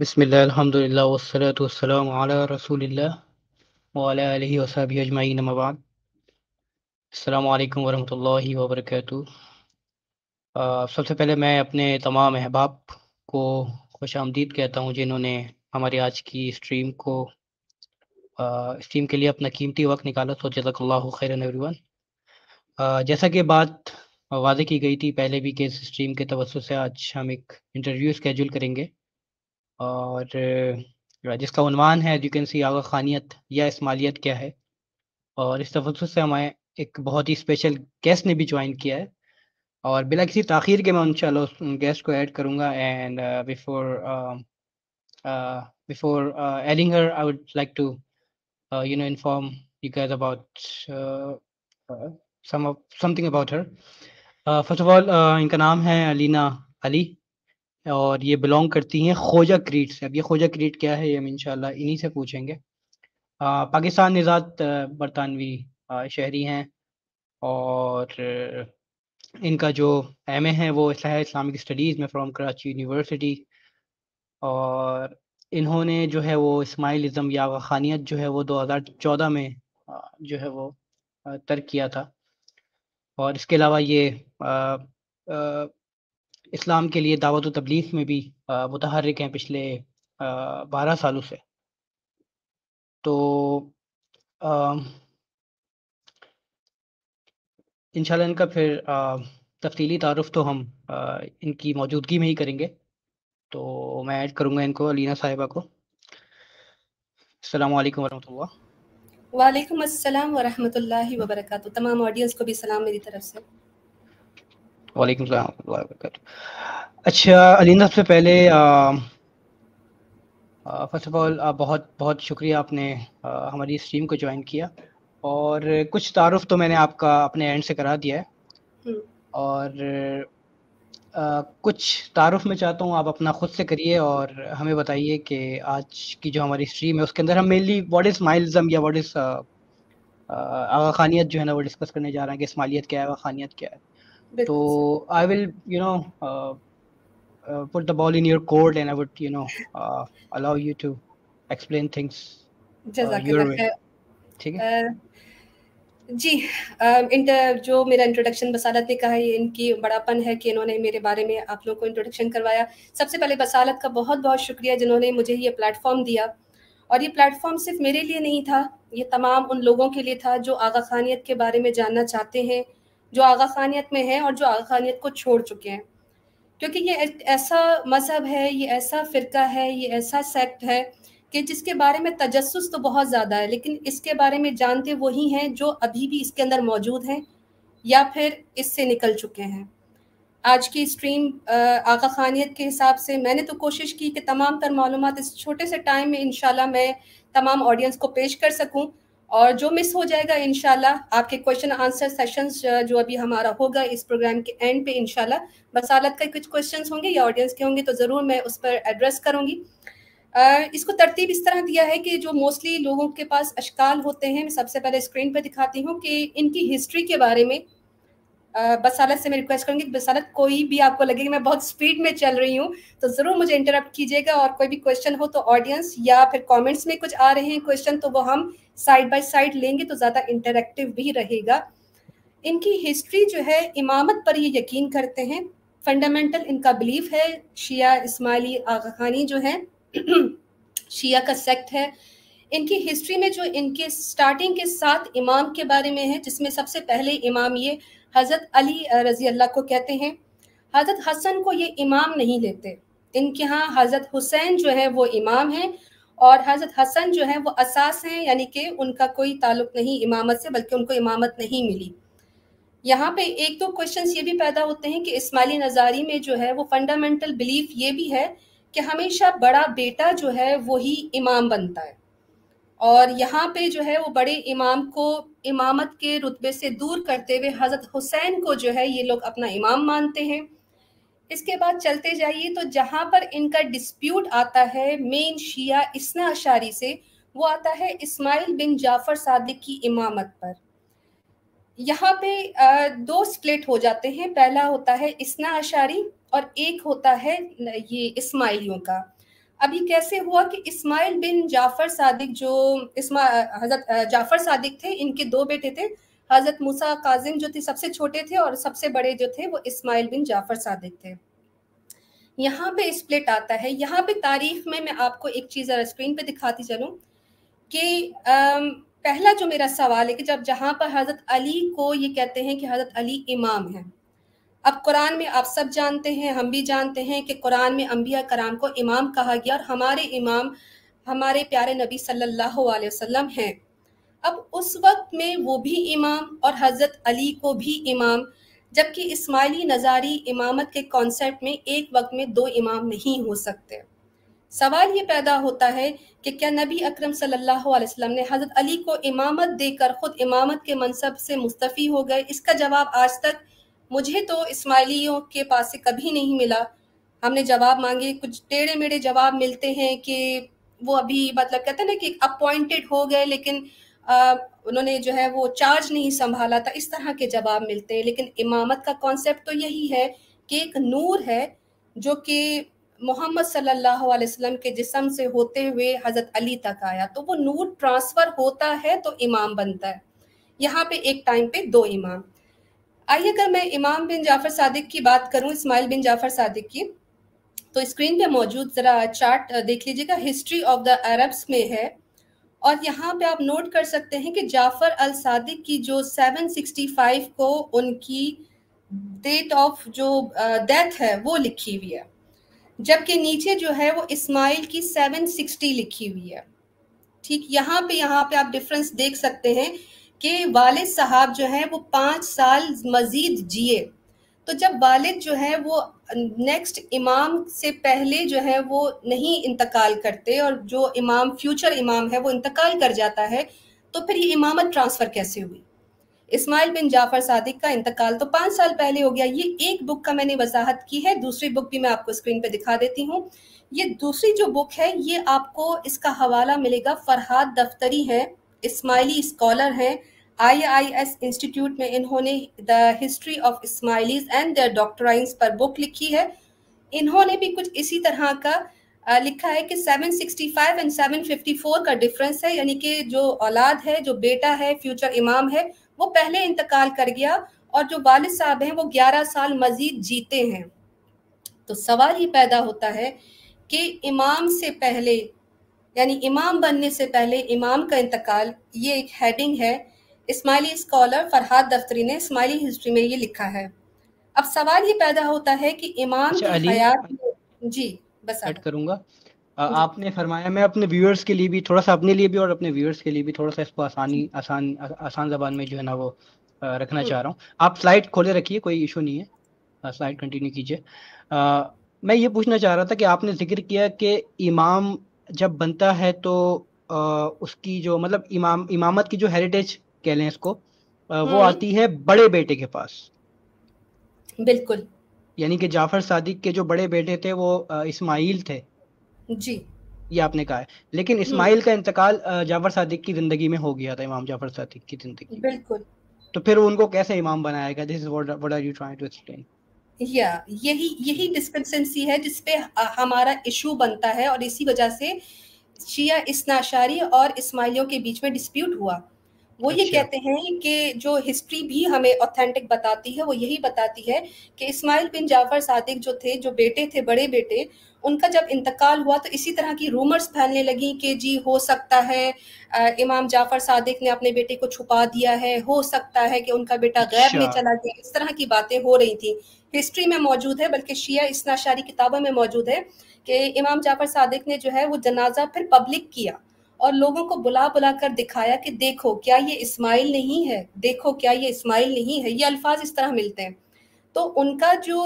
बिस्मिल्लाह अल्हम्दुलिल्लाह वस्सलातु वस्सलामु अला रसूलिल्लाह व अला आलिहि व सहबिहि अजमाइन अम्मा बाद। अस्सलामु अलैकुम वरहमतुल्लाहि व बरकातुहू। सबसे पहले मैं अपने तमाम अहबाब को खुश आमदीद कहता हूँ जिन्होंने हमारी आज की स्ट्रीम को स्ट्रीम के लिए अपना कीमती वक्त निकाला। सो जज़ाकल्लाहु खैरन एवरीवन। जैसा कि बात वादे की गई थी पहले भी कि इस स्ट्रीम के तवस्सुल से आज हम एक इंटरव्यू स्केड्यूल करेंगे और जिसका उन्वान है एजुकेंसी आगा खानियत या इस्मालियत क्या है। और इस तवस्सुस से हमारे एक बहुत ही स्पेशल गेस्ट ने भी ज्वाइन किया है और बिला किसी ताखीर के मैं इंशाल्लाह गेस्ट को ऐड करूँगा। And before adding her I would like to you know inform you guys about something about her. First of all इनका नाम है एलीना अली और ये बिलोंग करती हैं खोजा क्रीड से। अब ये खोजा क्रीड क्या है ये हम इंशाल्लाह इन्हीं से पूछेंगे। पाकिस्तान निजात बरतानवी शहरी हैं और इनका जो एमए है वो इस्लामिक स्टडीज़ में फ्रॉम कराची यूनिवर्सिटी। और इन्होंने जो है वो इस्माइलिज़म या आगा खानियत जो है वो 2014 में जो है वो तर्क किया था। और इसके अलावा ये इस्लाम के लिए दावत व तबलीग में भी मुतहर्रिक हैं पिछले 12 सालों से। तो इंशाल्लाह इनका फिर तफसीली तारुफ तो हम इनकी मौजूदगी में ही करेंगे। तो मैं ऐड करूँगा इनको, अलीना साहिबा को। अस्सलामु अलैकुम वरहमतुल्लाह। वालेकुम अस्सलाम वरहमतुल्लाहि वबरकातुह। तमाम ऑडियंस को भी सलाम मेरी तरफ से। वालेकुम सलाम। अच्छा अलीना, सबसे पहले फर्स्ट ऑफ ऑल बहुत बहुत शुक्रिया आपने हमारी स्ट्रीम को ज्वाइन किया। और कुछ तारुफ तो मैंने आपका अपने एंड से करा दिया है और कुछ तारुफ मैं चाहता हूँ आप अपना ख़ुद से करिए और हमें बताइए कि आज की जो हमारी स्ट्रीम है उसके अंदर हम मेनली व्हाट इज़ इस्माइलिज़्म या व्हाट इज़ आगा खानियत जो है ना वो डिस्कस करने जा रहे हैं कि इस्माइलियत क्या है, आगा खानियत क्या है। So I will, you know, put the ball in your court, and I would, you know, allow you to explain things your way. ठीक है? जी, जो मेरा इंट्रोडक्शन बसालत ने कहा ये इनकी बड़ापन है कि इन्होंने मेरे बारे में आप लोगों को इंट्रोडक्शन करवाया। सबसे पहले बसालत का बहुत बहुत शुक्रिया जिन्होंने मुझे ये प्लेटफॉर्म दिया। और ये प्लेटफॉर्म सिर्फ मेरे लिए नहीं था, ये तमाम उन लोगों के लिए था जो आगा खानियत के बारे में जानना चाहते हैं, जो आगा खानियत में हैं और जो आगा खानियत को छोड़ चुके हैं। क्योंकि ये ऐसा मज़हब है, ये ऐसा फ़िरका है, ये ऐसा सेक्ट है कि जिसके बारे में तजस्सुस तो बहुत ज़्यादा है, लेकिन इसके बारे में जानते वही हैं जो अभी भी इसके अंदर मौजूद हैं या फिर इससे निकल चुके हैं। आज की स्ट्रीम आगा खानियत के हिसाब से मैंने तो कोशिश की कि तमाम तर मालूमात इस छोटे से टाइम में इंशाल्लाह मैं तमाम ऑडियंस को पेश कर सकूँ। और जो मिस हो जाएगा इंशाल्लाह आपके क्वेश्चन आंसर सेशंस जो अभी हमारा होगा इस प्रोग्राम के एंड पे इंशाल्लाह बसालत का कुछ क्वेश्चंस होंगे या ऑडियंस के होंगे तो ज़रूर मैं उस पर एड्रेस करूँगी। इसको तरतीब इस तरह दिया है कि जो मोस्टली लोगों के पास अशकाल होते हैं, मैं सबसे पहले स्क्रीन पर दिखाती हूँ कि इनकी हिस्ट्री के बारे में बसालत से मैं रिक्वेस्ट करूँगी। बसालत कोई भी आपको लगे कि मैं बहुत स्पीड में चल रही हूँ तो ज़रूर मुझे इंटरप्ट कीजिएगा। और कोई भी क्वेश्चन हो तो ऑडियंस या फिर कमेंट्स में कुछ आ रहे हैं क्वेश्चन तो वो हम साइड बाय साइड लेंगे तो ज़्यादा इंटरेक्टिव भी रहेगा। इनकी हिस्ट्री जो है इमामत पर ये यकीन करते हैं, फंडामेंटल इनका बिलीफ है। शिया इस्माइली आगा खानी जो है शिया का सेक्ट है। इनकी हिस्ट्री में जो इनके स्टार्टिंग के साथ इमाम के बारे में है जिसमें सबसे पहले इमाम ये हज़रत अली रज़ी अल्लाह को कहते हैं। हज़रत हसन को ये इमाम नहीं लेते, इनके यहाँ हज़रत हुसैन जो है वो इमाम हैं और हज़रत हसन जो है वो असास हैं, यानी कि उनका कोई ताल्लुक़ नहीं इमामत से, बल्कि उनको इमामत नहीं मिली। यहाँ पे एक दो क्वेश्चंस ये भी पैदा होते हैं कि इस्माइली नज़ारी में जो है वो फंडामेंटल बिलीफ ये भी है कि हमेशा बड़ा बेटा जो है वो ही इमाम बनता है। और यहाँ पे जो है वो बड़े इमाम को इमामत के रुतबे से दूर करते हुए हज़रत हुसैन को जो है ये लोग अपना इमाम मानते हैं। इसके बाद चलते जाइए तो जहाँ पर इनका डिस्प्यूट आता है मेन शिया इस्ना अशारी से, वो आता है इस्माइल बिन जाफ़र सादिक की इमामत पर। यहाँ पे दो स्प्लिट हो जाते हैं, पहला होता है इस्ना अशारी और एक होता है ये इस्माइलियों का। अब ये कैसे हुआ कि इस्माइल बिन जाफर सादिक जो हजरत जाफर सादिक थे, इनके दो बेटे थे, हजरत मूसा काजिम जो थे सबसे छोटे थे और सबसे बड़े जो थे वो इस्माइल बिन जाफर सादिक थे। यहाँ पे स्प्लिट आता है। यहाँ पे तारीख में मैं आपको एक चीज़ स्क्रीन पे दिखाती चलूँ कि पहला जो मेरा सवाल है कि जहाँ पर हज़रत अली को ये कहते हैं कि हज़रत अली इमाम हैं। अब कुरान में आप सब जानते हैं, हम भी जानते हैं कि कुरान में अंबिया कराम को इमाम कहा गया और हमारे इमाम हमारे प्यारे नबी सल्लल्लाहु अलैहि वसल्लम हैं। अब उस वक्त में वो भी इमाम और हज़रत अली को भी इमाम, जबकि इस्माइली नज़ारी इमामत के कॉन्सेप्ट में एक वक्त में दो इमाम नहीं हो सकते। सवाल ये पैदा होता है कि क्या नबी अकरम सल्लल्लाहु अलैहि वसल्लम ने हज़रत अली को इमामत देकर ख़ुद इमामत के मनसब से मुस्तफ़ी हो गए? इसका जवाब आज तक मुझे तो इस्माइलियों के पास से कभी नहीं मिला। हमने जवाब मांगे, कुछ टेढ़े मेढ़े जवाब मिलते हैं कि वो अभी मतलब कहते हैं ना कि अपॉइंटेड हो गए लेकिन उन्होंने जो है वो चार्ज नहीं संभाला था, इस तरह के जवाब मिलते हैं। लेकिन इमामत का कॉन्सेप्ट तो यही है कि एक नूर है जो कि मोहम्मद सल्लल्लाहु अलैहि वसल्लम के जिस्म से होते हुए हज़रत अली तक आया, तो वो नूर ट्रांसफ़र होता है तो इमाम बनता है। यहाँ पे एक टाइम पे दो इमाम। आइए अगर मैं इमाम बिन जाफ़र सादिक की बात करूँ, इस्माइल बिन जाफ़र सादिक की, तो स्क्रीन पे मौजूद ज़रा चार्ट देख लीजिएगा, हिस्ट्री ऑफ द अरब्स में है। और यहाँ पे आप नोट कर सकते हैं कि जाफ़र अल सादिक की जो 765 को उनकी डेट ऑफ जो डेथ है वो लिखी हुई है, जबकि नीचे जो है वो इस्माइल की 760 लिखी हुई है। ठीक, यहाँ पे आप डिफरेंस देख सकते हैं कि वालिद साहब जो है वो 5 साल मज़ीद जिए। तो जब वालिद जो है वो नेक्स्ट इमाम से पहले जो है वो नहीं इंतकाल करते और जो इमाम फ्यूचर इमाम है वो इंतकाल कर जाता है, तो फिर ये इमामत ट्रांसफ़र कैसे हुई? इस्माइल बिन जाफ़र सादिक का इंतकाल तो 5 साल पहले हो गया। ये एक बुक का मैंने वजाहत की है, दूसरी बुक भी मैं आपको स्क्रीन पे दिखा देती हूँ। ये दूसरी जो बुक है ये आपको इसका हवाला मिलेगा, फरहाद दफ्तरी है, इस्माइली स्कॉलर हैं, IIS इंस्टीट्यूट में इन्होंने the history of Ismailis and their doctrines पर बुक लिखी है। इन्होंने भी कुछ इसी तरह का लिखा है कि 765 एंड 754 का डिफरेंस है, यानी कि जो औलाद है, जो बेटा है, फ्यूचर इमाम है, वो पहले इंतकाल कर गया और जो वालिद साहब हैं वो 11 साल मज़ीद जीते हैं। तो सवाल ही पैदा होता है कि इमाम से पहले यानी इमाम बनने से पहले इमाम का इंतकाल, ये एक हेडिंग है। इस्माइली स्कॉलर फरहाद दफ्तरी ने इस्माइली हिस्ट्री में ये लिखा है। अब सवाल ये पैदा होता है कि इमाम की हयात जी बस ऐड करूँगा। आपने फरमाया, मैं अपने व्यूअर्स के लिए भी थोड़ा सा, अपने लिए भी और अपने व्यूअर्स के लिए भी थोड़ा सा इसको आसान ज़बान में जो है ना वो रखना चाह रहा हूँ। आप स्लाइड खोले रखिए, कोई इशू नहीं है, स्लाइड कंटिन्यू कीजिए। मैं ये पूछना चाह रहा था कि आपने जिक्र किया कि इमाम जब बनता है तो उसकी जो मतलब इमामत की जो हेरिटेज कह लें इसको, वो आती है बड़े बेटे के पास। बिल्कुल, यानी कि जाफ़र सादिक के जो बड़े बेटे थे वो इस्माइल थे जी, ये आपने कहा है। लेकिन इस्माइल का इंतकाल जाफ़र सादिक की जिंदगी में हो गया था, इमाम जाफ़र सादिक की जिंदगी में। बिल्कुल, तो फिर उनको कैसे इमाम बनाया गया? This is what are you trying to explain. या यही डिस्क्रिप्शनसी है जिसपे हमारा इशू बनता है और इसी वजह से शिया इस्ना अशारी और इस्माइलियों के बीच में डिस्प्यूट हुआ। वो ये कहते हैं कि जो हिस्ट्री भी हमें ऑथेंटिक बताती है वो यही बताती है कि इस्माइल बिन जाफ़र सादिक जो थे, जो बेटे थे, बड़े बेटे, उनका जब इंतकाल हुआ तो इसी तरह की रूमर्स फैलने लगी कि जी हो सकता है इमाम जाफ़र सादिक ने अपने बेटे को छुपा दिया है, हो सकता है कि उनका बेटा गैब में चला गया, इस तरह की बातें हो रही थी। हिस्ट्री में मौजूद है, बल्कि शिया इस्ना अशारी किताबों में मौजूद है कि इमाम जाफ़र सादिक ने जो है वो जनाजा फिर पब्लिक किया और लोगों को बुला कर दिखाया कि देखो क्या ये इस्माइल नहीं है, देखो क्या ये इस्माइल नहीं है, ये अल्फाज इस तरह मिलते हैं। तो उनका जो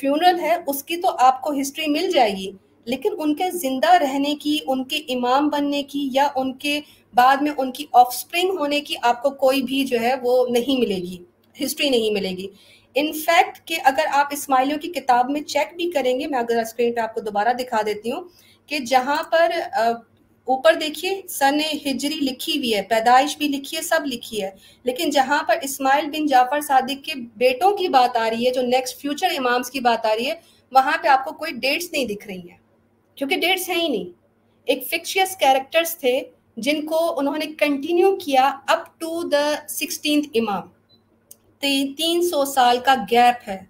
फ्यूनरल है उसकी तो आपको हिस्ट्री मिल जाएगी, लेकिन उनके ज़िंदा रहने की, उनके इमाम बनने की या उनके बाद में उनकी ऑफस्प्रिंग होने की आपको कोई भी जो है वो नहीं मिलेगी, हिस्ट्री नहीं मिलेगी। इनफैक्ट कि अगर आप इस्माइलियों की किताब में चेक भी करेंगे, मैं अगर स्क्रीन पर आपको दोबारा दिखा देती हूँ कि जहाँ पर ऊपर देखिए सन हिजरी लिखी हुई है, पैदाइश भी लिखी है, सब लिखी है, लेकिन जहाँ पर इस्माइल बिन जाफ़र सादिक के बेटों की बात आ रही है, जो नेक्स्ट फ्यूचर इमाम्स की बात आ रही है, वहाँ पे आपको कोई डेट्स नहीं दिख रही हैं। क्योंकि डेट्स हैं ही नहीं, एक फिक्शियस कैरेक्टर्स थे जिनको उन्होंने कंटिन्यू किया अप टू द 16th इमाम। 300 साल का गैप है।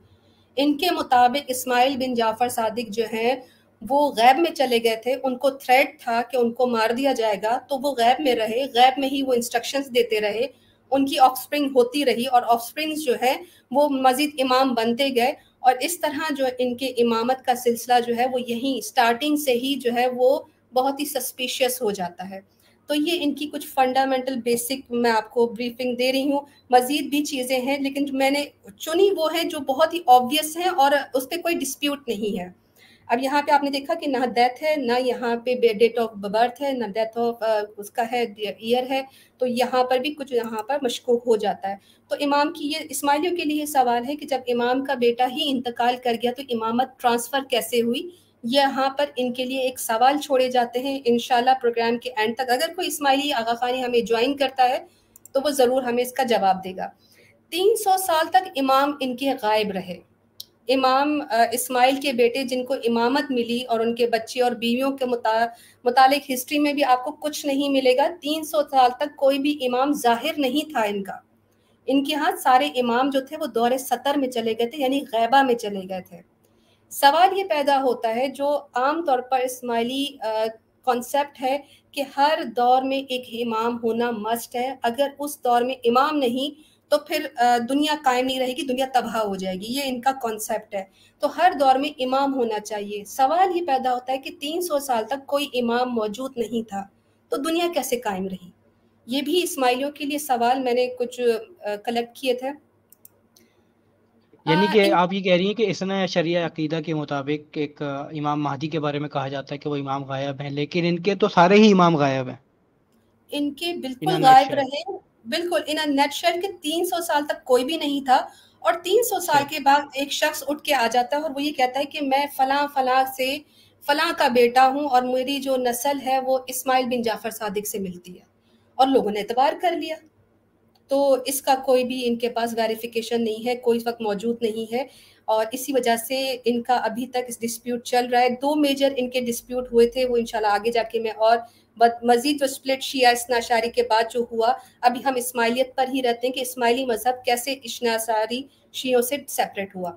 इनके मुताबिक इस्माइल बिन जाफ़र सादिक जो हैं वो गैब में चले गए थे, उनको थ्रेट था कि उनको मार दिया जाएगा, तो वो गैब में रहे, गैब में ही वो इंस्ट्रक्शंस देते रहे, उनकी ऑफस्प्रिंग होती रही और ऑफस्प्रिंग्स जो है वो मज़ीद इमाम बनते गए और इस तरह जो इनके इमामत का सिलसिला जो है वो यहीं स्टार्टिंग से ही जो है वो बहुत ही सस्पिशियस हो जाता है। तो ये इनकी कुछ फंडामेंटल बेसिक मैं आपको ब्रीफिंग दे रही हूँ, मज़ीद भी चीज़ें हैं लेकिन मैंने चुनी वो है जो बहुत ही ऑब्वियस हैं और उस पर कोई डिस्प्यूट नहीं है। अब यहाँ पे आपने देखा कि ना डेथ है, ना यहाँ पे डेट ऑफ बर्थ है, ना डेथ ऑफ उसका है ईयर है, तो यहाँ पर भी कुछ यहाँ पर मशकूक हो जाता है। तो इमाम की ये इस्माइलियों के लिए ये सवाल है कि जब इमाम का बेटा ही इंतकाल कर गया तो इमामत ट्रांसफ़र कैसे हुई, यहाँ पर इनके लिए एक सवाल छोड़े जाते हैं। इंशाल्लाह प्रोग्राम के एंड तक अगर कोई इस्माइली आगा खानी हमें ज्वाइन करता है तो वो ज़रूर हमें इसका जवाब देगा। 300 साल तक इमाम इनके गायब रहे। इमाम इस्माइल के बेटे जिनको इमामत मिली और उनके बच्चे और बीवियों के मुतालिक हिस्ट्री में भी आपको कुछ नहीं मिलेगा। 300 साल तक कोई भी इमाम जाहिर नहीं था इनका। इनके हाथ सारे इमाम जो थे वो दौरे सतर में चले गए थे, यानी गैबा में चले गए थे। सवाल ये पैदा होता है जो आम तौर पर इस्माइली कॉन्सेप्ट है कि हर दौर में एक इमाम होना मस्ट है, अगर उस दौर में इमाम नहीं तो फिर दुनिया कायम नहीं रहेगी, दुनिया तबाह हो जाएगी, ये इनका कॉन्सेप्ट है। तो हर दौर में इमाम होना चाहिए। सवाल ये पैदा होता है कि 300 साल तक कोई इमाम मौजूद नहीं था तो दुनिया कैसे कायम रही। ये भी इस्माइलियों के लिए सवाल मैंने कुछ कलेक्ट किए थे। यानी कि आप ये कह रही हैं कि इस्ना शरिया अकीदा के मुताबिक एक इमाम महदी के बारे में कहा जाता है कि वो इमाम गायब हैं, लेकिन इनके तो सारे ही इमाम गायब हैं। इनके बिल्कुल गायब रहे, बिल्कुल इन अ नटशेल के 300 साल तक कोई भी नहीं था और 300 साल के बाद एक शख्स उठ के आ जाता है और वो ये कहता है कि मैं फलां फलां से फलां का बेटा हूँ और मेरी जो नस्ल है वो इस्माइल बिन जाफ़र सादिक से मिलती है, और लोगों ने एतबार कर लिया। तो इसका कोई भी इनके पास वेरिफिकेशन नहीं है, कोई इस वक्त मौजूद नहीं है और इसी वजह से इनका अभी तक इस डिस्प्यूट चल रहा है। 2 मेजर इनके डिस्प्यूट हुए थे, वो इंशाल्लाह आगे जाके मैं और मज़ीद जो स्प्लिट शिया इस्ना अशारी के बाद जो हुआ, अभी हम इस्माइलियत पर ही रहते हैं कि इस्माइली मज़हब कैसे इस्ना अशारी शियों से सेपरेट हुआ।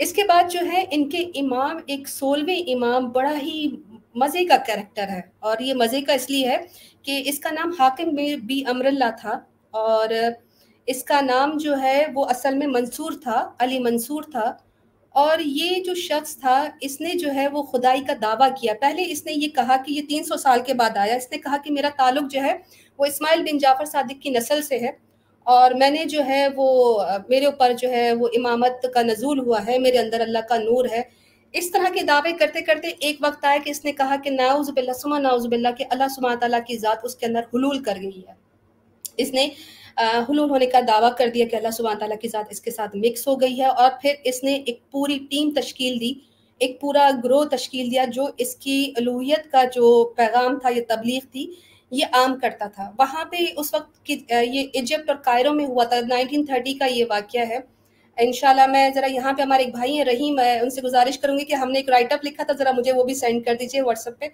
इसके बाद जो है इनके इमाम, एक 16वें इमाम बड़ा ही मज़े का कैरेक्टर है और ये मज़े का इसलिए है कि इसका नाम हाकिम बी अमरुल्लाह था और इसका नाम जो है वो असल में मंसूर था, अली मंसूर था। और ये जो शख्स था इसने जो है वो खुदाई का दावा किया। पहले इसने ये कहा कि ये 300 साल के बाद आया, इसने कहा कि मेरा ताल्लुक़ जो है वो इस्माइल बिन जाफ़र सादिक की नस्ल से है और मैंने जो है वो मेरे ऊपर जो है वो इमामत का नज़ूल हुआ है, मेरे अंदर अल्लाह का नूर है। इस तरह के दावे करते करते एक वक्त आया कि इसने कहा कि नाउज़ुबिल्लाह सुमा नाउज़ुबिल्लाह के अल्लाह सुब्हान व तआला की ज़ात उसके अंदर हुलूल कर गई है। इसने हुलूल होने का दावा कर दिया कि अल्लाह सुब्हान तआला की ज़ात इसके साथ मिक्स हो गई है और फिर इसने एक पूरी टीम तश्कील दी, एक पूरा ग्रोह तश्कील दिया जो इसकी अलूहियत का जो पैगाम था, ये तबलीग थी, ये आम करता था। वहाँ पे उस वक्त की ये इजिप्ट और कायरो में हुआ था, 1930 का ये वाक़या है। इंशाल्लाह मैं ज़रा यहाँ पे हमारे एक भाई हैं रहीम, मैं उनसे गुजारिश करूँगी कि हमने एक राइट अप लिखा था, ज़रा मुझे वो भी सेंड कर दीजिए व्हाट्सएप पे।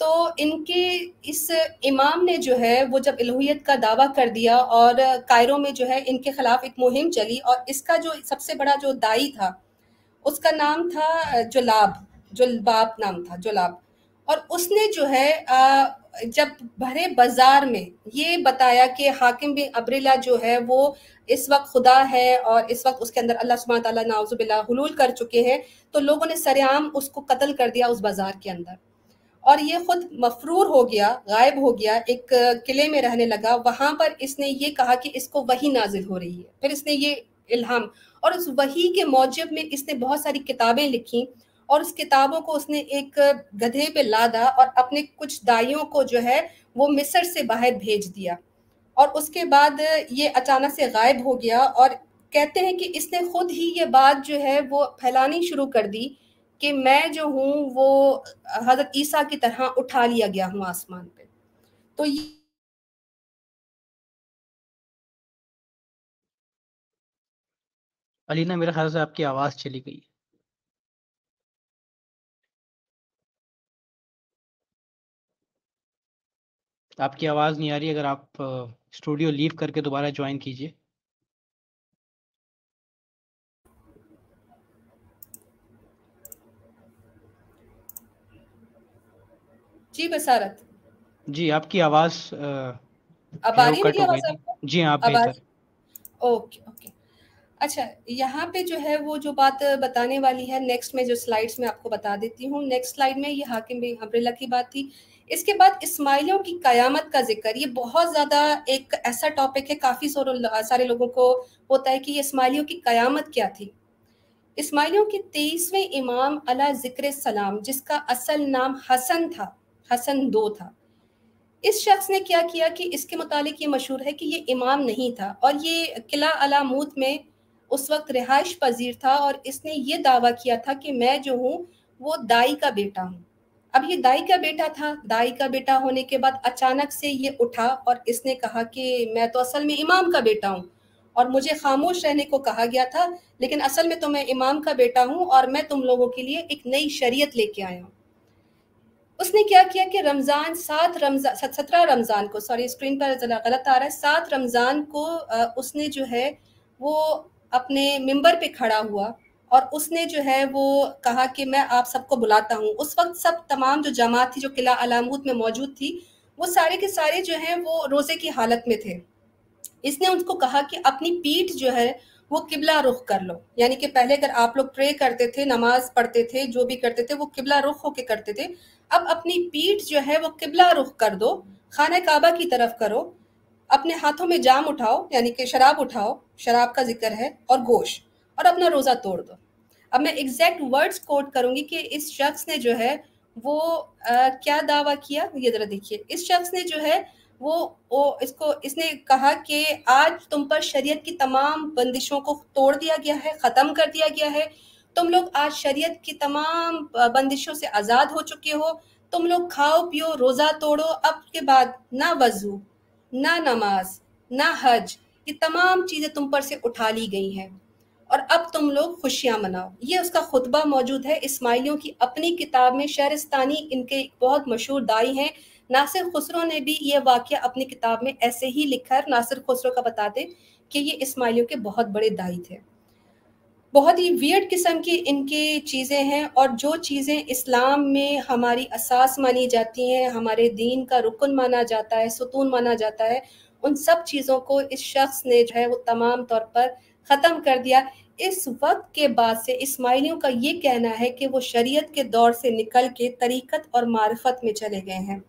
तो इनके इस इमाम ने जो है वो जब इलूहियत का दावा कर दिया और कायरो में जो है इनके ख़िलाफ़ एक मुहिम चली और इसका जो सबसे बड़ा जो दाई था उसका नाम था जुल्बाब नाम था, जुल्बाब। और उसने जो है जब भरे बाज़ार में ये बताया कि हाकिम बिन अमरुल्लाह जो है वो इस वक्त खुदा है और इस वक्त उसके अंदर अल्लाह सुब्हान तआला नाउज़ुबिल्लाह हुलूल कर चुके हैं, तो लोगों ने सरेआम उसको कत्ल कर दिया उस बाज़ार के अंदर और ये ख़ुद मफरूर हो गया, गायब हो गया, एक किले में रहने लगा। वहाँ पर इसने ये कहा कि इसको वही नाजिल हो रही है। फिर इसने ये इल्हाम और उस वही के मौजब में इसने बहुत सारी किताबें लिखी और उस किताबों को उसने एक गधे पे लादा और अपने कुछ दाइयों को जो है वो मिस्र से बाहर भेज दिया और उसके बाद ये अचानक से गायब हो गया। और कहते हैं कि इसने ख़ुद ही ये बात जो है वो फैलानी शुरू कर दी कि मैं जो हूँ वो हज़रत ईसा की तरह उठा लिया गया हूँ आसमान पे। तो अलीना, मेरे ख्याल से आपकी आवाज़ चली गई। आपकी आवाज़ नहीं आ रही, अगर आप स्टूडियो लीव करके दोबारा ज्वाइन कीजिए। जी बसारत जी, आपकी आवाज़ अब आ रही है जी? आप ओके ओके। अच्छा, यहाँ पे जो है वो जो बात बताने वाली है नेक्स्ट में, जो स्लाइड्स में आपको बता देती हूँ। नेक्स्ट स्लाइड में ये हाकिम बिन अब्रेला की बात थी। इसके बाद इस्माइलियों की कयामत का जिक्र, ये बहुत ज़्यादा एक ऐसा टॉपिक है, काफ़ी सारे लोगों को होता है कि ये इस्माइलियों की कयामत क्या थी। इस्माइलियों के 23वें इमाम अला जिक्र सलाम, जिसका असल नाम हसन था, हसन दो था, इस शख्स ने क्या किया कि इसके मुतालिक ये मशहूर है कि ये इमाम नहीं था और ये किला अलामूत में उस वक्त रिहाइश पजीर था, और इसने ये दावा किया था कि मैं जो हूँ वो दाई का बेटा हूँ। अब ये दाई का बेटा था, दाई का बेटा होने के बाद अचानक से ये उठा और इसने कहा कि मैं तो असल में इमाम का बेटा हूँ और मुझे खामोश रहने को कहा गया था, लेकिन असल में तो मैं इमाम का बेटा हूँ और मैं तुम लोगों के लिए एक नई शरीयत लेके आया हूँ। उसने क्या किया कि रमज़ान 17 रमज़ान को, सॉरी स्क्रीन पर गलत आ रहा है, 7 रमज़ान को उसने जो है वो अपने मिंबर पे खड़ा हुआ और उसने जो है वो कहा कि मैं आप सबको बुलाता हूँ। उस वक्त सब तमाम जो जमात थी जो किला अलामूत में मौजूद थी, वो सारे के सारे जो हैं वो रोज़े की हालत में थे। इसने उनको कहा कि अपनी पीठ जो है वो किबला रुख कर लो, यानी कि पहले अगर आप लोग प्रे करते थे, नमाज पढ़ते थे, जो भी करते थे वो किबला रुख होके करते थे, अब अपनी पीठ जो है वो किबला रुख कर दो, खाना काबा की तरफ करो, अपने हाथों में जाम उठाओ यानी कि शराब उठाओ, शराब का जिक्र है, और गोश, और अपना रोज़ा तोड़ दो। अब मैं एग्जैक्ट वर्ड्स कोट करूँगी कि इस शख्स ने जो है वो क्या दावा किया, ये ज़रा देखिए। इस शख्स ने जो है वो इसने कहा कि आज तुम पर शरीयत की तमाम बंदिशों को तोड़ दिया गया है, ख़त्म कर दिया गया है, तुम लोग आज शरीयत की तमाम बंदिशों से आज़ाद हो चुके हो, तुम लोग खाओ पियो, रोज़ा तोड़ो, अब के बाद ना वज़ू, ना नमाज, ना हज, ये तमाम चीज़ें तुम पर से उठा ली गई हैं और अब तुम लोग खुशियाँ मनाओ। ये उसका खुतबा मौजूद है इस्माइलियों की अपनी किताब में, शहरस्तानी इनके बहुत मशहूर दाई हैं, नासिर खुसरो ने भी ये वाक़या अपनी किताब में ऐसे ही लिखा है। नासिर खुसरो का बताते कि ये इस्माइलियों के बहुत बड़े दाई थे। बहुत ही वियर्ड किस्म की इनकी चीज़ें हैं, और जो चीज़ें इस्लाम में हमारी असास मानी जाती हैं, हमारे दीन का रुकन माना जाता है, सुतून माना जाता है, उन सब चीज़ों को इस शख्स ने जो है वो तमाम तौर पर ख़त्म कर दिया। इस वक्त के बाद से इस्माइलियों का ये कहना है कि वो शरीयत के दौर से निकल के तरीक़त और मार्फत में चले गए हैं।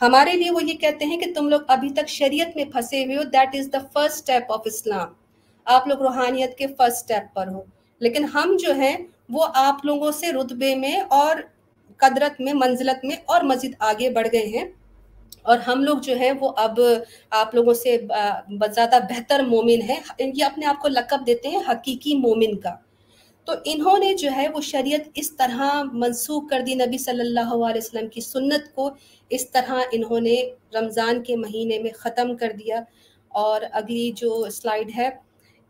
हमारे लिए वो ये कहते हैं कि तुम लोग अभी तक शरीयत में फंसे हुए हो, that is the first step of Islam, आप लोग रूहानियत के फर्स्ट स्टेप पर हो, लेकिन हम जो हैं वो आप लोगों से रुतबे में और कदरत में, मंजिलत में और मज़ीद आगे बढ़ गए हैं, और हम लोग जो हैं वो अब आप लोगों से ज़्यादा बेहतर मोमिन हैं। ये अपने आप को लक़ब देते हैं हकीकी मोमिन का। तो इन्होंने जो है वो शरीयत इस तरह मंसूख कर दी, नबी सल्लल्लाहु अलैहि वसल्लम की सुन्नत को इस तरह इन्होंने रमज़ान के महीने में ख़त्म कर दिया। और अगली जो स्लाइड है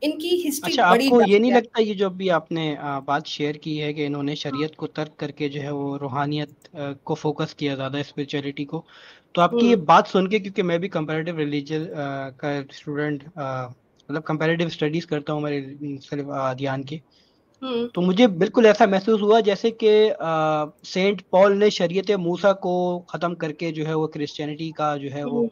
इनकी हिस्ट्री। अच्छा, बड़ी आपको ये नहीं लगता ये जो भी आपने बात शेयर की है कि इन्होंने शरीयत को तर्क करके जो है वो रूहानियत को फोकस किया, ज़्यादा स्पिरिचुअलिटी को, तो आपकी ये बात सुन के, क्योंकि मैं भी कंपैरेटिव रिलीजन का स्टूडेंट, मतलब कंपैरेटिव स्टडीज करता हूँ हमारे अध्ययन के, तो मुझे बिल्कुल ऐसा महसूस हुआ जैसे कि सेंट पॉल ने शरीयत मूसा को ख़त्म करके जो है वो क्रिश्चियनिटी का जो है वो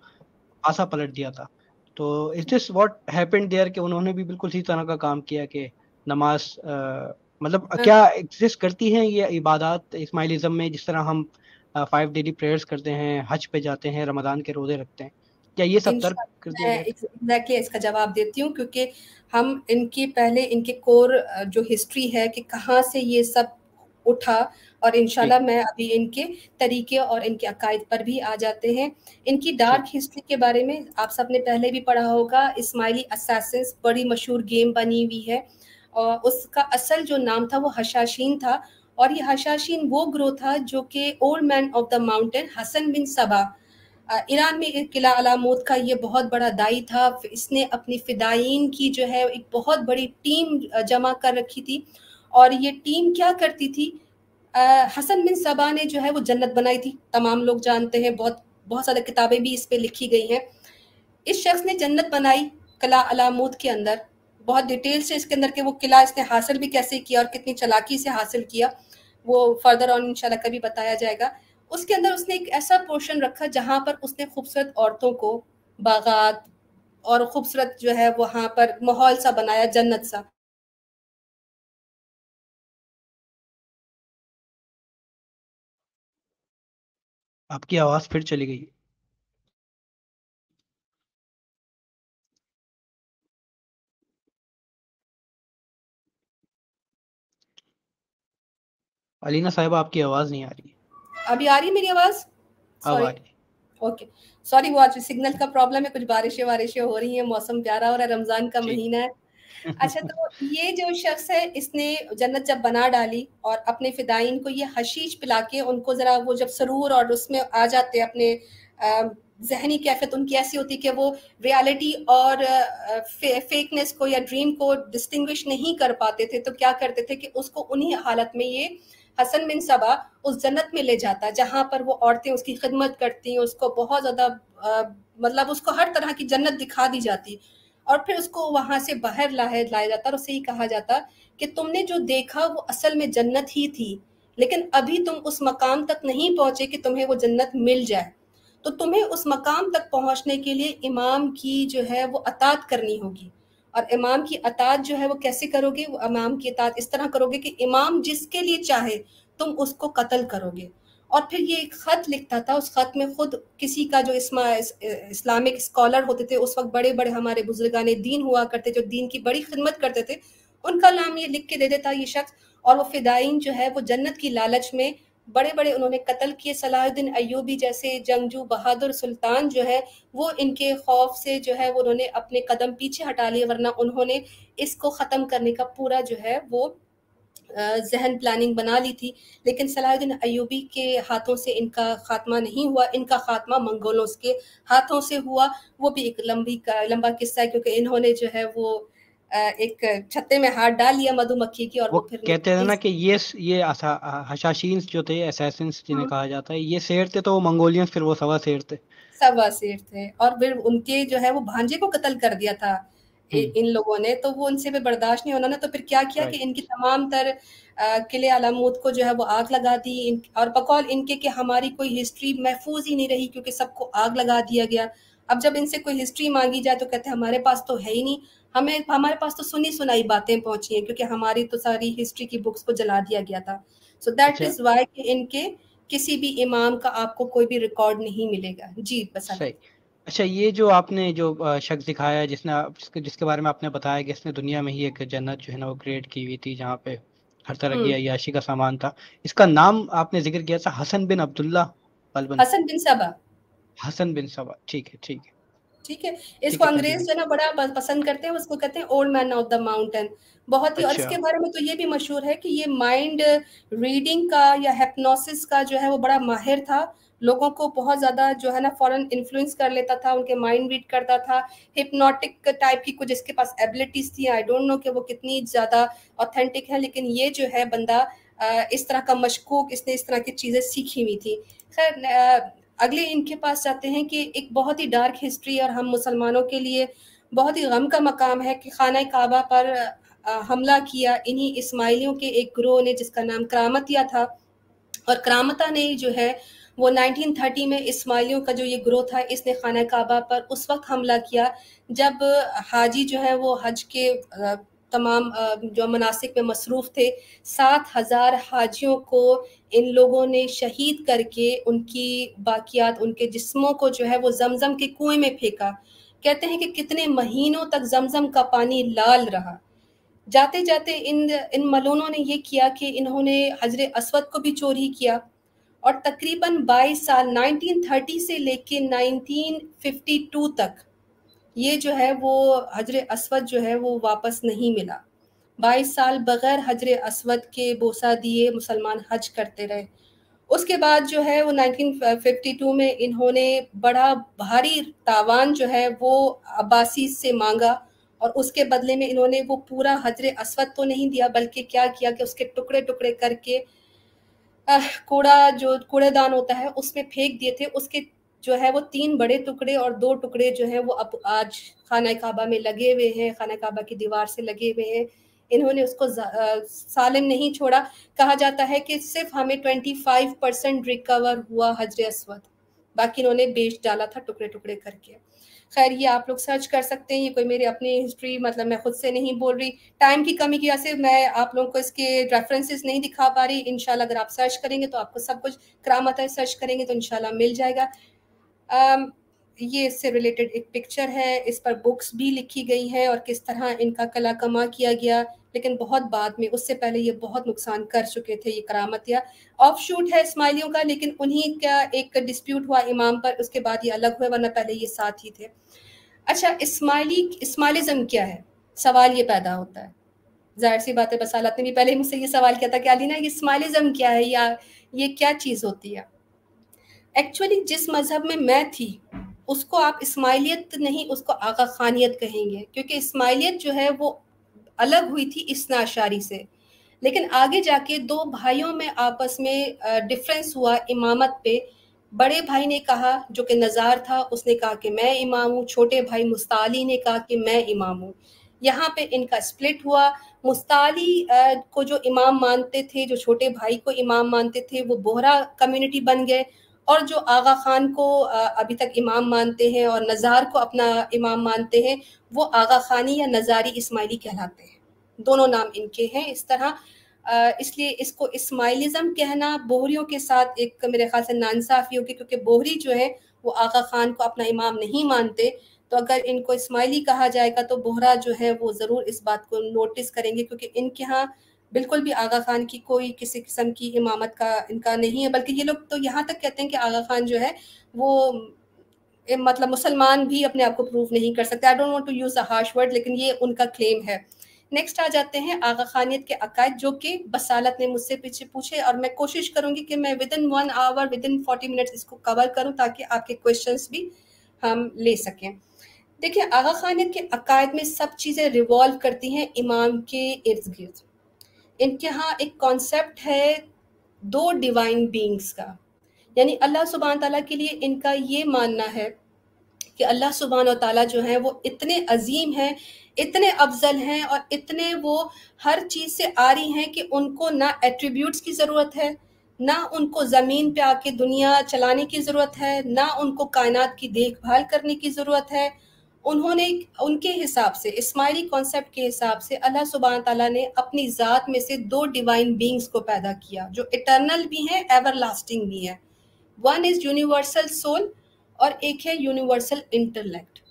आशा पलट दिया था। तो is this what happened there कि उन्होंने भी बिल्कुल इसी तरह का काम किया कि नमाज मतलब क्या एग्जिस्ट करती हैं ये इबादत इस्माइलिज्म में, जिस तरह हम 5 डेली प्रेयर्स करते हैं, हज पे जाते हैं, रमज़ान के रोज़े रखते हैं, क्या ये सब तर्क कर दिया है? एग्जैक्टली इसका जवाब देती हूँ, क्योंकि हम इनकी पहले इनके कोर जो हिस्ट्री है कि कहाँ से ये सब उठा, और इंशाल्लाह मैं अभी इनके तरीके और इनके अकायद पर भी आ जाते हैं। इनकी डार्क हिस्ट्री के बारे में आप सब ने पहले भी पढ़ा होगा, इस्माइली असासिन्स बड़ी मशहूर गेम बनी हुई है, और उसका असल जो नाम था वो हशाशीन था, और ये हशाशीन वो ग्रोह था जो कि old man of the mountain Hasan bin Sabbah, Iran में किला अलामूत का ये बहुत बड़ा दाई था। इसने अपनी फ़िदायीन की जो है एक बहुत बड़ी टीम जमा कर रखी थी, और ये टीम क्या करती थी, हसन बिन सब्बाह ने जो है वो जन्नत बनाई थी, तमाम लोग जानते हैं, बहुत बहुत सारी किताबें भी इस पे लिखी गई हैं। इस शख्स ने जन्नत बनाई किला अलामूत के अंदर, बहुत डिटेल से इसके अंदर के वो किला इसने हासिल भी कैसे किया और कितनी चालाकी से हासिल किया वो फर्दर ऑन इंशाल्लाह कभी बताया जाएगा। उसके अंदर उसने एक ऐसा पोर्शन रखा जहाँ पर उसने खूबसूरत औरतों को बागात और खूबसूरत जो है वहाँ पर माहौल सा बनाया, जन्नत सा। आपकी आवाज फिर चली गई। अलीना साहिबा आपकी आवाज नहीं आ रही। अभी आ रही मेरी आवाज? अब आ रही। ओके सॉरी, वो आज सिग्नल का प्रॉब्लम है, कुछ बारिशें वारिशें हो रही है, मौसम प्यारा हो रहा है, रमजान का महीना है। अच्छा, तो ये जो शख्स है इसने जन्नत जब बना डाली और अपने फिदाइन को ये हशीश पिला के उनको ज़रा वो जब सरूर और उसमें आ जाते अपने जहनी कैफियत उनकी ऐसी होती कि वो रियलिटी और फेकनेस को या ड्रीम को डिस्टिंग्विश नहीं कर पाते थे, तो क्या करते थे कि उसको उन्हीं हालत में ये हसन बिन सबा उस जन्नत में ले जाता जहाँ पर वो औरतें उसकी खिदमत करती, उसको बहुत ज़्यादा मतलब उसको हर तरह की जन्नत दिखा दी जाती और फिर उसको वहाँ से बाहर लाया जाता और उसे ही कहा जाता कि तुमने जो देखा वो असल में जन्नत ही थी, लेकिन अभी तुम उस मकाम तक नहीं पहुँचे कि तुम्हें वो जन्नत मिल जाए, तो तुम्हें उस मकाम तक पहुँचने के लिए इमाम की जो है वो अतात करनी होगी। और इमाम की अतात जो है वो कैसे करोगे? वो इमाम की अतात इस तरह करोगे कि इमाम जिसके लिए चाहे तुम उसको कत्ल करोगे। और फिर ये एक ख़त लिखता था, उस ख़त में ख़ुद किसी का जो इस्लामिक स्कॉलर होते थे उस वक्त, बड़े बड़े हमारे बुजुर्गाने दीन हुआ करते जो दीन की बड़ी खिदमत करते थे, उनका नाम ये लिख के दे देता ये शख्स। और वो फ़िदाइन जो है वो जन्नत की लालच में बड़े बड़े उन्होंने कत्ल किए, सलाहुद्दीन अय्यूबी जैसे जंगजू बहादुर सुल्तान जो है वो इनके खौफ से जो है वो उन्होंने अपने कदम पीछे हटा लिए, वरना उन्होंने इसको ख़त्म करने का पूरा जो है वो जहन प्लानिंग बना ली थी। लेकिन सलाहुद्दीन अय्यूबी के हाथों से इनका खात्मा नहीं हुआ, इनका खात्मा मंगोलों के हाथों से हुआ। वो भी एक लंबा किस्सा है, क्योंकि इन्होंने जो है वो एक छत्ते में हाथ डाल लिया मधुमक्खी की और वो फिर कहते हैं ना कि ये हशाशीन जो थे, असैसिन्स जिन्हें कहा जाता है, ये शेर थे, तो वो मंगोलियंस फिर वो सवा शेर थे और फिर उनके जो है वो भांजे को कत्ल कर दिया था इन लोगों ने, तो वो उनसे भी बर्दाश्त नहीं होना ना, तो फिर क्या किया कि इनकी तमाम तर किले अलामूत को जो है वो आग लगा दी। और बकौल इनके कि हमारी कोई हिस्ट्री महफूज ही नहीं रही क्योंकि सबको आग लगा दिया गया। अब जब इनसे कोई हिस्ट्री मांगी जाए तो कहते हैं हमारे पास तो है ही नहीं, हमारे पास तो सुनी सुनाई बातें पहुंची हैं, क्योंकि हमारी तो सारी हिस्ट्री की बुक्स को जला दिया गया था। सो दैट इज व्हाई इनके किसी भी इमाम का आपको कोई भी रिकॉर्ड नहीं मिलेगा। जी बस। अच्छा, ये जो आपने जो शख्स दिखाया है जिसके बारे में आपने बताया कि इसने दुनिया में ही एक जन्नत जो है ना वो क्रिएट की हुई थी जहाँ पे हर तरह की अय्याशी का सामान था, इसका नाम आपने जिक्र किया था हसन बिन सबा। ठीक है। इसको अंग्रेज जो है ना बड़ा पसंद करते हैं, उसको कहते हैं old man of the mountain, बहुत ही। और इसके बारे में तो ये भी मशहूर है कि ये माइंड रीडिंग का या हिप्नोसिस का जो है वो बड़ा माहिर था, लोगों को बहुत ज़्यादा जो है ना फॉरेन इन्फ्लुएंस कर लेता था, उनके माइंड रीड करता था। हिप्नोटिक टाइप की कुछ इसके पास एबिलिटीज थी, आई डोंट नो कि वो कितनी ज़्यादा ऑथेंटिक है, लेकिन ये जो है बंदा इस तरह का मशकूक, इसने इस तरह की चीज़ें सीखी हुई थी। खैर अगले इनके पास जाते हैं कि एक बहुत ही डार्क हिस्ट्री और हम मुसलमानों के लिए बहुत ही गम का मकाम है कि खाना काबा पर हमला किया इन्हीं इस्माइलियों के एक ग्रोह ने जिसका नाम करामतिया था। और करामता ने जो है वो 1930 में इस्माइलियों का जो ये ग्रोह था इसने खाना काबा पर उस वक्त हमला किया जब हाजी जो है वो हज के तमाम जो मनासिक में मसरूफ़ थे। 7000 हाजियों को इन लोगों ने शहीद करके उनकी बाकियात, उनके जिस्मों को जो है वो जमजम के कुएं में फेंका। कहते हैं कि कितने महीनों तक जमजम का पानी लाल रहा। जाते जाते इन मलूनों ने ये किया कि इन्होंने हजर अस्वद को भी चोरी किया और तकरीबन 22 साल 1930 से लेके 1952 तक ये जो है वो हजरे अस्वद जो है वो वापस नहीं मिला। 22 साल बग़ैर हजरे अस्वद के बोसा दिए मुसलमान हज करते रहे। उसके बाद जो है वो 1952 में इन्होंने बड़ा भारी तावान जो है वो अब्बासी से मांगा और उसके बदले में इन्होंने वो पूरा हजरे अस्वद तो नहीं दिया, बल्कि क्या किया कि उसके टुकड़े टुकड़े करके कूड़ा जो कूड़ेदान होता है उसमें फेंक दिए थे। उसके जो है वो 3 बड़े टुकड़े और 2 टुकड़े जो है वो अब आज खाना काबा में लगे हुए हैं, खाना काबा की दीवार से लगे हुए हैं। इन्होंने उसको सालिम नहीं छोड़ा। कहा जाता है कि सिर्फ हमें 25% रिकवर हुआ हजरे अस्वद, बाकी इन्होंने बेच डाला था टुकड़े टुकड़े करके। खैर ये आप लोग सर्च कर सकते हैं, ये कोई मेरी अपनी हिस्ट्री मतलब मैं खुद से नहीं बोल रही, टाइम की कमी की वजह से मैं आप लोगों को इसके रेफरेंसेस नहीं दिखा पा रही। इंशाल्लाह अगर आप सर्च करेंगे तो आपको सब कुछ, करामत सर्च करेंगे तो इंशाल्लाह मिल जाएगा। ये इससे रिलेटेड एक पिक्चर है, इस पर बुक्स भी लिखी गई हैं और किस तरह इनका कला कमा किया गया, लेकिन बहुत बाद में। उससे पहले ये बहुत नुकसान कर चुके थे। ये करामतिया ऑफ शूट है इस्माइलियों का, लेकिन उन्हीं का एक डिस्प्यूट हुआ इमाम पर, उसके बाद ये अलग हुए, वरना पहले ये साथ ही थे। अच्छा इस्माइलिज्म क्या है, सवाल ये पैदा होता है। जाहिर सी बात है बसालत ने भी पहले मुझसे ये सवाल किया था कि अलीना ये इस्माइलिज्म क्या है या ये क्या चीज़ होती है। एक्चुअली जिस मज़हब में मैं थी उसको आप इस्माइलियत नहीं, उसको आगा खानियत कहेंगे, क्योंकि इस्माइलियत जो है वो अलग हुई थी इस्ना अशारी से, लेकिन आगे जाके दो भाइयों में आपस में डिफरेंस हुआ इमामत पे। बड़े भाई ने कहा, जो कि नज़ार था, उसने कहा कि मैं इमाम हूँ। छोटे भाई मुस्ताली ने कहा कि मैं इमाम हूँ। यहाँ पे इनका स्प्लिट हुआ। मुस्ताली को जो इमाम मानते थे, जो छोटे भाई को इमाम मानते थे, वो बोहरा कम्यूनिटी बन गए, और जो आगा खान को अभी तक इमाम मानते हैं और नज़ार को अपना इमाम मानते हैं, वो आगा खानी या नज़ारी इस्माइली कहलाते हैं। दोनों नाम इनके हैं इस तरह, इसलिए इसको इस्माइलिज्म कहना बोहरियों के साथ एक मेरे ख्याल से नाइंसाफी होगी, क्योंकि बोहरी जो है वो आगा खान को अपना इमाम नहीं मानते। तो अगर इनको इस्माइली कहा जाएगा तो बोहरा जो है वो ज़रूर इस बात को नोटिस करेंगे, क्योंकि इनके यहाँ बिल्कुल भी आगा खान की कोई किसी किस्म की इमामत का इनका नहीं है। बल्कि ये लोग तो यहाँ तक कहते हैं कि आगा खान जो है वो मतलब मुसलमान भी अपने आप को प्रूव नहीं कर सकते। I don't want to use a harsh word, लेकिन ये उनका क्लेम है। नेक्स्ट आ जाते हैं आगा खानियत के अकायद, जो कि बसालत ने मुझसे पीछे पूछे, और मैं कोशिश करूँगी कि मैं विदिन 40 मिनट्स इसको कवर करूँ ताकि आपके क्वेश्चंस भी हम ले सकें। देखिए आगा खानियत के अकायद में सब चीज़ें रिवॉल्व करती हैं इमाम के इर्द गिर्द। इनके यहाँ एक कॉन्सेप्ट है 2 डिवाइन बींग्स का, यानी अल्लाह सुब्हान तआला के लिए इनका ये मानना है कि अल्लाह सुब्हान तआला जो है वो इतने अजीम हैं, इतने अफजल हैं और इतने वो हर चीज़ से आरी हैं कि उनको ना एट्रीब्यूट्स की ज़रूरत है, ना उनको ज़मीन पे आके दुनिया चलाने की ज़रूरत है, ना उनको कायनात की देखभाल करने की ज़रूरत है। उन्होंने उनके हिसाब से, इस्माइली कॉन्सेप्ट के हिसाब से, अल्लाह सुब्हान तआला ने अपनी ज़ात में से 2 डिवाइन बींग्स को पैदा किया जो इटर्नल भी हैं, एवरलास्टिंग भी हैं। 1 इज़ यूनिवर्सल सोल और एक है यूनिवर्सल इंटेलेक्ट।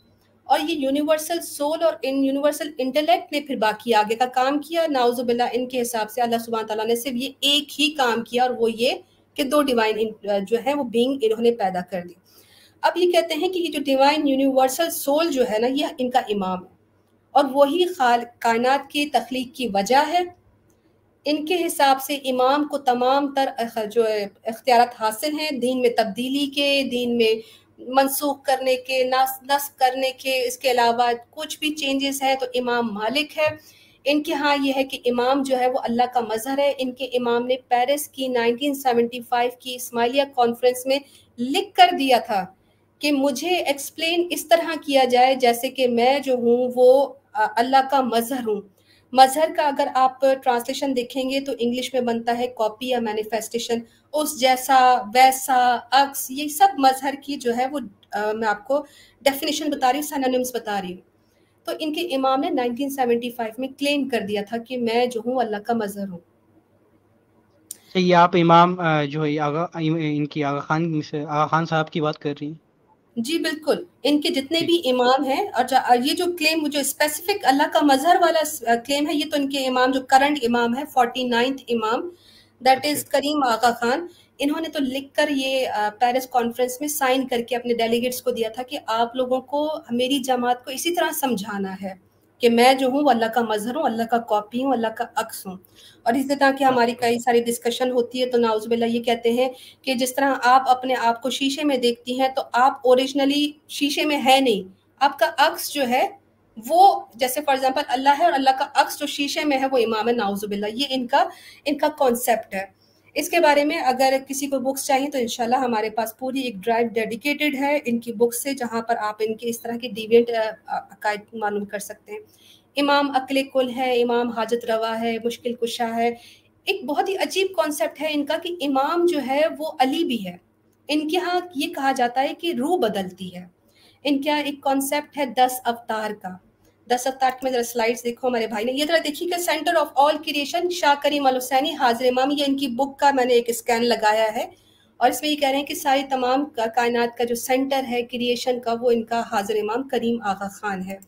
और ये यूनिवर्सल सोल और इन यूनिवर्सल इंटेलेक्ट ने फिर बाकी आगे का काम किया। नाउज़ुबिल्लाह इनके हिसाब से अल्लाह सुब्हान तआला ने सिर्फ ये एक ही काम किया, और वो ये कि 2 डिवाइन जो है वो बींग इन्होंने पैदा कर दी। अब ये कहते हैं कि ये जो डिवाइन यूनिवर्सल सोल जो है ना, ये इनका इमाम है और वही कायनात की तख्लीक की वजह है। इनके हिसाब से इमाम को तमाम तर जो इख्तियारत हासिल हैं, दीन में तब्दीली के, दीन में मनसूख करने के, नस्ख़ करने के, इसके अलावा कुछ भी चेंजेस हैं तो इमाम मालिक है। इनके यहाँ ये है कि इमाम जो है वो अल्लाह का मज़हर है। इनके इमाम ने पेरिस की 1975 की इस्माइलिया कॉन्फ्रेंस में लिख कर दिया था कि मुझे एक्सप्लेन इस तरह किया जाए जैसे कि मैं जो हूँ वो अल्लाह का मज़हर हूँ। मज़हर का अगर आप ट्रांसलेशन देखेंगे तो इंग्लिश में बनता है कॉपी या मैनिफेस्टेशन, उस जैसा, वैसा, अक्स, ये सब मज़हर की जो है वो मैं आपको डेफिनेशन बता रही हूँ, सिनोनिम्स बता रही हूँ। तो इनके इमाम ने 1975 में क्लेम कर दिया था कि मैं जो हूँ अल्लाह का मज़हर हूँ। ये आप इमाम जो है आगा खान साहब की बात कर रही हैं? जी बिल्कुल, इनके जितने भी इमाम हैं, और ये जो क्लेम जो स्पेसिफिक अल्लाह का मज़हर वाला क्लेम है, ये तो इनके इमाम जो करंट इमाम है 49th इमाम दैट इज़ करीम आगा खान, इन्होंने तो लिखकर ये पेरिस कॉन्फ्रेंस में साइन करके अपने डेलीगेट्स को दिया था कि आप लोगों को, मेरी जमात को इसी तरह समझाना है कि मैं जो हूँ अल्लाह का मज़हर हूँ, अल्लाह का कॉपी हूँ, अल्लाह का अक्स हूँ। और इस तरह की हमारी कई सारी डिस्कशन होती है, तो नाउज़ुबिल्लाह ये कहते हैं कि जिस तरह आप अपने आप को शीशे में देखती हैं तो आप ओरिजिनली शीशे में है नहीं, आपका अक्स जो है वो, जैसे फॉर एग्जांपल अल्लाह है और अल्लाह का अक्स जो शीशे में है वो इमाम है। नाउज़ुबिल्लाह, ये इनका कॉन्सेप्ट है। इसके बारे में अगर किसी को बुक्स चाहिए तो इंशाल्लाह हमारे पास पूरी एक ड्राइव डेडिकेटेड है इनकी बुक्स से, जहां पर आप इनके इस तरह के डिविएंट अकायद मालूम कर सकते हैं। इमाम अकल कुल है, इमाम हाजत रवा है, मुश्किल कुशा है। एक बहुत ही अजीब कॉन्सेप्ट है इनका कि इमाम जो है वो अली भी है। इनके यहाँ ये कहा जाता है कि रूह बदलती है। इनके यहाँ एक कॉन्सेप्ट है 10 अवतार का। 10 अवतार में जरा स्लाइड्स देखो हमारे भाई ने, ये जरा देखिए कि centre of all creation Shah Karim Al Hussaini हाजिर इमाम, ये इनकी बुक का मैंने एक स्कैन लगाया है और इसमें ये कह रहे हैं कि सारी तमाम कायनात का जो सेंटर है क्रिएशन का वो इनका हाजिर इमाम करीम आगा खान है।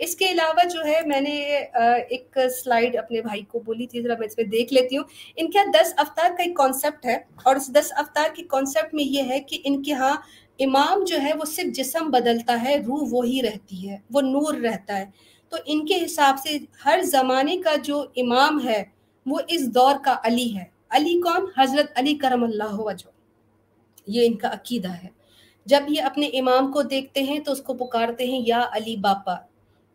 इसके अलावा जो है मैंने एक स्लाइड अपने भाई को बोली थी, जरा मैं इसमें देख लेती हूँ। इनके यहाँ 10 अवतार का एक कॉन्सेप्ट है और इस 10 अवतार के कॉन्सेप्ट में ये है कि इनके यहाँ इमाम जो है वो सिर्फ जिस्म बदलता है, रूह वो ही रहती है, वो नूर रहता है। तो इनके हिसाब से हर ज़माने का जो इमाम है वो इस दौर का अली है। अली कौन? हज़रत अली करमल्लाहु वजहू, ये इनका अकीदा है। जब ये अपने इमाम को देखते हैं तो उसको पुकारते हैं या अली बापा,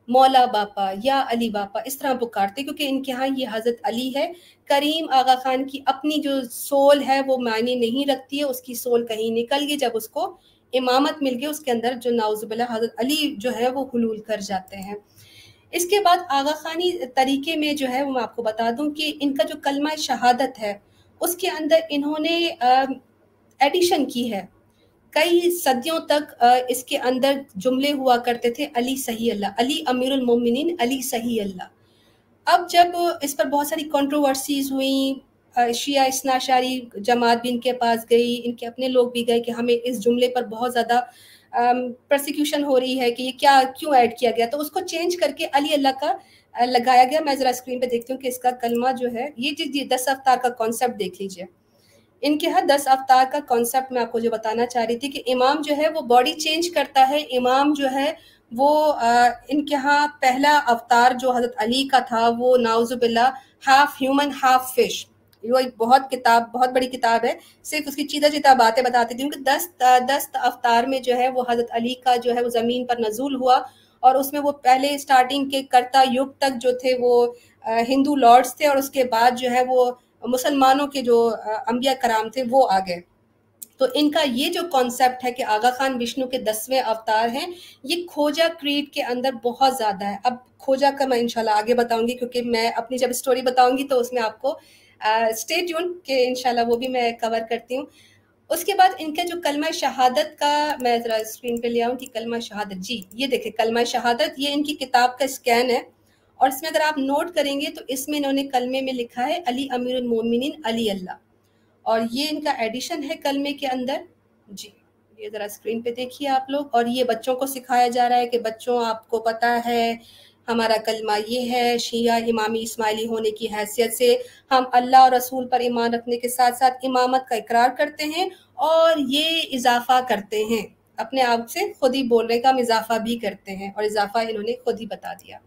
मौला बापा, या अली बापा, इस तरह पुकारते, क्योंकि इनके यहाँ ये हज़रत अली है। करीम आगा खान की अपनी जो सोल है वो मायने नहीं रखती है, उसकी सोल कहीं निकल गई, जब उसको इमामत मिल गई उसके अंदर जो नाउज़ुबिल्ला हज़रत अली जो है वो हुलूल कर जाते हैं। इसके बाद आगा खानी तरीके में जो है वो मैं आपको बता दूं कि इनका जो कलमा शहादत है उसके अंदर इन्होंने एडिशन की है। कई सदियों तक इसके अंदर जुमले हुआ करते थे, अली सही अल्लाह, अली अमीरुल मोमिनीन, अली सही अल्लाह। अब जब इस पर बहुत सारी कंट्रोवर्सीज हुई, शिया इस्ना अशारी जमात भी इनके पास गई, इनके अपने लोग भी गए कि हमें इस जुमले पर बहुत ज़्यादा प्रोसिक्यूशन हो रही है कि ये क्या क्यों ऐड किया गया, तो उसको चेंज करके अली अल्लाह का लगाया गया। मैं ज़रा स्क्रीन पे देखती हूँ कि इसका कलमा जो है, ये 10 अवतार का कॉन्सेप्ट देख लीजिए। इनके यहाँ 10 अवतार का कॉन्सेप्ट मैं आपको जो बताना चाह रही थी कि इमाम जो है वो बॉडी चेंज करता है। इमाम जो है वो इनके यहाँ पहला अवतार जो हज़रत अली का था वो नाउज़ुबिल्ला हाफ ह्यूमन हाफ फिश, वो एक बहुत बड़ी किताब है, सिर्फ उसकी चीदा बातें बताती थी। क्योंकि 10 अवतार में जो है वो हज़रत अली का जो है वो ज़मीन पर नज़ूल हुआ और उसमें वो पहले स्टार्टिंग के कर्ता युग तक जो थे वो हिंदू लॉर्ड्स थे और उसके बाद जो है वो मुसलमानों के जो अंबिया कराम थे वो आ गए। तो इनका ये जो कॉन्सेप्ट है कि आगा खान विष्णु के 10वें अवतार हैं, ये खोजा क्रीड के अंदर बहुत ज़्यादा है। अब खोजा का मैं इंशाल्लाह आगे बताऊंगी, क्योंकि मैं अपनी जब स्टोरी बताऊंगी तो उसमें आपको स्टे ट्यून के इंशाल्लाह वो भी मैं कवर करती हूँ। उसके बाद इनका जो कलमा शहादत का मैं ज़रा स्क्रीन पर ले आऊँ कि कलमा शहादत, जी ये देखें कलमा शहादत, ये इनकी किताब का स्कैन है और इसमें अगर आप नोट करेंगे तो इसमें इन्होंने कलमे में लिखा है अली अमीरुल मोमिनीन, अली अल्लाह, और ये इनका एडिशन है कलमे के अंदर। जी ये ज़रा स्क्रीन पे देखिए आप लोग। और ये बच्चों को सिखाया जा रहा है कि बच्चों आपको पता है हमारा कलमा ये है, शिया इमामी इस्माइली होने की हैसियत से हम अल्लाह और रसूल पर ईमान रखने के साथ साथ इमामत का इकरार करते हैं और ये इजाफा करते हैं, अपने आप से खुद ही बोलने का हम इजाफा भी करते हैं, और इजाफा इन्होंने खुद ही बता दिया।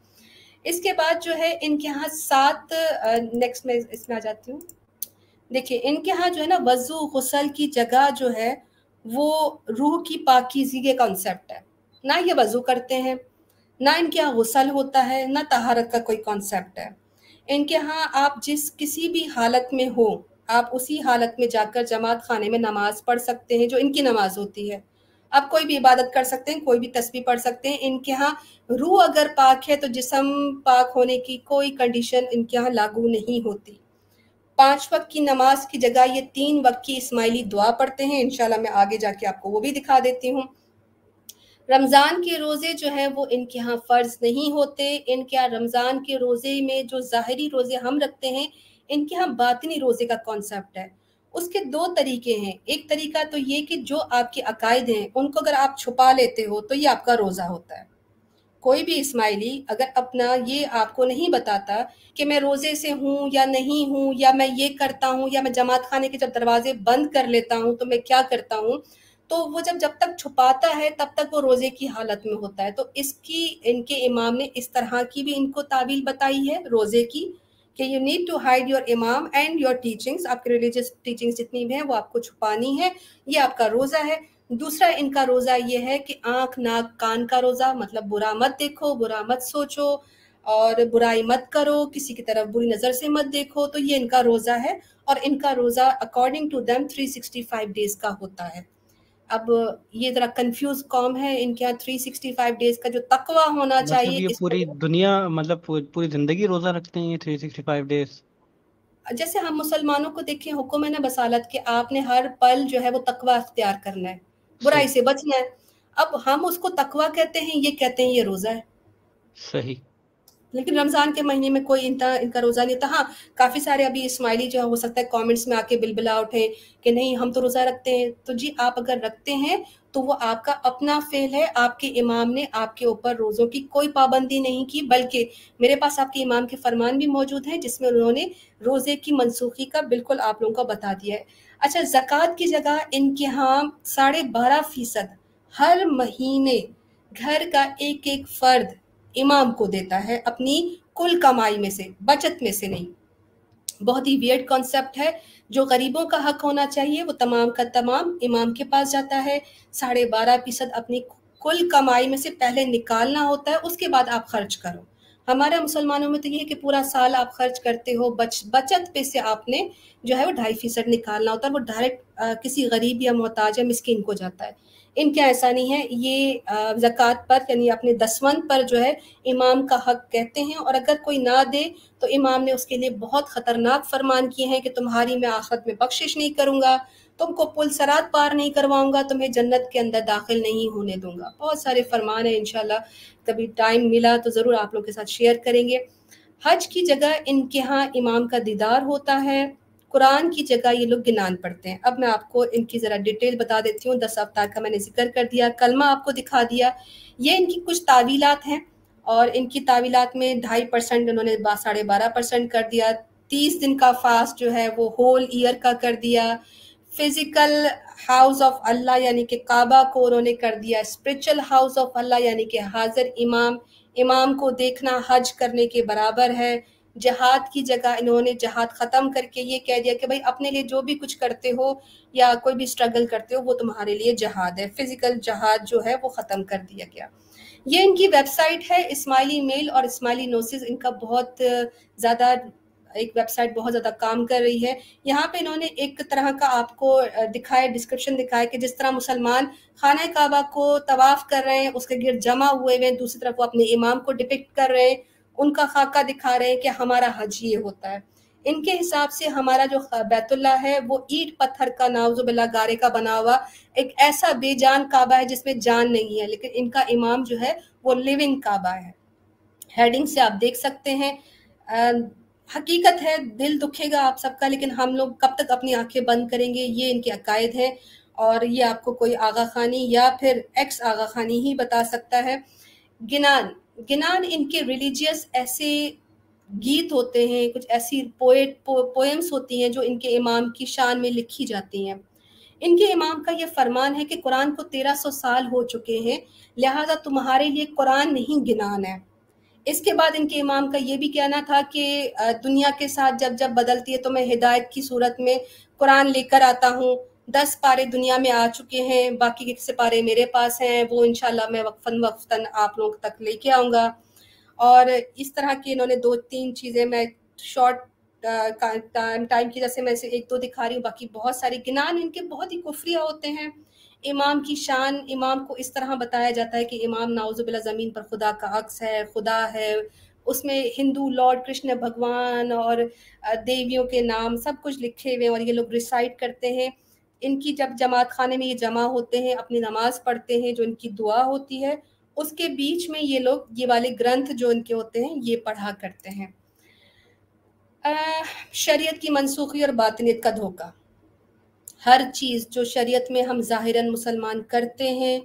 इसके बाद जो है इनके यहाँ 7 नेक्स्ट में इसमें आ जाती हूँ। देखिए इनके यहाँ जो है ना वज़ू गुसल की जगह जो है वो रूह की पाकीज़गी के कॉन्सेप्ट है, ना ये वज़ू करते हैं, ना इनके यहाँ गुसल होता है, ना तहारत का कोई कॉन्सेप्ट है। इनके यहाँ आप जिस किसी भी हालत में हो आप उसी हालत में जाकर जमात खाने में नमाज़ पढ़ सकते हैं जो इनकी नमाज होती है। आप कोई भी इबादत कर सकते हैं, कोई भी तस्बीह पढ़ सकते हैं। इनके यहाँ रूह अगर पाक है तो जिस्म पाक होने की कोई कंडीशन इनके यहाँ लागू नहीं होती। 5 वक्त की नमाज की जगह ये 3 वक्त की इस्माइली दुआ पढ़ते हैं, इंशाल्लाह मैं आगे जाके आपको वो भी दिखा देती हूँ। रमज़ान के रोज़े जो हैं वो इनके यहाँ फ़र्ज़ नहीं होते। इनके यहाँ रमज़ान के रोज़े में जो ज़ाहरी रोज़े हम रखते हैं, इनके यहाँ बातिनी रोज़े का कॉन्सेप्ट है। उसके 2 तरीके हैं। एक तरीका तो ये कि जो आपके अकायद हैं उनको अगर आप छुपा लेते हो तो ये आपका रोज़ा होता है। कोई भी इस्माइली अगर अपना ये आपको नहीं बताता कि मैं रोज़े से हूँ या नहीं हूँ, या मैं ये करता हूँ, या मैं जमात खाने के जब दरवाज़े बंद कर लेता हूँ तो मैं क्या करता हूँ, तो वो जब तक छुपाता है तब तक वो रोज़े की हालत में होता है। तो इसकी इनके इमाम ने इस तरह की भी इनको तावील बताई है रोज़े की कि you need to hide your इमाम एंड योर टीचिंग्स, आपके रिलीजियस टीचिंग्स जितनी भी हैं वो आपको छुपानी है, ये आपका रोज़ा है। दूसरा इनका रोज़ा ये है कि आँख नाक कान का रोज़ा, मतलब बुरा मत देखो, बुरा मत सोचो, और बुराई मत करो, किसी की तरफ बुरी नज़र से मत देखो। तो ये इनका रोज़ा है और इनका रोज़ा अकॉर्डिंग टू देम 365 डेज़ का होता है। अब ये ज़रा कंफ्यूज कॉम है, इनके यहाँ 365 डेज़ का जो तकवा होना चाहिए, ये पूरी दुनिया मतलब पूरी ज़िंदगी रोज़ा रखते हैं ये 365 डेज़। जैसे हम मुसलमानों को देखें, हुक्म है ना बसालत के, आपने हर पल जो है वो तकवा अख्तियार करना है, बुराई से बचना है। अब हम उसको तकवा कहते हैं, ये कहते हैं ये रोज़ा है। सही, लेकिन रमज़ान के महीने में कोई इनका रोज़ा नहीं था। हाँ, काफ़ी सारे अभी इस्माइली जो हो सकता है कमेंट्स में आके बिलबिला उठे कि नहीं हम तो रोज़ा रखते हैं। तो जी, आप अगर रखते हैं तो वो आपका अपना फ़ेल है, आपके इमाम ने आपके ऊपर रोज़ों की कोई पाबंदी नहीं की। बल्कि मेरे पास आपके इमाम के फरमान भी मौजूद हैं जिसमें उन्होंने रोज़े की मनसूखी का बिल्कुल आप लोगों को बता दिया है। अच्छा, ज़कात की जगह इनके यहाँ 12.5% हर महीने घर का एक एक फ़र्द इमाम को देता है, अपनी कुल कमाई में से, बचत में से नहीं। बहुत ही वियर्ड कॉन्सेप्ट है। जो गरीबों का हक होना चाहिए वो तमाम का तमाम इमाम के पास जाता है। 12.5% अपनी कुल कमाई में से पहले निकालना होता है, उसके बाद आप खर्च करो। हमारे मुसलमानों में तो ये है कि पूरा साल आप खर्च करते हो, बचत पे से आपने जो है वो 2.5% निकालना होता है, वो डायरेक्ट किसी गरीब या मोहताज या मिस्किन को जाता है। इनके ऐसा नहीं है। ये ज़कात पर यानी अपने दसवंद पर जो है इमाम का हक कहते हैं, और अगर कोई ना दे तो इमाम ने उसके लिए बहुत ख़तरनाक फरमान किए हैं कि तुम्हारी मैं आखिरत में बख्शिश नहीं करूँगा, तुमको पुल सरात पार नहीं करवाऊँगा, तुम्हें जन्नत के अंदर दाखिल नहीं होने दूँगा। बहुत सारे फरमान हैं, इंशाल्लाह कभी टाइम मिला तो ज़रूर आप लोग के साथ शेयर करेंगे। हज की जगह इनके यहाँ इमाम का दीदार होता है, कुरान की जगह ये लोग गिनान पढ़ते हैं। अब मैं आपको इनकी ज़रा डिटेल बता देती हूँ। 10 अवतार का मैंने जिक्र कर दिया, कलमा आपको दिखा दिया। ये इनकी कुछ तावीलात हैं, और इनकी तावीलात में 2.5% उन्होंने 12.5% कर दिया। 30 दिन का फास्ट जो है वो होल ईयर का कर दिया। फिज़िकल हाउस ऑफ अल्लाह यानी कि काबा को उन्होंने कर दिया स्पिरिचुअल हाउस ऑफ अल्लाह, यानी कि हाजिर इमाम को देखना हज करने के बराबर है। जहाद की जगह इन्होंने जहाद ख़त्म करके ये कह दिया कि भाई अपने लिए जो भी कुछ करते हो या कोई भी स्ट्रगल करते हो वो तुम्हारे लिए जहाद है। फिज़िकल जहाद जो है वो ख़त्म कर दिया गया। ये इनकी वेबसाइट है। इस्माइली मेल और इस्माइली नोसिस इनका बहुत ज़्यादा एक वेबसाइट बहुत ज़्यादा काम कर रही है। यहाँ पे इन्होंने एक तरह का आपको दिखाया, डिस्क्रिप्शन दिखाया कि जिस तरह मुसलमान खाना काबा को तवाफ़ कर रहे हैं, उसके गिर जमा हुए हुए हैं, दूसरी तरफ वो अपने इमाम को डिपिक्ट कर रहे हैं, उनका खाका दिखा रहे हैं कि हमारा हज ये होता है। इनके हिसाब से हमारा जो बैतुल्ला है वो ईट पत्थर का नाउज़ुबिल्लाह गारे का बना हुआ एक ऐसा बेजान काबा है जिसमें जान नहीं है, लेकिन इनका इमाम जो है वो लिविंग काबा है। हेडिंग से आप देख सकते हैं। हकीकत है, दिल दुखेगा आप सबका, लेकिन हम लोग कब तक अपनी आंखें बंद करेंगे। ये इनके अकायद हैं, और ये आपको कोई आगा खानी या फिर एक्स आगा खानी ही बता सकता है। गिनान इनके रिलीजियस ऐसे गीत होते हैं, कुछ ऐसी पोएम्स होती हैं जो इनके इमाम की शान में लिखी जाती हैं। इनके इमाम का ये फरमान है कि कुरान को 1300 साल हो चुके हैं, लिहाजा तुम्हारे लिए कुरान नहीं गिनान है। इसके बाद इनके इमाम का ये भी कहना था कि दुनिया के साथ जब जब बदलती है तो मैं हिदायत की सूरत में कुरान लेकर आता हूँ। 10 पारे दुनिया में आ चुके हैं, बाकी के किसी पारे मेरे पास हैं, वो इंशाल्लाह मैं वक्फन आप लोग तक लेके आऊँगा। और इस तरह के इन्होंने 2-3 चीज़ें, मैं शॉर्ट टाइम की जैसे मैं से 1-2 दिखा रही हूँ, बाकी बहुत सारे गिनान इनके बहुत ही कुफ्रिया होते हैं। इमाम की शान, इमाम को इस तरह बताया जाता है कि इमाम नाउज़ुबिल्लाह ज़मीन पर खुदा का अक्स है, खुदा है, उसमें हिंदू लॉर्ड कृष्ण भगवान और देवियों के नाम सब कुछ लिखे हुए हैं, और ये लोग रिसाइट करते हैं। इनकी जब जमात खाने में ये जमा होते हैं, अपनी नमाज पढ़ते हैं, जो इनकी दुआ होती है उसके बीच में ये लोग ये वाले ग्रंथ जो इनके होते हैं ये पढ़ा करते हैं। शरीयत की मनसूखी और बातिनियत का धोखा। हर चीज़ जो शरीयत में हम ज़ाहिरन मुसलमान करते हैं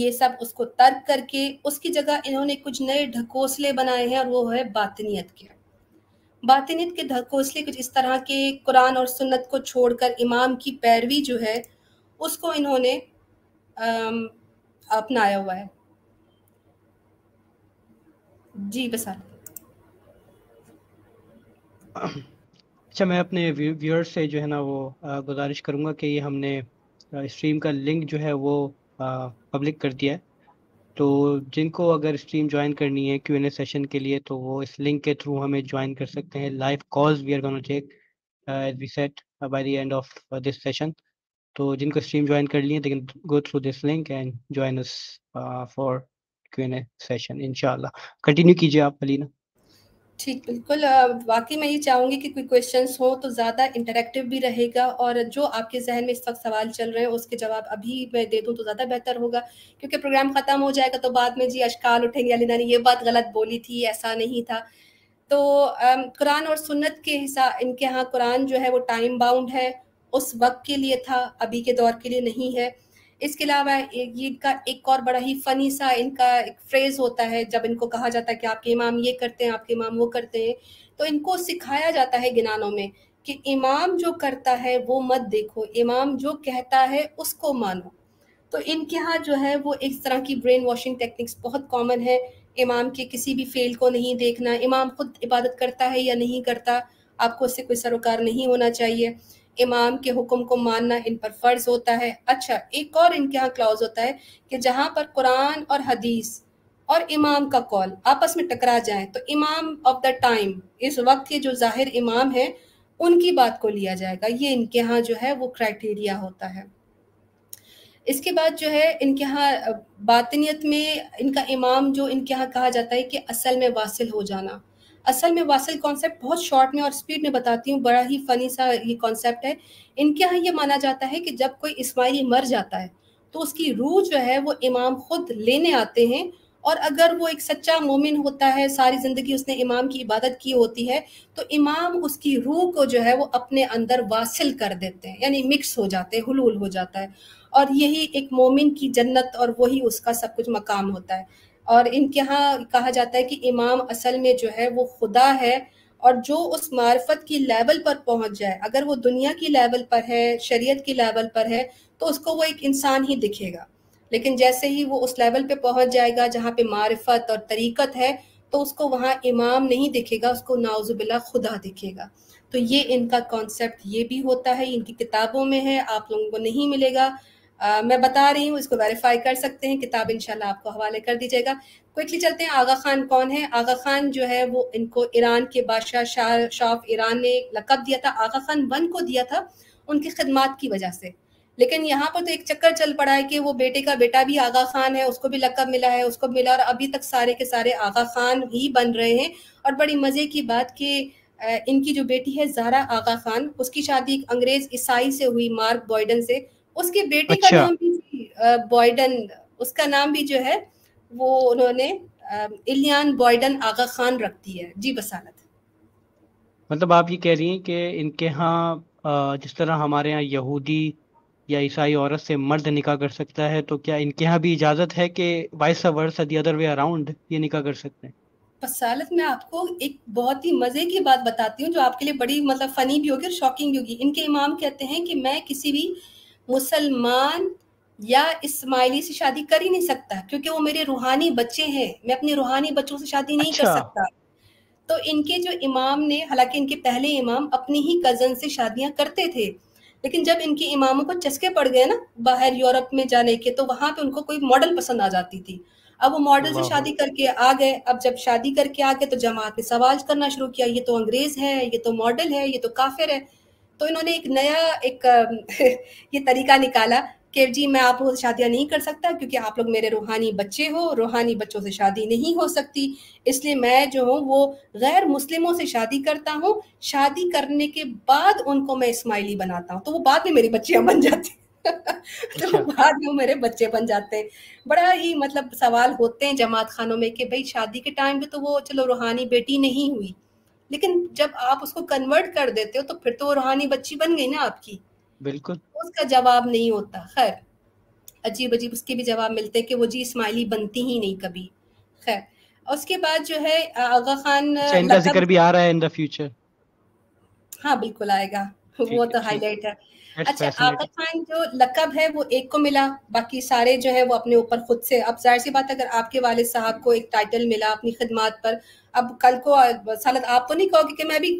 ये सब उसको तर्क करके उसकी जगह इन्होंने कुछ नए ढकोसले बनाए हैं, और वो है बातिनियत के। बातिनियत के ढकोसले कुछ इस तरह के कुरान और सुन्नत को छोड़कर इमाम की पैरवी जो है उसको इन्होंने अपनाया हुआ है। जी बसाल, अच्छा मैं अपने व्यूअर्स से जो है ना वो गुजारिश करूँगा कि ये हमने स्ट्रीम का लिंक जो है वो पब्लिक कर दिया है, तो जिनको अगर स्ट्रीम ज्वाइन करनी है क्यू एन ए सेशन के लिए तो वो इस लिंक के थ्रू हमें ज्वाइन कर सकते हैं। Live calls we are gonna take as we set by the end of this session. तो जिनको स्ट्रीम ज्वाइन कर लिए they can go through this link and join us for Q N A session इंशाल्लाह। Continue कीजिए आप अलीना। ठीक, बिल्कुल। वाकई मैं ये चाहूँगी कि कोई क्वेश्चंस हो तो ज़्यादा इंटरेक्टिव भी रहेगा और जो आपके जहन में इस वक्त सवाल चल रहे हैं उसके जवाब अभी मैं दे दूँ तो ज़्यादा बेहतर होगा, क्योंकि प्रोग्राम ख़त्म हो जाएगा तो बाद में जी अश्काल उठेंगे अलीना ने ये बात गलत बोली थी, ऐसा नहीं था। तो कुरान और सुन्नत के हिसाब इनके यहाँ कुरान जो है वो टाइम बाउंड है, उस वक्त के लिए था, अभी के दौर के लिए नहीं है। इसके अलावा इनका एक और बड़ा ही फ़नी सा इनका एक फ्रेज़ होता है, जब इनको कहा जाता है कि आपके इमाम ये करते हैं, आपके इमाम वो करते हैं, तो इनको सिखाया जाता है गिनानों में कि इमाम जो करता है वो मत देखो, इमाम जो कहता है उसको मानो। तो इनके यहाँ जो है वो एक तरह की ब्रेन वॉशिंग टेक्निक्स बहुत कॉमन है, इमाम के किसी भी फेल को नहीं देखना, इमाम खुद इबादत करता है या नहीं करता आपको उससे कोई सरोकार नहीं होना चाहिए, इमाम के हुक्म को मानना इन पर फ़र्ज़ होता है। अच्छा, एक और इनके यहाँ क्लॉज होता है कि जहाँ पर कुरान और हदीस और इमाम का कौल आपस में टकरा जाए तो इमाम ऑफ द टाइम, इस वक्त के जो ज़ाहिर इमाम हैं उनकी बात को लिया जाएगा। ये इनके यहाँ जो है वो क्राइटेरिया होता है। इसके बाद जो है इनके यहाँ बातिनियत में इनका इमाम जो इनके यहाँ कहा जाता है कि असल में वासिल हो जाना। असल में वासिल कॉन्सेप्ट बहुत शॉर्ट में और स्पीड में बताती हूँ, बड़ा ही फ़नी सा ये कॉन्सेप्ट है। इनके यहाँ ये माना जाता है कि जब कोई इस्माइली मर जाता है तो उसकी रूह जो है वो इमाम खुद लेने आते हैं, और अगर वो एक सच्चा मोमिन होता है, सारी ज़िंदगी उसने इमाम की इबादत की होती है, तो इमाम उसकी रूह को जो है वो अपने अंदर वासिल कर देते हैं, यानी मिक्स हो जाते हैं, हुलूल हो जाता है, और यही एक मोमिन की जन्नत और वही उसका सब कुछ मकाम होता है। और इनके यहाँ कहा जाता है कि इमाम असल में जो है वो खुदा है, और जो उस मार्फत की लेवल पर पहुँच जाए, अगर वो दुनिया की लेवल पर है, शरीयत की लेवल पर है, तो उसको वो एक इंसान ही दिखेगा, लेकिन जैसे ही वो उस लेवल पे पहुँच जाएगा जहाँ पे मार्फत और तरीक़त है तो उसको वहाँ इमाम नहीं दिखेगा, उसको नाउज़ुबिल्लाह खुदा दिखेगा। तो ये इनका कॉन्सेप्ट ये भी होता है, इनकी किताबों में है, आप लोगों को नहीं मिलेगा, मैं बता रही हूँ, इसको वेरीफाई कर सकते हैं, किताब इंशाल्लाह आपको हवाले कर दी जाएगा। क्विकली चलते हैं, आगा खान कौन है। आगा खान जो है वो इनको ईरान के बादशाह शाह ऑफ ईरान ने लक़ब दिया था, आगा खान 1 को दिया था उनकी खिदमत की वजह से। लेकिन यहाँ पर तो एक चक्कर चल पड़ा है कि वो बेटे का बेटा भी आगा खान है, उसको भी लक़ब मिला है, उसको मिला, और अभी तक सारे के सारे आगा खान ही बन रहे हैं। और बड़ी मज़े की बात कि इनकी जो बेटी है ज़ारा आगा खान, उसकी शादी एक अंग्रेज़ ईसाई से हुई, मार्क बॉयडन से। उसके बेटे का नाम भी बॉयडन, उसका नाम भी जो है वो उन्होंने इलियान बॉयडन आगा खान रखती है। जी बसालत, मतलब आप ये कह रही हैं कि इनके यहाँ जिस तरह हमारे यहाँ यहूदी या ईसाई औरत से मर्द निकाह कर सकता है, तो क्या इनके यहाँ भी इजाज़त है कि vice versa the other way around ये निकाह कर सकते हैं? बसालत मैं आपको एक बहुत ही मज़े की बात बताती हूँ जो आपके लिए बड़ी मतलब फ़नी भी होगी और शॉकिंग भी होगी। इनके इमाम कहते हैं कि मैं किसी भी मुसलमान या इस्माइली से शादी कर ही नहीं सकता, क्योंकि वो मेरे रूहानी बच्चे हैं, मैं अपने रूहानी बच्चों से शादी नहीं कर सकता। तो इनके जो इमाम ने, हालांकि इनके पहले इमाम अपनी ही कज़न से शादियां करते थे, लेकिन जब इनके इमामों को चस्के पड़ गए ना बाहर यूरोप में जाने के, तो वहां पे उनको कोई मॉडल पसंद आ जाती थी। अब वो मॉडल से शादी करके आ गए, अब जब शादी करके आ गए तो जमात ने सवाल करना शुरू किया, ये तो अंग्रेज है, ये तो मॉडल है, ये तो काफिर है। तो इन्होंने एक नया ये तरीका निकाला कि जी मैं आप लोगों से शादियाँ नहीं कर सकता क्योंकि आप लोग मेरे रूहानी बच्चे हो, रूहानी बच्चों से शादी नहीं हो सकती, इसलिए मैं जो हूँ वो गैर मुस्लिमों से शादी करता हूँ, शादी करने के बाद उनको मैं इस्माइली बनाता हूँ, तो वो बाद में मेरी बच्चियाँ बन जाती तो बाद में मेरे बच्चे बन जाते हैं। बड़ा ही मतलब सवाल होते हैं जमात खानों में कि भाई शादी के टाइम पर तो वो चलो रूहानी बेटी नहीं हुई, लेकिन जब आप उसको कन्वर्ट कर देते हो तो फिर तो वो रूहानी बच्ची बन गई ना आपकी। बिल्कुल, उसका जवाब नहीं होता। खैर, अजीब अजीब उसके भी जवाब मिलते हैं कि वो जी इस्माइली बनती ही नहीं कभी। खैर, उसके बाद जो है आगा खान का जिक्र भी आ रहा है इन द फ्यूचर। हाँ बिल्कुल आएगा, वो तो हाईलाइट है। अच्छा, आगा खान जो लक़ब है वो एक को मिला, बाकी सारे जो है वो अपने ऊपर खुद से। अब जाहिर सी बात, अगर आपके वालिद साहब को एक टाइटल मिला अपनी खिदमत पर, अब कल को सालत आप तो नहीं कहोगे कि मैं भी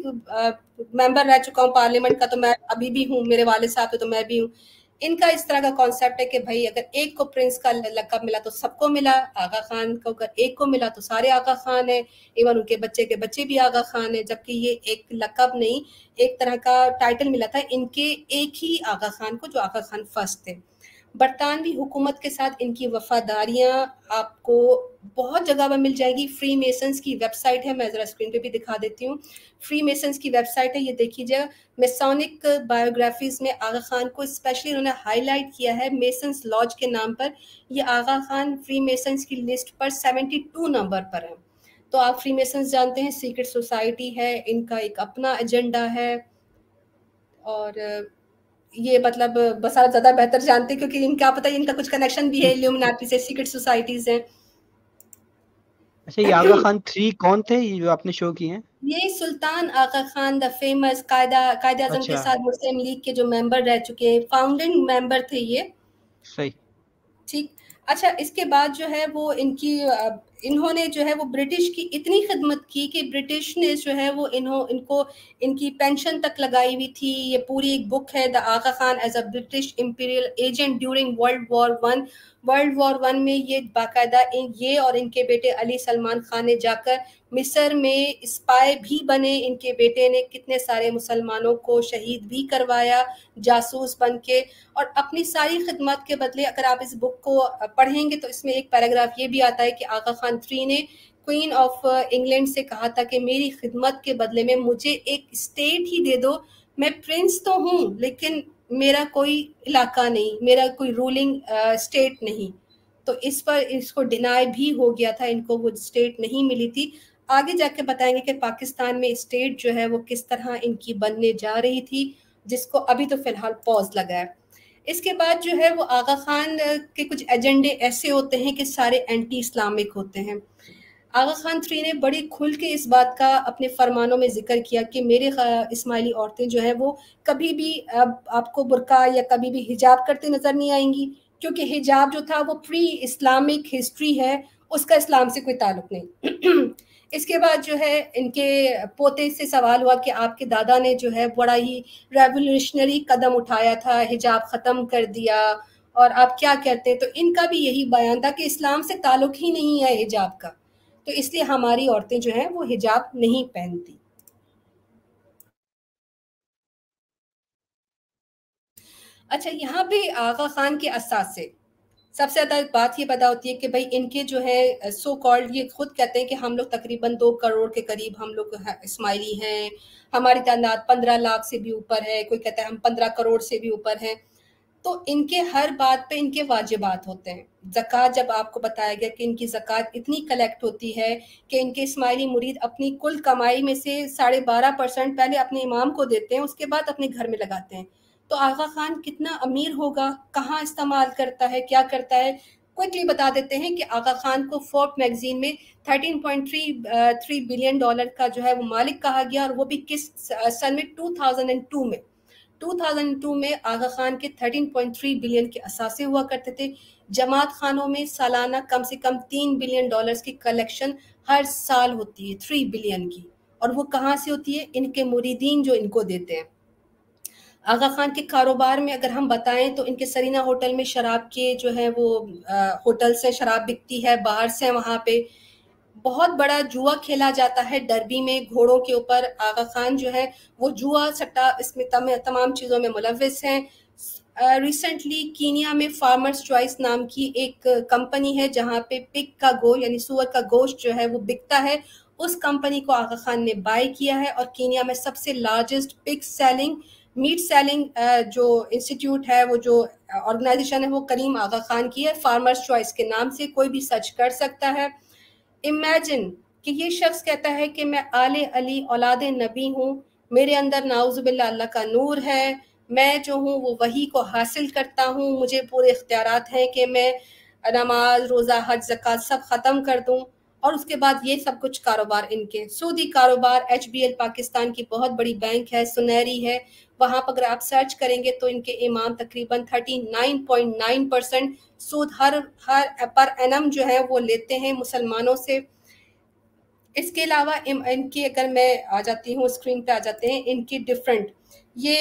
मेंबर रह चुका हूँ पार्लियामेंट का, तो मैं अभी भी हूँ, मेरे वालिद साहब तो मैं भी हूँ। इनका इस तरह का कॉन्सेप्ट है कि भाई अगर एक को प्रिंस का लक़ब मिला तो सबको मिला, आगा खान को अगर एक को मिला तो सारे आगा खान है, इवन उनके बच्चे के बच्चे भी आगा खान है, जबकि ये एक लक़ब नहीं एक तरह का टाइटल मिला था इनके एक ही आगा खान को जो आगा खान फर्स्ट थे। बरतानवी हुकूमत के साथ इनकी वफादारियाँ आपको बहुत जगह पर मिल जाएगी। फ्री मेसन्स की वेबसाइट है, मैं ज़रा स्क्रीन पे भी दिखा देती हूँ, फ्री मेसन्स की वेबसाइट है, ये देखिएगा। मेसोनिक बायोग्राफीज़ में आगा खान को स्पेशली उन्होंने हाईलाइट किया है मेसन्स लॉज के नाम पर। ये आगा खान फ्री मेसन्स की लिस्ट पर 72 नंबर पर है। तो आप फ्री मेसन्स जानते हैं सीक्रेट सोसाइटी है, इनका एक अपना एजेंडा है और ये मतलब बसात ज़्यादा बेहतर जानते हैं क्योंकि इनका पता है इनका कुछ कनेक्शन भी है इल्यूमिनाटी से, सीक्रेट सोसाइटीज़ हैं। अच्छा, ये आगा खान III कौन थे ये जो आपने शो किए हैं? ये सुल्तान आगा खान द फेमस कायदे आज़म के साथ मुस्लिम लीग के जो मेंबर रह चुके हैं, फाउंडिंग मेंबर थे ये। सही, ठीक। अच्छा, इसके बाद जो है वो इन्होंने जो है वो ब्रिटिश की इतनी खिदमत की कि ब्रिटिश ने जो है वो इनकी पेंशन तक लगाई हुई थी। ये पूरी एक बुक है, the Aga Khan as a British imperial agent during world war 1। World war 1 में ये बाकायदा ये और इनके बेटे अली सलमान खान ने जाकर मिस्र में स्पाई भी बने। इनके बेटे ने कितने सारे मुसलमानों को शहीद भी करवाया जासूस बन के, और अपनी सारी खिदमत के बदले अगर आप इस बुक को पढ़ेंगे तो इसमें एक पैराग्राफ ये भी आता है कि आगा खान III ने क्वीन ऑफ इंग्लैंड से कहा था कि मेरी खिदमत के बदले में मुझे एक स्टेट ही दे दो, मैं प्रिंस तो हूँ लेकिन मेरा कोई इलाका नहीं, मेरा कोई रूलिंग स्टेट नहीं। तो इस पर इसको डिनाई भी हो गया था, इनको वो स्टेट नहीं मिली थी। आगे जाके बताएंगे कि पाकिस्तान में स्टेट जो है वो किस तरह इनकी बनने जा रही थी, जिसको अभी तो फिलहाल पॉज लगा है। इसके बाद जो है वो आगा खान के कुछ एजेंडे ऐसे होते हैं कि सारे एंटी इस्लामिक होते हैं। आगा खान III ने बड़े खुल के इस बात का अपने फरमानों में जिक्र किया कि मेरे इस्माइली औरतें जो हैं वो कभी भी आपको बुरका या कभी भी हिजाब करते नज़र नहीं आएंगी, क्योंकि हिजाब जो था वो प्री इस्लामिक हिस्ट्री है, उसका इस्लाम से कोई ताल्लुक नहीं। इसके बाद जो है इनके पोते से सवाल हुआ कि आपके दादा ने जो है बड़ा ही रेवोल्यूशनरी कदम उठाया था, हिजाब ख़त्म कर दिया और आप क्या कहते हैं? तो इनका भी यही बयान था कि इस्लाम से ताल्लुक ही नहीं है हिजाब का, तो इसलिए हमारी औरतें जो हैं वो हिजाब नहीं पहनती। अच्छा, यहाँ पे आगा खान के असासे सबसे ज़्यादा बात ये पता होती है कि भाई इनके जो है सो कॉल्ड ये खुद कहते हैं कि हम लोग तकरीबन 2 करोड़ के करीब हम लोग इस्माइली हैं, हमारी तादाद 15 लाख से भी ऊपर है, कोई कहता है हम 15 करोड़ से भी ऊपर हैं। तो इनके हर बात पे इनके वाजिबात होते हैं। ज़कात, जब आपको बताया गया कि इनकी ज़कात इतनी कलेक्ट होती है कि इनके इस्माइली मुरीद अपनी कुल कमाई में से 12.5% पहले अपने इमाम को देते हैं, उसके बाद अपने घर में लगाते हैं। तो आगा खान कितना अमीर होगा, कहाँ इस्तेमाल करता है, क्या करता है, क्विकली बता देते हैं कि आगा खान को फोर्ब्स मैगजीन में 13.33 बिलियन डॉलर का जो है वो मालिक कहा गया, और वो भी किस सन में? 2002 में। 2002 में आगा खान के 13.3 बिलियन के असासे हुआ करते थे। जमात खानों में सालाना कम से कम 3 बिलियन डॉलर्स की कलेक्शन हर साल होती है, 3 बिलियन की, और वो कहाँ से होती है? इनके मुरीदीन जो इनको देते हैं। आगा खान के कारोबार में अगर हम बताएं तो इनके सरीना होटल में शराब के जो है वो होटल से शराब बिकती है, बाहर से वहाँ पे बहुत बड़ा जुआ खेला जाता है डर्बी में, घोड़ों के ऊपर। आगा खान जो है वो जुआ सट्टा इसमें तमाम चीज़ों में मुलविस हैं। रिसेंटली कीनिया में फार्मर्स चॉइस नाम की एक कंपनी है जहाँ पे पिग का गोश्त यानी सूअर का गोश्त जो है वो बिकता है, उस कंपनी को आगा खान ने बाय किया है, और कीनिया में सबसे largest pig selling meat selling जो इंस्टीट्यूट है, वो जो ऑर्गेनाइजेशन है वो करीम आगा खान की है, फार्मर्स चॉइस के नाम से, कोई भी सर्च कर सकता है। इमेजिन कि ये शख्स कहता है कि मैं आले अली औलाद नबी हूँ, मेरे अंदर नाउज़ुबिल्लाह अल्लाह का नूर है, मैं जो हूँ वो वही को हासिल करता हूँ, मुझे पूरे इख्तियारात हैं कि मैं नमाज, रोज़ा, हज, ज़कात सब ख़त्म कर दूँ। और उसके बाद ये सब कुछ कारोबार इनके सूदी कारोबार। HBL पाकिस्तान की बहुत बड़ी बैंक है, सुनहरी है, वहाँ पर अगर आप सर्च करेंगे तो इनके इमाम तकरीबन 39.9% सूद हर पर एनम जो है वो लेते हैं मुसलमानों से। इसके अलावा इनकी अगर मैं आ जाती हूँ स्क्रीन पे आ जाते हैं इनकी डिफरेंट ये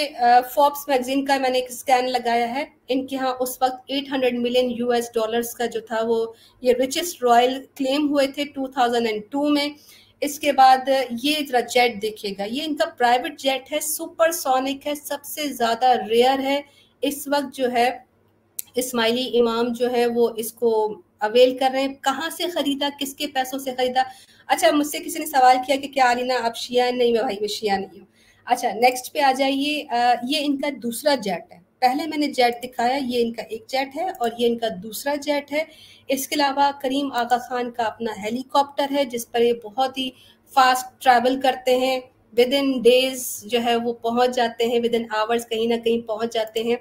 फोर्ब्स मैगजीन का मैंने एक स्कैन लगाया है, इनके यहाँ उस वक्त 800 मिलियन US डॉलर्स का जो था वो ये रिचेस्ट रॉयल क्लेम हुए थे 2002 में। इसके बाद ये जरा जेट देखिएगा, ये इनका प्राइवेट जेट है, सुपरसोनिक है, सबसे ज़्यादा रेयर है। इस वक्त जो है इस्माइली इमाम जो है वो इसको अवेल कर रहे हैं। कहाँ से ख़रीदा, किसके पैसों से ख़रीदा? अच्छा, मुझझसे किसी ने सवाल किया कि क्या अलीना आप शिया? नहीं भाई, मैं शिया नहीं हूँ। अच्छा, नेक्स्ट पे आ जाइए, ये इनका दूसरा जेट है। पहले मैंने जेट दिखाया, ये इनका एक जेट है और ये इनका दूसरा जेट है। इसके अलावा करीम आगा खान का अपना हेलीकॉप्टर है जिस पर ये बहुत ही फास्ट ट्रैवल करते हैं, विद इन डेज जो है वो पहुंच जाते हैं, विद इन आवर्स कहीं ना कहीं पहुंच जाते हैं।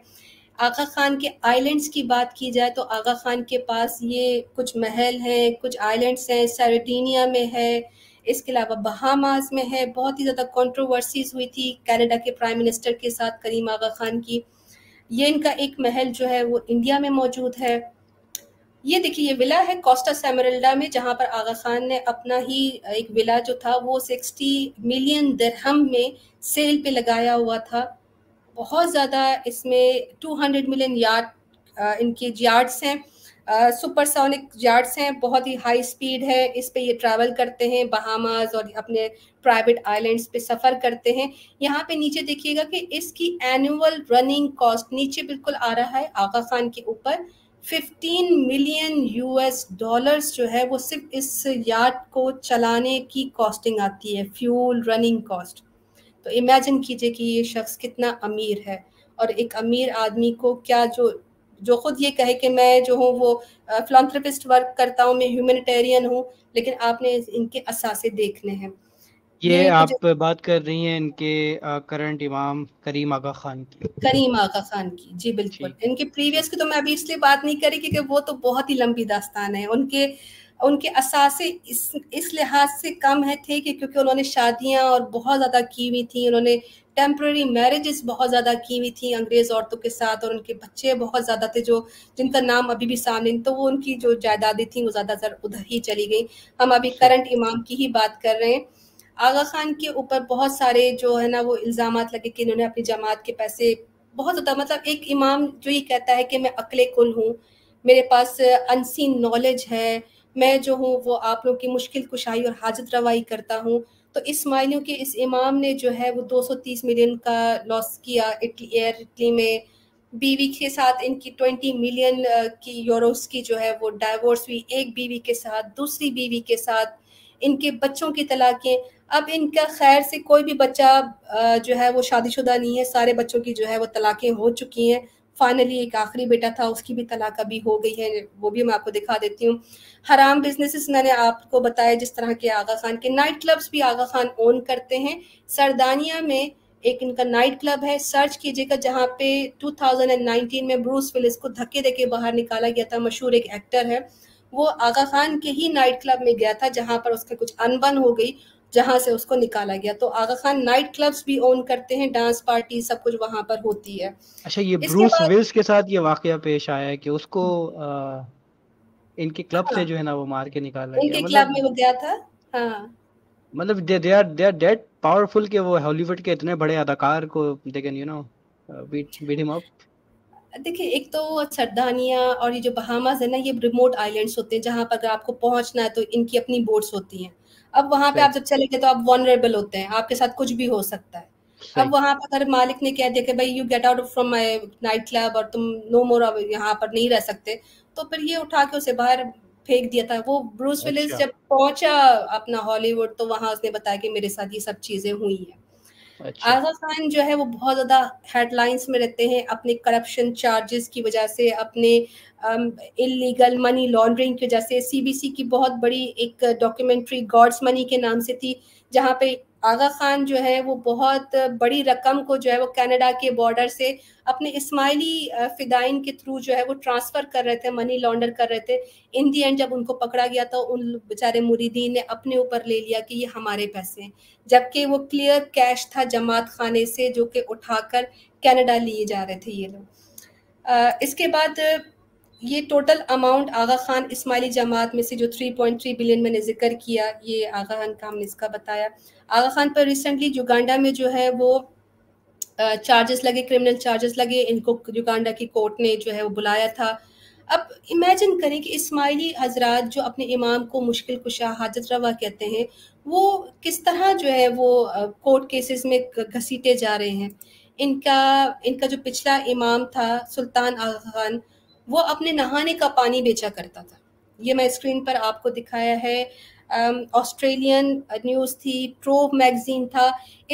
आगा खान के आइलैंड्स की बात की जाए तो आगा खान के पास ये कुछ महल हैं, कुछ आइलैंड्स हैं, सैरेटीनिया में है, इसके अलावा बहामास में है। बहुत ही ज़्यादा कंट्रोवर्सीज हुई थी कनाडा के प्राइम मिनिस्टर के साथ करीम आगा खान की। ये इनका एक महल जो है वो इंडिया में मौजूद है। ये देखिए, ये विला है कोस्टा सेमरल्डा में, जहाँ पर आगा खान ने अपना ही एक विला जो था वो 60 मिलियन दिरहम में सेल पे लगाया हुआ था। बहुत ज़्यादा इसमें 200 मिलियन यार्ड इनके यार्ड्स हैं, सुपरसोनिक यार्ड्स हैं, बहुत ही हाई स्पीड है, इस पे ये ट्रैवल करते हैं बहामास और अपने प्राइवेट आइलैंड्स पे सफ़र करते हैं। यहाँ पे नीचे देखिएगा कि इसकी एनुअल रनिंग कॉस्ट नीचे बिल्कुल आ रहा है आगा खान के ऊपर। 15 मिलियन US डॉलर्स जो है वो सिर्फ इस यार्ड को चलाने की कॉस्टिंग आती है, फ्यूल रनिंग कॉस्ट। तो इमेजिन कीजिए कि ये शख्स कितना अमीर है और एक अमीर आदमी को क्या, जो ख़ुद ये कहे कि मैं जो हूँ वो फिलैंथ्रोपिस्ट वर्क करता हूँ, मैं ह्यूमैनिटेरियन हूँ, लेकिन आपने इनके असासे देखने हैं। ये आप बात कर रही हैं इनके करंट इमाम करीम आगा खान की। जी बिल्कुल, इनके प्रीवियस की तो मैं अभी इसलिए बात नहीं करी क्योंकि वो तो बहुत ही लंबी दास्तान है। उनके असासे इस लिहाज से कम है थे कि क्योंकि उन्होंने शादियां और बहुत ज़्यादा की हुई थी, उन्होंने टेम्प्रेरी मैरिजेस बहुत ज़्यादा की हुई थी अंग्रेज़ औरतों के साथ, और उनके बच्चे बहुत ज़्यादा थे जो जिनका नाम अभी भी सामने, तो वो उनकी जो जायदादें थी वो ज़्यादातर उधर ही चली गई। हम अभी करंट इमाम की ही बात कर रहे हैं। आगा खान के ऊपर बहुत सारे जो है ना वो इल्ज़ाम लगे कि इन्होंने अपनी जमात के पैसे बहुत ज़्यादा, मतलब एक इमाम जो ये कहता है कि मैं अक्ल कुल हूँ, मेरे पास अनसीन नॉलेज है, मैं जो हूँ वो आप लोगों की मुश्किल कुशाई और हाजत रवाई करता हूँ। तो इस्माइलियों के इस इमाम ने जो है वो 230 मिलियन का लॉस किया इटली में। बीवी के साथ इनकी 20 मिलियन की यूरोस की जो है वो डाइवोर्स हुई, एक बीवी के साथ, दूसरी बीवी के साथ, इनके बच्चों की तलाकें। अब इनका खैर से कोई भी बच्चा जो है वो शादीशुदा नहीं है, सारे बच्चों की जो है वो तलाकें हो चुकी हैं। फाइनली एक आखिरी बेटा था उसकी भी तलाक अभी हो गई है, वो भी मैं आपको दिखा देती हूँ। हराम बिजनेसेस मैंने आपको बताया जिस तरह के आगा खान के, नाइट क्लब्स भी आगा खान ओन करते हैं। सरदानिया में एक इनका नाइट क्लब है, सर्च कीजिएगा, जहाँ पे 2019 में ब्रूस विलिस को धक्के देके बाहर निकाला गया था। मशहूर एक एक्टर है, वो आगा खान के ही नाइट क्लब में गया था, जहाँ पर उसका कुछ अनबन हो गई, जहाँ से उसको निकाला गया। तो आगा खान नाइट क्लब्स भी ओन करते हैं, डांस पार्टी सब कुछ वहाँ पर होती है। अच्छा, ये ब्रूस विल्स के साथ ये वाकया पेश आया है कि उसको इनके क्लब से जो है ना वो मार के निकाला गया, इनके क्लब में वो गया था। हाँ, मतलब दे आर दैट पावरफुल कि वो हॉलीवुड के इतने बड़े अदाकार को they can you know beat him up. देखिए, एक तो सरदानिया और ये जो बहामास है ना, ये रिमोट आइलैंड्स होते हैं जहाँ पर अगर आपको पहुँचना है तो इनकी अपनी बोट्स होती हैं। अब वहाँ पे आप जब चले गए तो आप वनरेबल होते हैं, आपके साथ कुछ भी हो सकता है। अब वहाँ पर अगर मालिक ने कह दिया कि भाई you get out from my night club और तुम नो मोर यहाँ पर नहीं रह सकते, तो फिर ये उठा के उसे बाहर फेंक दिया था। वो ब्रूस विलिस जब पहुंचा अपना हॉलीवुड तो वहाँ उसने बताया कि मेरे साथ ये सब चीजें हुई हैं। आगा खान जो है वो बहुत ज़्यादा हेडलाइंस में रहते हैं अपने करप्शन चार्जेस की वजह से, अपने इलीगल मनी लॉन्ड्रिंग की वजह से। CBC की बहुत बड़ी एक डॉक्यूमेंट्री गॉड्स मनी के नाम से थी, जहाँ पे आगा खान जो है वो बहुत बड़ी रकम को जो है वो कनाडा के बॉर्डर से अपने इस्माइली फिदाइन के थ्रू जो है वो ट्रांसफ़र कर रहे थे, मनी लॉन्डर कर रहे थे। इन दी एंड जब उनको पकड़ा गया तो उन बेचारे मुरीदीन ने अपने ऊपर ले लिया कि ये हमारे पैसे हैं, जबकि वो क्लियर कैश था जमात खाने से जो कि उठाकर कनाडा लिए जा रहे थे ये लोग। इसके बाद ये टोटल अमाउंट आगा खान इस्माइली जमात में से जो 3.3 बिलियन मैंने जिक्र किया, ये आगा खान का हमने इसका बताया। आगा खान पर रिसेंटली युगांडा में जो है वो चार्जेस लगे, क्रिमिनल चार्जेस लगे, इनको युगांडा की कोर्ट ने जो है वो बुलाया था। अब इमेजिन करें कि इस्माइली हजरात जो अपने इमाम को मुश्किल कुशा हाजत रवा कहते हैं, वो किस तरह जो है वो कोर्ट केसेस में घसीटे जा रहे हैं। इनका जो पिछला इमाम था सुल्तान आगा खान, वो अपने नहाने का पानी बेचा करता था। ये मैं स्क्रीन पर आपको दिखाया है, ऑस्ट्रेलियन न्यूज़ थी, प्रोब मैगजीन था,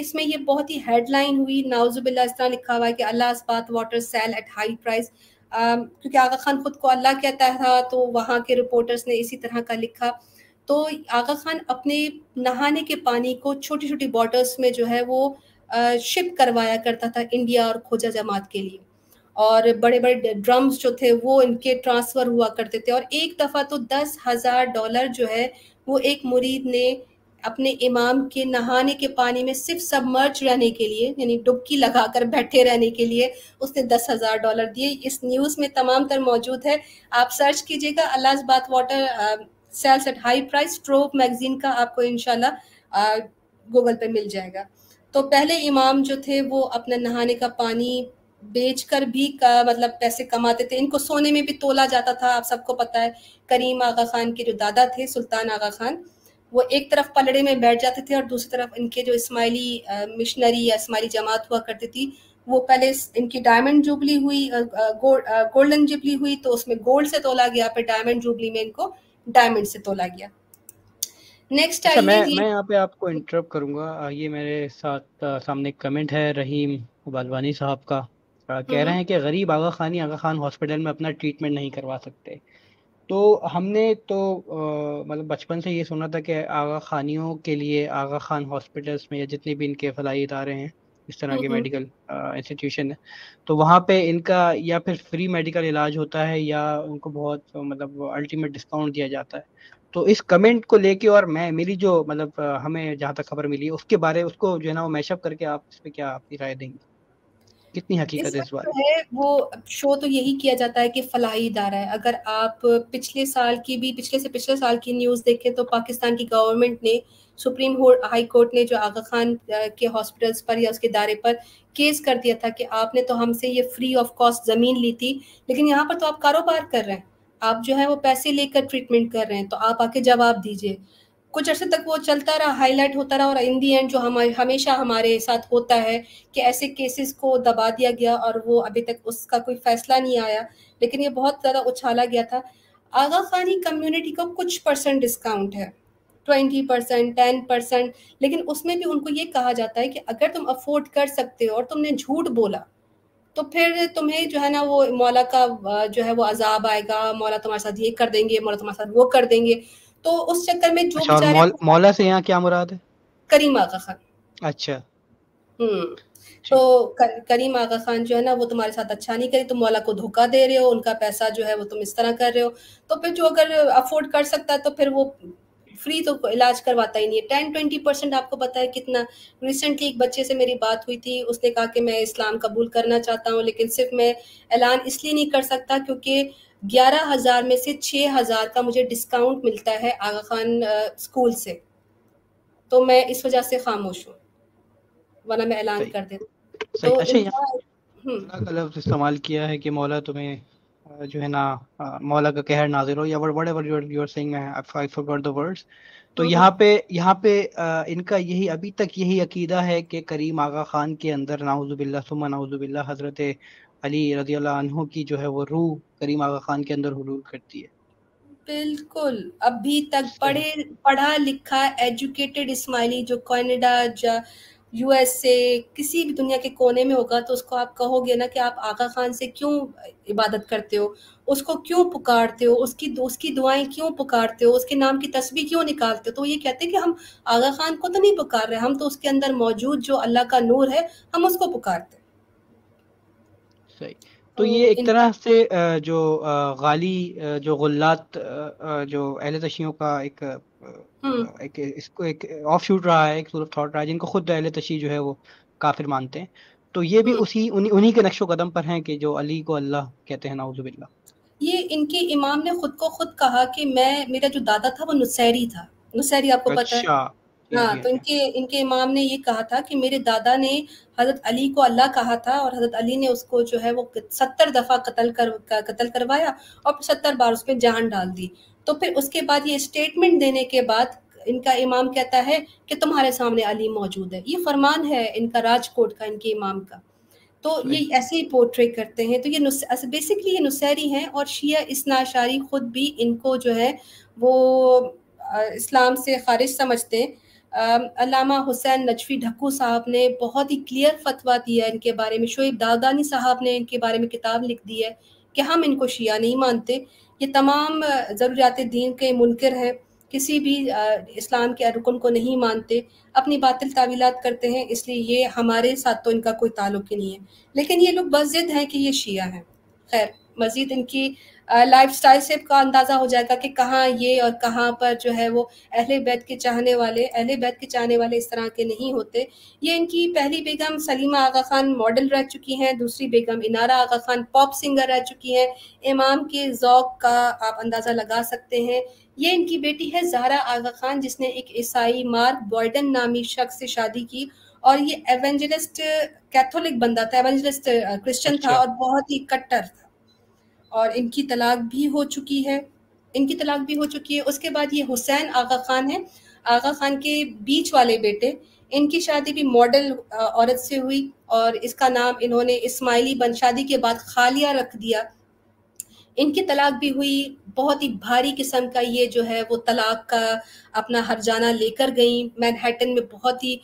इसमें ये बहुत ही हेडलाइन हुई, नाउजुबिल्ला इस तरह लिखा हुआ है कि अल्लाह इस्पात water sell at high price, क्योंकि आगा खान ख़ुद को अल्लाह कहता था, तो वहाँ के रिपोर्टर्स ने इसी तरह का लिखा। तो आगा खान अपने नहाने के पानी को छोटी छोटी बॉटल्स में जो है वो शिप करवाया करता था इंडिया और खोजा जमात के लिए, और बड़े बड़े ड्रम्स जो थे वो इनके ट्रांसफ़र हुआ करते थे। और एक दफ़ा तो $10,000 जो है वो एक मुरीद ने अपने इमाम के नहाने के पानी में सिर्फ सबमर्ज रहने के लिए, यानी डुबकी लगाकर बैठे रहने के लिए, उसने $10,000 दिए। इस न्यूज़ में तमाम तर मौजूद है, आप सर्च कीजिएगा अल्लाह बात water sells at high price, ट्रोप magazine का, आपको इंशाल्लाह गूगल पे मिल जाएगा। तो पहले इमाम जो थे वो अपना नहाने का पानी बेचकर भी मतलब पैसे कमाते थे। इनको सोने में भी तोला जाता था, आप सबको पता है। करीम आगा खान के जो दादा थे सुल्तान आगा खान, वो एक तरफ पलड़े में बैठ जाते थे और दूसरी तरफ इनके जो इस्माइली मिशनरी या इस्माइली जमात हुआ करती थी, वो पहले इनकी डायमंड जुबली हुई, गोल्डन जुबली हुई, तो उसमें गोल्ड से तोला गया, फिर डायमंड जुबली में इनको डायमंड से तोला गया। नेक्स्ट आइए, मैं यहाँ पे आपको इंटरप्ट करूँगा। ये मेरे साथ सामने कमेंट है रहीम उबालवानी साहब का, कह रहे हैं कि गरीब आगा खानी आगा खान हॉस्पिटल में अपना ट्रीटमेंट नहीं करवा सकते। तो हमने तो मतलब बचपन से ये सुना था कि आगा खानियों के लिए आगा खान हॉस्पिटल्स में या जितने भी इनके फलाई इदारे हैं, इस तरह के मेडिकल इंस्टीट्यूशन है, तो वहाँ पे इनका या फिर फ्री मेडिकल इलाज होता है या उनको बहुत मतलब अल्टीमेट डिस्काउंट दिया जाता है। तो इस कमेंट को लेके और मैं मेरी जो मतलब हमें जहाँ तक खबर मिली उसके बारे उसको जो है ना वो मैशअप करके आप इस पर क्या आपकी राय देंगे, कितनी हकीकत है इस बात है? वो शो तो यही किया जाता है कि फलाही इदारा है। अगर आप पिछले साल की भी पिछले साल की न्यूज़ देखें तो पाकिस्तान की गवर्नमेंट ने, सुप्रीम हाई कोर्ट ने जो आगा खान के हॉस्पिटल्स पर या उसके दायरे पर केस कर दिया था कि आपने तो हमसे ये फ्री ऑफ कॉस्ट ज़मीन ली थी, लेकिन यहाँ पर तो आप कारोबार कर रहे हैं, आप जो है वो पैसे लेकर ट्रीटमेंट कर रहे हैं, तो आप आके जवाब दीजिए। कुछ अर्से तक वो चलता रहा, हाईलाइट होता रहा, और इन दी एंड जो हमेशा हमारे साथ होता है कि ऐसे केसेस को दबा दिया गया और वो अभी तक उसका कोई फैसला नहीं आया, लेकिन ये बहुत ज़्यादा उछाला गया था। आगा खानी कम्युनिटी को कुछ % डिस्काउंट है, 20%, 10%, लेकिन उसमें भी उनको ये कहा जाता है कि अगर तुम अफोर्ड कर सकते हो और तुमने झूठ बोला तो फिर तुम्हें जो है ना वो मौला का जो है वो अजाब आएगा, मौला तुम्हारे साथ ये कर देंगे, मौला तुम्हारे साथ वो कर देंगे। तो उस चक्कर में जो बेचारे मौला से यहाँ क्या मुराद है? करीम आगा खान। अच्छा। तो करीम आगा खान जो है ना वो तुम्हारे साथ अच्छा नहीं करे, तुम मौला को धोखा दे रहे हो, उनका पैसा जो है वो तुम इस तरह कर रहे हो। तो फिर जो अगर अफोर्ड कर सकता है तो फिर वो फ्री तो इलाज करवाता ही नहीं है। 10-20% आपको पता है कितना। रिसेंटली एक बच्चे से मेरी बात हुई थी, उसने कहा कि मैं इस्लाम कबूल करना चाहता हूँ लेकिन सिर्फ मैं ऐलान इसलिए नहीं कर सकता क्योंकि 11,000 में से 6,000 का मुझे डिस्काउंट मिलता है आगा खान स्कूल से, तो मैं इस वजह से खामोश हूँ, वरना मैं ऐलान कर देता। तो अच्छा इस्तेमाल किया है कि मौला तुम्हें जो है ना मौला का कहर नाजिल हो या वर्ड्स। तो यहाँ पे इनका यही अभी तक यही अकीदा है कि करीम आगा खान के अंदर नाउजुबिल्ला सुम्मा नाउजुबिल्ला हजरत अली रदियल्लाहु अन्हु की जो है वो रूह करीम आगा खान के अंदर हुलूल करती है। बिल्कुल, अभी तक पढ़ा लिखा एजुकेटेड इस्माइली जो कनाडा या यूएसए किसी भी दुनिया के कोने में होगा तो उसको आप कहोगे ना कि आप आगा खान से क्यों इबादत करते हो, उसको क्यों पुकारते हो, उसकी दुआएं क्यों पुकारते हो, उसके नाम की तस्बीह क्यों निकालते हो, तो ये कहते हैं कि हम आगा खान को तो नहीं पुकार रहे, हम तो उसके अंदर मौजूद जो अल्लाह का नूर है हम उसको पुकारते। सही। तो ये एक तरह से जो गाली जो गुल्लात जो अहले तशियों का इसको एक ऑफ शूट रहा है, एक सूरत थॉट रहा है, जिनको खुद अहले तशी जो है वो काफिर मानते हैं, तो ये भी उन्हीं के नक्शो कदम पर हैं कि जो अली को अल्लाह कहते हैं नाउजुबिल्ला। ये इनके इमाम ने खुद को खुद कहा कि मेरा जो दादा था वो नुसैरी था। नुसैरी आपको पता है? हाँ, तो इनके इनके इमाम ने ये कहा था कि मेरे दादा ने हजरत अली को अल्लाह कहा था और हजरत अली ने उसको जो है वो 70 दफा कत्ल करवाया और 75 बार उस पर जान डाल दी। तो फिर उसके बाद ये स्टेटमेंट देने के बाद इनका इमाम कहता है कि तुम्हारे सामने अली मौजूद है। ये फरमान है इनका राजकोट का, इनके इमाम का। तो ये ऐसे ही पोर्ट्रेट करते हैं। तो ये बेसिकली ये नुसैरी हैं और शिया इस्ना अशारी खुद भी इनको जो है वो इस्लाम से खारिज समझते हैं। अल्लामा हुसैन नजफी ढक्कू साहब ने बहुत ही क्लियर फतवा दिया है इनके बारे में। शोएब दावदानी साहब ने इनके बारे में किताब लिख दी है कि हम इनको शिया नहीं मानते, ये तमाम ज़रूरियात दीन के मुनकर हैं, किसी भी इस्लाम के रुकन को नहीं मानते, अपनी बातिल तावीलात करते हैं, इसलिए ये हमारे साथ तो इनका कोई ताल्लुक ही नहीं है। लेकिन ये लोग बस ज़िद हैं कि ये शिया हैं। खैर, मज़ीद इनकी लाइफस्टाइल से का अंदाज़ा हो जाएगा कि कहाँ ये और कहाँ पर जो है वो अहले बैत के चाहने वाले इस तरह के नहीं होते। ये इनकी पहली बेगम सलीमा आगा खान मॉडल रह चुकी हैं, दूसरी बेगम इनारा आगा खान पॉप सिंगर रह चुकी हैं। इमाम के ज़ौक़ का आप अंदाज़ा लगा सकते हैं। ये इनकी बेटी है ज़हरा आगा खान, जिसने एक ईसाई मार्क बॉयडन नामी शख्स से शादी की और ये एवेंजलिस्ट कैथोलिक बंदा था, एवेंजलिस्ट क्रिश्चियन था और बहुत ही कट्टर था। और इनकी तलाक भी हो चुकी है। उसके बाद ये हुसैन आगा खान है, आगा खान के बीच वाले बेटे। इनकी शादी भी मॉडल औरत से हुई और इसका नाम इन्होंने इस्माइली बन शादी के बाद खालिया रख दिया। इनकी तलाक भी हुई, बहुत ही भारी किस्म का ये जो है वो तलाक का अपना हरजाना लेकर गई। मैनहट्टन में बहुत ही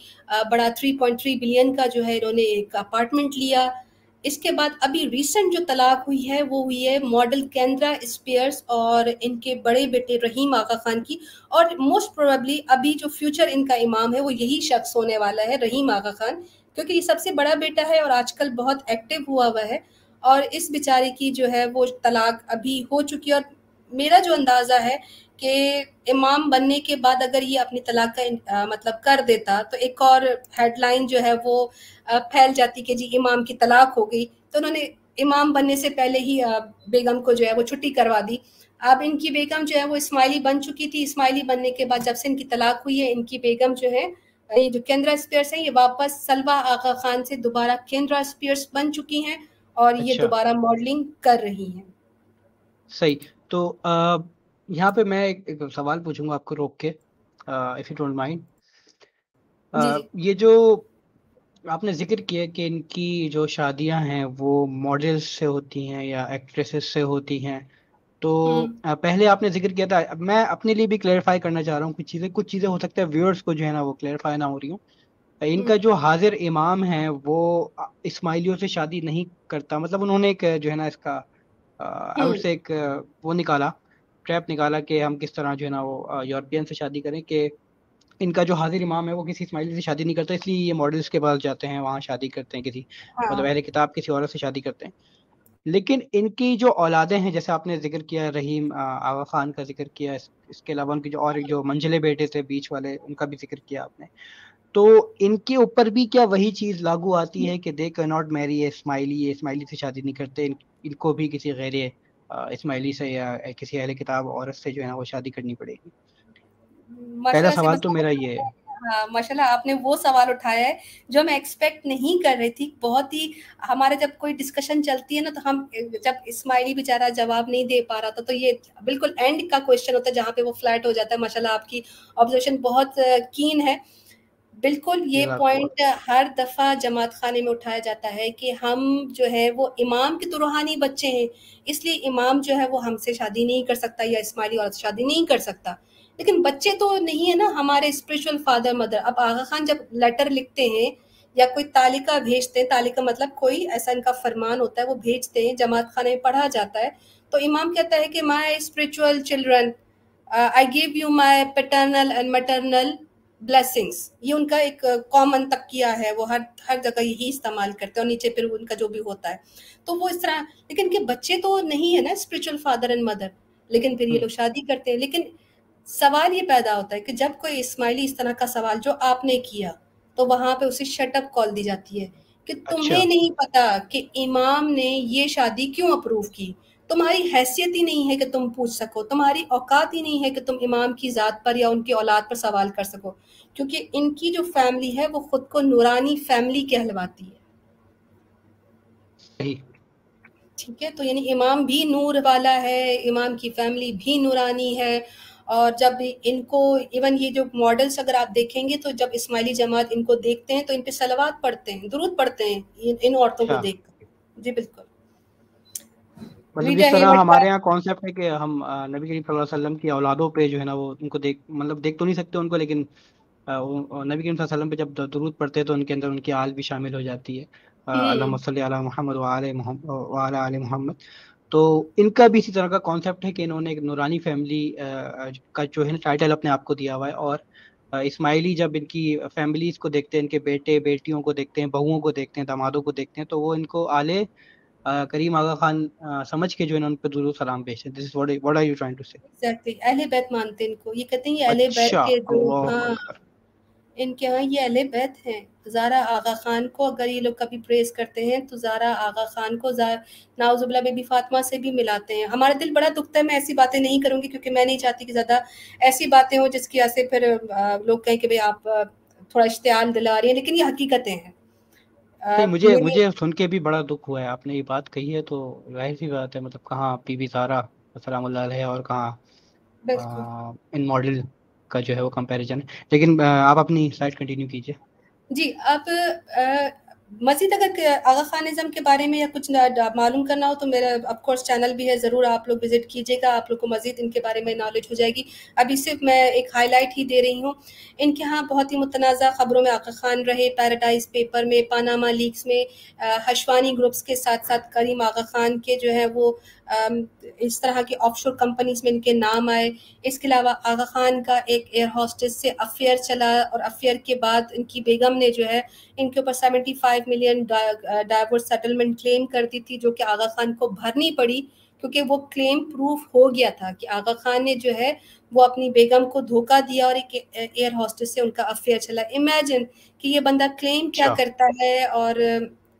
बड़ा 3.3 बिलियन का जो है इन्होंने एक अपार्टमेंट लिया। इसके बाद अभी रिसेंट जो तलाक हुई है वो हुई है मॉडल केंद्रा स्पियर्स और इनके बड़े बेटे रहीम आगा खान की। और मोस्ट प्रोबेबली अभी जो फ्यूचर इनका इमाम है वो यही शख्स होने वाला है, रहीम आगा खान, क्योंकि ये सबसे बड़ा बेटा है और आजकल बहुत एक्टिव हुआ है। और इस बेचारे की जो है वो तलाक अभी हो चुकी है। और मेरा जो अंदाज़ा है कि इमाम बनने के बाद अगर ये अपनी तलाक का मतलब कर देता तो एक और हेडलाइन जो है वो फैल जाती कि जी इमाम की तलाक हो गई। तो उन्होंने इमाम बनने से पहले ही बेगम को जो है वो छुट्टी करवा दी। अब इनकी बेगम जो है वो इस्माइली बन चुकी थी। इस्माइली बनने के बाद जब से इनकी तलाक हुई है, इनकी बेगम जो है ये जो केंद्रा स्पियर्स हैं ये वापस सलवा आगा खान से दोबारा केंद्रा स्पियर्स बन चुकी हैं और ये दोबारा मॉडलिंग कर रही हैं। सही। तो यहाँ पे मैं एक सवाल पूछूंगा आपको रोक के, इफ यू डोंट माइंड। ये जो आपने जिक्र किया कि इनकी जो शादियां हैं वो मॉडल्स से होती हैं या एक्ट्रेसेस से होती हैं, तो पहले आपने जिक्र किया था, मैं अपने लिए भी क्लैरिफाई करना चाह रहा हूँ कुछ चीज़ें हो सकता है व्यूअर्स को जो है ना वो क्लैरिफाई ना हो रही हूँ। इनका जो हाजिर इमाम है वो इस्माइलियों से शादी नहीं करता, मतलब उन्होंने एक जो है ना इसका आई वुड से एक वो ट्रैप निकाला कि हम किस तरह जो है ना वो यूरोपियन से शादी करें, कि इनका जो हाजिर इमाम है वो किसी इस्माइली से शादी नहीं करता, इसलिए ये मॉडल्स के पास जाते हैं, वहाँ शादी करते हैं, किसी मतलब अहले किताब किसी औरत से शादी करते हैं। लेकिन इनकी जो औलादें हैं, जैसे आपने जिक्र किया रहीम आगा खान का जिक्र किया, इसके अलावा उनके जो और जो मंझले बेटे थे बीच वाले उनका भी जिक्र किया आपने, तो इनके ऊपर भी क्या वही चीज़ लागू आती है कि they can not marry Ismaili से शादी नहीं करते, इनको भी किसी गैर इस्माइली से या किसी अहले किताब औरत से जो है ना वो शादी करनी पड़ेगी? पहला सवाल तो मेरा ये है। हाँ, माशाल्लाह आपने वो सवाल उठाया है जो मैं एक्सपेक्ट नहीं कर रही थी। बहुत ही हमारे जब कोई डिस्कशन चलती है ना, तो हम जब इस्माइली बेचारा जवाब नहीं दे पा रहा था तो ये बिल्कुल एंड का क्वेश्चन होता है जहाँ पे वो फ्लैट हो जाता है। माशाल्लाह आपकी ऑब्जर्वेशन बहुत कीन है। बिल्कुल ये पॉइंट हर दफ़ा जमात खाने में उठाया जाता है कि हम जो है वो इमाम के तो रूहानी बच्चे हैं, इसलिए इमाम जो है वो हमसे शादी नहीं कर सकता या इस्माइली औरत शादी नहीं कर सकता। लेकिन बच्चे तो नहीं है ना हमारे स्पिरिचुअल फादर मदर। अब आगा खान जब लेटर लिखते हैं या कोई तालिका भेजते हैं, तालिका मतलब कोई ऐसा इनका फरमान होता है वो भेजते हैं, जमात खाने में पढ़ा जाता है, तो इमाम कहता है कि my spiritual children I give you my paternal and maternal blessings. ये उनका एक कॉमन तकिया है, वो हर जगह यही इस्तेमाल करते हैं और नीचे फिर उनका जो भी होता है तो वो इस तरह। लेकिन इनके बच्चे तो नहीं है ना स्पिरिचुअल फादर एंड मदर, लेकिन फिर ये लोग शादी करते हैं। लेकिन सवाल ये पैदा होता है कि जब कोई इस्माइली इस तरह का सवाल जो आपने किया तो वहाँ पे उसे शटअप कॉल दी जाती है कि तुम्हें नहीं पता कि इमाम ने ये शादी क्यों अप्रूव की, तुम्हारी हैसियत ही नहीं है कि तुम पूछ सको, तुम्हारी औकात ही नहीं है कि तुम इमाम की ज़ात पर या उनकी औलाद पर सवाल कर सको, क्योंकि इनकी जो फैमिली है वो ख़ुद को नूरानी फैमिली कहलवाती है। ठीक है, तो यानी इमाम भी नूर वाला है, इमाम की फैमिली भी नूरानी है। और जब इनको इवन ये जो मॉडल्स अगर आप देखेंगे तो जब इस्माइली जमात इनको देखते हैं तो इन पे सलवात पढ़ते हैं, दुरूद पढ़ते हैं इन औरतों को देखकर। जी बिल्कुल, मतलब इस तरह हमारे यहाँ कॉन्सेप्ट है कि हम नबी करीम सल्लल्लाहु अलैहि वसल्लम की औलादों पे जो है ना वो उनको देख मतलब देख तो नहीं सकते उनको, लेकिन नबी करीम सल्लल्लाहु अलैहि वसल्लम पे जब दुरूद पढ़ते हैं तो उनके अंदर उनकी आल भी शामिल हो जाती है, अल्लाहुम्मा सल्ली अला मुहम्मद व अला आले मुहम्मद। तो इनका भी इसी तरह का कॉन्सेप्ट है कि इन्होंने एक नूरानी फैमिली का जो है ना टाइटल अपने आप को दिया हुआ है। और इस्माइली जब इनकी फैमिलीज़ को देखते हैं, इनके बेटे बेटियों को देखते हैं, बहुओं को देखते हैं, दामादों को देखते हैं, तो वो इनको आले करीम आगा खान समझ के जो है उन पे दुरूद सलाम भेजते हैं। This is what are you trying to say. Exactly, अहले बैत मानते हैं इनको, ये कहते हैं ये अहले बैत के दो इनके यहाँ ये अहले बैत हैं। ज़ारा आगा खान को अगर ये लोग कभी प्रेस करते हैं तो ज़ारा आगा खान को नाउज़ुबिल्लाह बेबी फातिमा से भी मिलाते हैं। हमारा दिल बड़ा दुखता है, मैं ऐसी बातें नहीं करूँगी क्योंकि मैं नहीं चाहती कि ज़्यादा ऐसी बातें हों जिसकी वजह से फिर लोग कहें कि भाई आप थोड़ा इश्तेआल दिला रही हैं, लेकिन ये हकीकतें हैं। मुझे मुझे सुन के भी बड़ा दुख हुआ है, आपने ये बात कही है तो जाहिर सी बात है, मतलब कहाँ बीबी ज़ारा सलामुल्लाह अलैहा और कहाँ इन मॉडल का जो है वो कंपैरिजन है। लेकिन आप अपनी स्लाइड कंटिन्यू कीजिए। जी, अब मजीद अगर आगा खान निज़ाम के बारे में या कुछ मालूम करना हो तो मेरा ऑफकोर्स चैनल भी है, ज़रूर आप लोग विज़िट कीजिएगा, आप लोग को मजीद इनके बारे में नॉलेज हो जाएगी। अभी सिर्फ मैं एक हाईलाइट ही दे रही हूँ। इनके यहाँ बहुत ही मुतनाज़ा ख़बरों में आगा खान रहे, पैराडाइज पेपर में, पानामा लीक्स में, हशवानी ग्रुप्स के साथ साथ करीम आगा खान के जो है वो इस तरह की ऑफशोर कंपनीज में इनके नाम आए। इसके अलावा आगा खान का एक एयर हॉस्टेस से अफेयर चला और अफेयर के बाद इनकी बेगम ने जो है इनके ऊपर 75 मिलियन डाइवोर्स सेटलमेंट क्लेम कर दी थी, जो कि आगा खान को भरनी पड़ी क्योंकि वो क्लेम प्रूफ हो गया था कि आगा खान ने जो है वो अपनी बेगम को धोखा दिया और एक एयर हॉस्टेस से उनका अफेयर चला। इमेजिन कि ये बंदा क्लेम क्या करता है और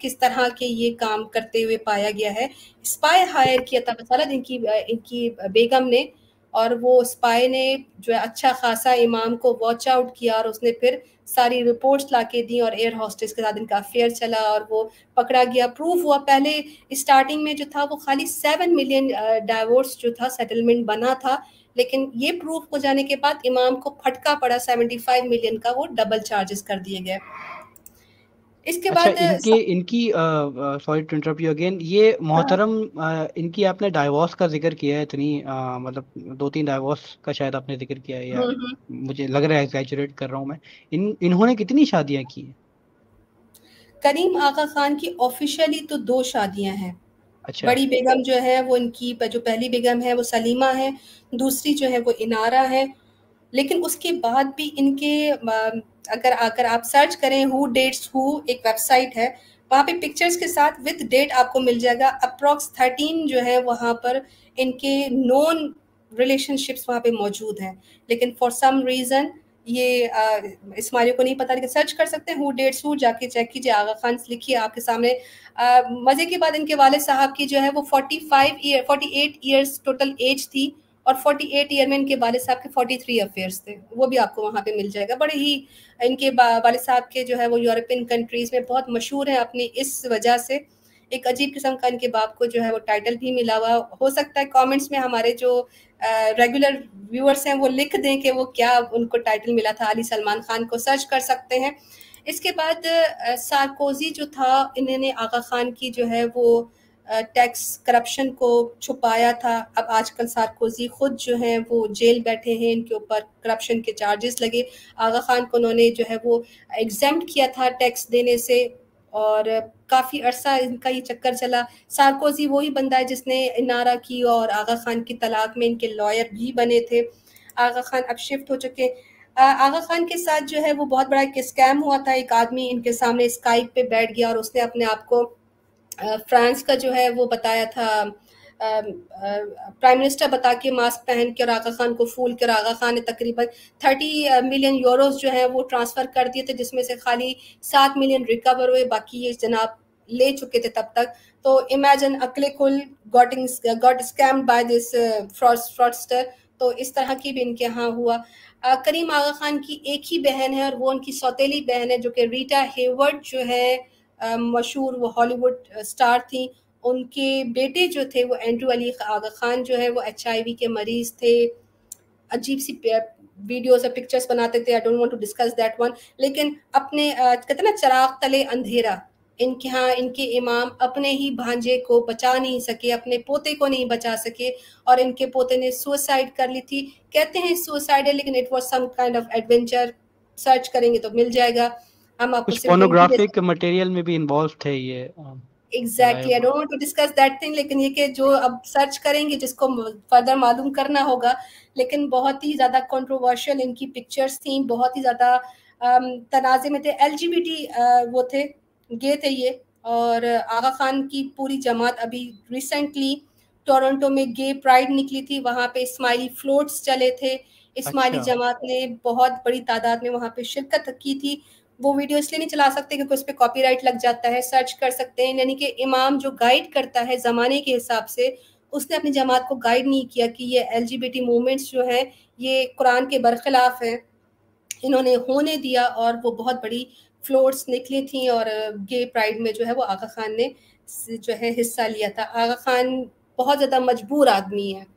किस तरह के ये काम करते हुए पाया गया है। स्पाई हायर किया था बसालत इनकी बेगम ने, और वो स्पाई ने जो है अच्छा खासा इमाम को वॉच आउट किया और उसने फिर सारी रिपोर्ट्स लाके दी और एयर हॉस्टेस के साथ इनका अफेयर चला और वो पकड़ा गया, प्रूफ हुआ। पहले स्टार्टिंग में जो था वो खाली 7 मिलियन डाइवोर्स जो था सेटलमेंट बना था, लेकिन ये प्रूफ हो जाने के बाद इमाम को फटका पड़ा, 75 मिलियन का वो डबल चार्जेस कर दिए गए। इसके बाद इनकी sorry to interrupt you again, ये मोहतरम इनकी आपने डाइवोर्स का जिक्र किया है, इतनी मतलब 2-3 डाइवोर्स का शायद आपने जिक्र किया है, या मुझे लग रहा है एक्सैजरेट कर रहा हूं मैं। इन्होंने कितनी शादियां की हैं? करीम आगा खान की ऑफिशियली तो 2 शादियां हैं। अच्छा। बड़ी बेगम जो है वो इनकी जो पहली बेगम है वो सलीमा है, दूसरी जो है वो इनारा है। लेकिन उसके बाद भी इनके अगर आप सर्च करें हु डेट्स हु, एक वेबसाइट है, वहाँ पे पिक्चर्स के साथ विद डेट आपको मिल जाएगा। अप्रॉक्स 13 जो है वहाँ पर इनके नॉन रिलेशनशिप्स वहाँ पे मौजूद हैं, लेकिन फॉर सम रीज़न ये इस्माइलियों को नहीं पता, लेकिन सर्च कर सकते हैं हु डेट्स हु, जाके चेक कीजिए, आगा खान लिखिए आपके सामने। मज़े की बात, इनके वाले साहब की जो है वो 48 ईयर्स टोटल एज थी और 48 ईयर में इनके वाले साहब के 43 अफेयर्स थे, वो भी आपको वहाँ पे मिल जाएगा। बड़े ही इनके वाले साहब के जो है वो यूरोपियन कंट्रीज़ में बहुत मशहूर हैं, अपनी इस वजह से एक अजीब किस्म का इनके बाप को जो है वो टाइटल भी मिला हुआ। हो सकता है कमेंट्स में हमारे जो रेगुलर व्यूअर्स हैं वो लिख दें कि वो क्या उनको टाइटल मिला था। अली सलमान खान को सर्च कर सकते हैं। इसके बाद सार्कोजी जो था, इन्होंने आगा खान की जो है वो टैक्स करप्शन को छुपाया था। अब आजकल सार्कोजी खुद जो हैं वो जेल बैठे हैं, इनके ऊपर करप्शन के चार्जेस लगे। आगा खान को उन्होंने जो है वो एग्जम्प्ट किया था टैक्स देने से और काफ़ी अरसा इनका ये चक्कर चला। सार्कोजी वही बंदा है जिसने इनारा की और आगा खान की तलाक में इनके लॉयर भी बने थे। आगा खान अब शिफ्ट हो चुके। आगा खान के साथ जो है वो बहुत बड़ा एक स्कैम हुआ था। एक आदमी इनके सामने स्काइप पे बैठ गया और उसने अपने आप को फ्रांस का जो है वो बताया था प्राइम मिनिस्टर बता के, मास्क पहन के, और आगा खान को फूल के। आगा खान ने तकरीबन 30 मिलियन यूरोस जो है वो ट्रांसफ़र कर दिए थे, जिसमें से खाली 7 मिलियन रिकवर हुए, बाकी ये जनाब ले चुके थे तब तक। तो इमेजिन अकले कुल got scammed by this fraudster. तो इस तरह की भी इनके यहाँ हुआ। करीम आगा खान की एक ही बहन है और वो उनकी सौतेली बहन है जो कि रीटा हेवर्ड जो है मशहूर वो हॉलीवुड स्टार थी। उनके बेटे जो थे वो एंड्रू अली आगा खान जो है वो HIV के मरीज थे। अजीब सी वीडियोस और पिक्चर्स बनाते थे, I don't want to discuss that one. लेकिन अपने कहते ना चिराग तले अंधेरा, इनके यहाँ इनके इमाम अपने ही भांजे को बचा नहीं सके, अपने पोते को नहीं बचा सके और इनके पोते ने सुसाइड कर ली थी। कहते हैं सुसाइड है लेकिन it was some kind of adventure, search करेंगे तो मिल जाएगा। हम आपको पोर्नोग्राफिक मटेरियल में भी इन्वॉल्व थे ये। Exactly, I don't want to discuss that thing. लेकिन ये कि जो अब सर्च करेंगे जिसको फर्दर मालूम करना होगा। लेकिन बहुत ही ज़्यादा कंट्रोवर्शियल इनकी पिक्चर्स थी, बहुत ही ज़्यादा तनाज़े में थे। LGBT वो थे, गे थे ये। और आगा खान की पूरी जमात अभी रिसेंटली टोरंटो में गे प्राइड निकली थी, वहाँ पे इस्माइली फ्लोट्स चले थे। इस्माइली जमात ने बहुत बड़ी तादाद में वहाँ पे शिरकत की थी। वो वीडियो इसलिए नहीं चला सकते क्योंकि उस पर कॉपीराइट लग जाता है, सर्च कर सकते हैं। यानी कि इमाम जो गाइड करता है ज़माने के हिसाब से, उसने अपनी जमात को गाइड नहीं किया कि ये LGBT मूवमेंट्स जो हैं ये कुरान के बरखिलाफ हैं। इन्होंने होने दिया और वो बहुत बड़ी फ्लोट्स निकली थी और गे प्राइड में जो है वो आगा खान ने जो है हिस्सा लिया था। आगा खान बहुत ज़्यादा मजबूर आदमी है।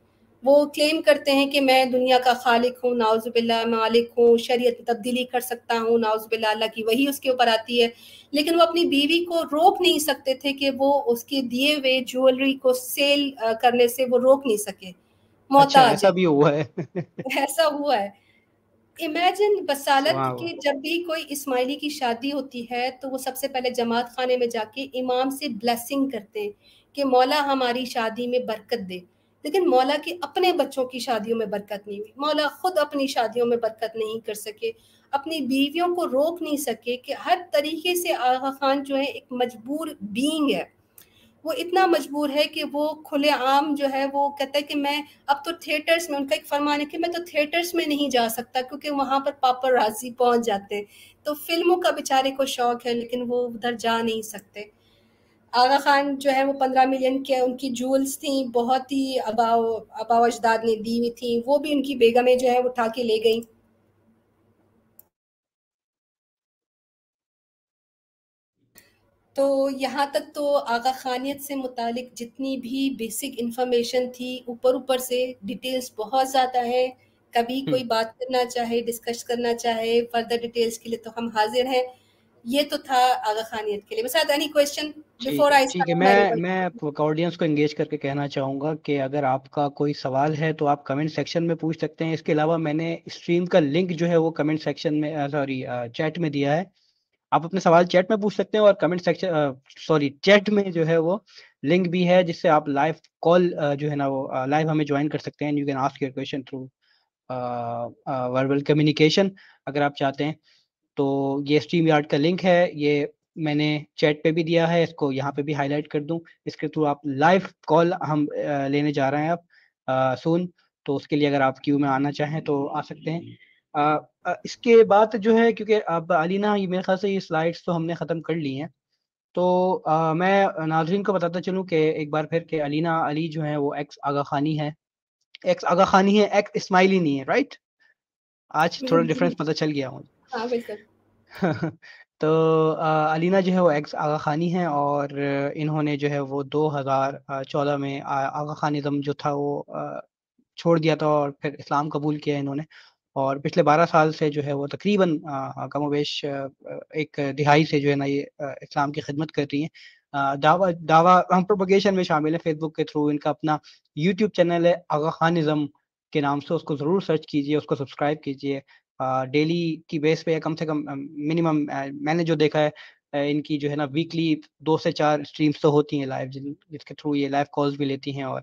वो क्लेम करते हैं कि मैं दुनिया का खालिक हूँ, नाउज़ुबिल्लाह मालिक हूँ, शरीयत में तब्दीली कर सकता हूँ, नाउज़ुबिल्लाह, अल्लाह की वही उसके ऊपर आती है। लेकिन वो अपनी बीवी को रोक नहीं सकते थे कि वो उसके दिए हुए ज्वेलरी को सेल करने से वो रोक नहीं सके। मोहताज, ऐसा भी हुआ है। ऐसा हुआ है। इमेजिन बसालत के जब भी कोई इस्माइली की शादी होती है तो वो सबसे पहले जमात खाने में जाके इमाम से ब्लेसिंग करते हैं कि मौला हमारी शादी में बरकत दे। लेकिन मौला के अपने बच्चों की शादियों में बरकत नहीं हुई, मौला खुद अपनी शादियों में बरकत नहीं कर सके, अपनी बीवियों को रोक नहीं सके। कि हर तरीके से आगा खान जो है एक मजबूर बीइंग है। वो इतना मजबूर है कि वो खुलेआम जो है वो कहता है कि मैं अब तो थिएटर्स में, उनका एक फरमान है कि मैं तो थिएटर्स में नहीं जा सकता क्योंकि वहाँ पर पापराज़ी पहुँच जाते हैं। तो फिल्मों का बेचारे को शौक है लेकिन वो उधर जा नहीं सकते। आगा खान जो है वो 15 मिलियन के उनकी जूल्स थी, बहुत ही अबाव अजदाद ने दी हुई थी। वो भी उनकी बेगमें जो है वो उठा के ले गई। तो यहाँ तक तो आगा खानियत से मुतालिक जितनी भी बेसिक इंफॉर्मेशन थी, ऊपर ऊपर से डिटेल्स बहुत ज़्यादा है। कभी कोई बात करना चाहे, डिस्कस करना चाहे फर्दर डिटेल्स के लिए तो हम हाजिर हैं। ये तो था आगा खानियत के लिए। बस any question before I start. मैं ऑडियंस को एंगेज करके कहना चाहूँगा कि अगर आपका कोई सवाल है तो आप कमेंट सेक्शन में पूछ सकते हैं। इसके अलावा मैंने स्ट्रीम का लिंक जो है वो कमेंट सेक्शन में, सॉरी चैट में दिया है। आप अपने सवाल चैट में पूछ सकते हैं और कमेंट सेक्शन, सॉरी चैट में जो है वो लिंक भी है जिससे आप लाइव कॉल जो है ना वो लाइव हमें ज्वाइन कर सकते हैं। You can ask your question through verbal communication अगर आप चाहते हैं। तो ये स्ट्रीम यार्ड का लिंक है, ये मैंने चैट पे भी दिया है, इसको यहाँ पे भी हाईलाइट कर दूं। इसके थ्रू आप लाइव कॉल हम लेने जा रहे हैं अब सून, तो उसके लिए अगर आप क्यू में आना चाहें तो आ सकते हैं। इसके बाद जो है, क्योंकि अब अलीना ये मेरे ख्याल से ये स्लाइड्स तो हमने ख़त्म कर ली हैं, तो मैं नाजरीन को बताता चलूँ कि एक बार फिर कि अलीना अली जो है वो एक्स आगा खानी है, एक्स इस्माइली नहीं है, राइट। आज थोड़ा डिफरेंस पता चल गया मुझे। हाँ बिल्कुल। तो अलीना जो है वो एक्स आगा खानी है और इन्होंने जो है वो 2014 में आगा खानिज़्म जो था वो छोड़ दिया था और फिर इस्लाम कबूल किया इन्होंने। और पिछले 12 साल से जो है वो तकरीबन कमोबेश एक दिहाई से जो है ना ये इस्लाम की खिदमत कर रही हैं। दावा हम प्रोपगेशन में शामिल है फेसबुक के थ्रू। इनका अपना यूट्यूब चैनल है आगा खानिज़्म के नाम से, उसको ज़रूर सर्च कीजिए, उसको सब्सक्राइब कीजिए। डेली की बेस पे कम से कम मिनिमम मैंने जो देखा है इनकी जो है ना वीकली 2 से 4 स्ट्रीम्स तो होती हैं लाइव, जिसके थ्रू ये लाइव कॉल्स भी लेती हैं और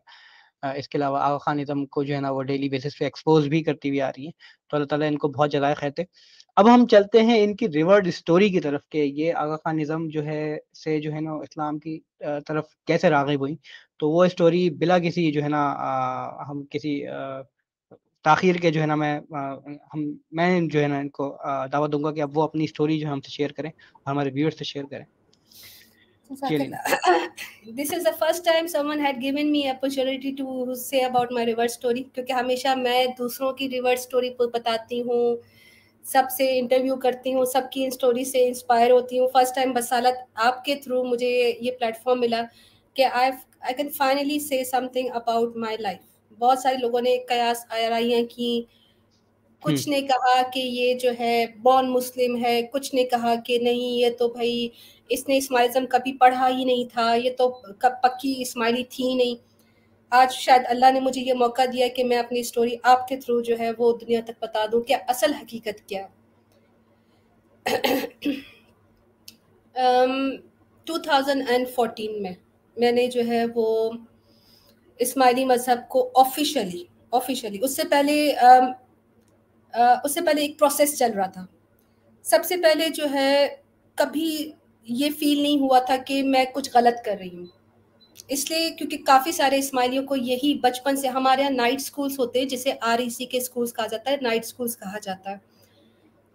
इसके अलावा आगा खानिज़्म को जो है ना वो डेली बेसिस पे एक्सपोज भी करती हुई आ रही है। तो अल्लाह ताला इनको बहुत जज़ाए खैर दे। अब हम चलते हैं इनकी रिवर्ड स्टोरी की तरफ के ये आगा खानिज़्म जो है से जो है ना इस्लाम की तरफ कैसे राग़िब हुई। तो वो स्टोरी बिला किसी जो है ना हम किसी ताखीर के जो है ना मैं जो है ना इनको दावा दूंगा कि अब वो अपनी स्टोरी जो है हमसे शेयर करें और हमारे व्यूअर्स से शेयर करें। This is the first time someone had given me opportunity to say about my reverse story, क्योंकि हमेशा मैं दूसरों की रिवर्स स्टोरी पर बताती हूँ, सबसे इंटरव्यू करती हूँ, सबकी स्टोरी से इंस्पायर होती हूँ. फर्स्ट टाइम बसालत आपके थ्रू मुझे ये प्लेटफॉर्म मिला कि I can finally say something about my life. बहुत सारे लोगों ने कयास आराइयाँ की, कुछ ने कहा कि ये जो है बॉर्न मुस्लिम है, कुछ ने कहा कि नहीं ये तो भाई इसने इस्माइलिज्म कभी पढ़ा ही नहीं था, ये तो पक्की इस्माइली थी ही नहीं. आज शायद अल्लाह ने मुझे ये मौका दिया कि मैं अपनी स्टोरी आपके थ्रू जो है वो दुनिया तक बता दूं कि असल हकीकत क्या. 2014 में मैंने जो है वो इस्माइली मजहब को ऑफिशियली उससे पहले एक प्रोसेस चल रहा था. सबसे पहले जो है कभी ये फील नहीं हुआ था कि मैं कुछ गलत कर रही हूँ, इसलिए क्योंकि काफ़ी सारे इस्माइलियों को यही बचपन से, हमारे यहाँ नाइट स्कूल्स होते हैं जिसे REC के स्कूल्स कहा जाता है, नाइट स्कूल्स कहा जाता है.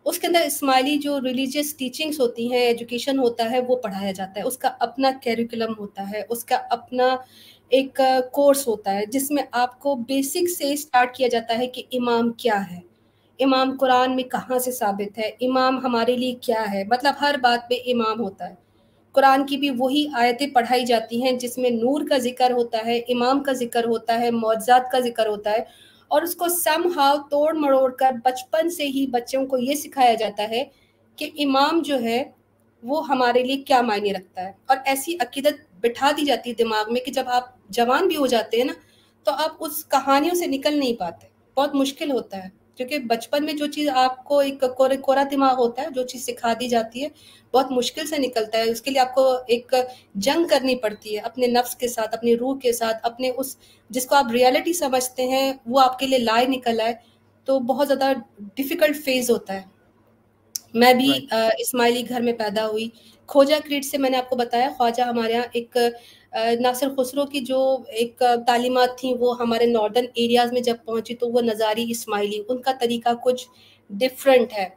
उसके अंदर इस्माइली जो रिलीजियस टीचिंग्स होती हैं, एजुकेशन होता है, वो पढ़ाया जाता है. उसका अपना कैरिकुलम होता है, उसका अपना एक कोर्स होता है जिसमें आपको बेसिक से स्टार्ट किया जाता है कि इमाम क्या है, इमाम कुरान में कहाँ से साबित है, इमाम हमारे लिए क्या है. मतलब हर बात पे इमाम होता है. कुरान की भी वही आयतें पढ़ाई जाती हैं जिसमें नूर का जिक्र होता है, इमाम का जिक्र होता है, मौजज़ात का जिक्र होता है, और उसको समहाउ तोड़ मरोड़ कर बचपन से ही बच्चों को ये सिखाया जाता है कि इमाम जो है वो हमारे लिए क्या मायने रखता है. और ऐसी अकीदत बिठा दी जाती है दिमाग में कि जब आप जवान भी हो जाते हैं ना तो आप उस कहानियों से निकल नहीं पाते, बहुत मुश्किल होता है. क्योंकि बचपन में जो चीज़ आपको एक कोरा दिमाग होता है, जो चीज़ सिखा दी जाती है, बहुत मुश्किल से निकलता है. उसके लिए आपको एक जंग करनी पड़ती है अपने नफ्स के साथ, अपनी रूह के साथ, अपने उस जिसको आप रियलिटी समझते हैं वो आपके लिए लाई निकल आए. तो बहुत ज़्यादा डिफ़िकल्ट फेज़ होता है. मैं भी इस्माइली घर में पैदा हुई. खोजा क्रीड से मैंने आपको बताया, ख्वाजा हमारे यहाँ एक नासिर खुसरो की जो एक तालीमात थी वो हमारे नॉर्दर्न एरियाज़ में जब पहुंची तो वो नज़ारी इस्माइली, उनका तरीका कुछ डिफरेंट है.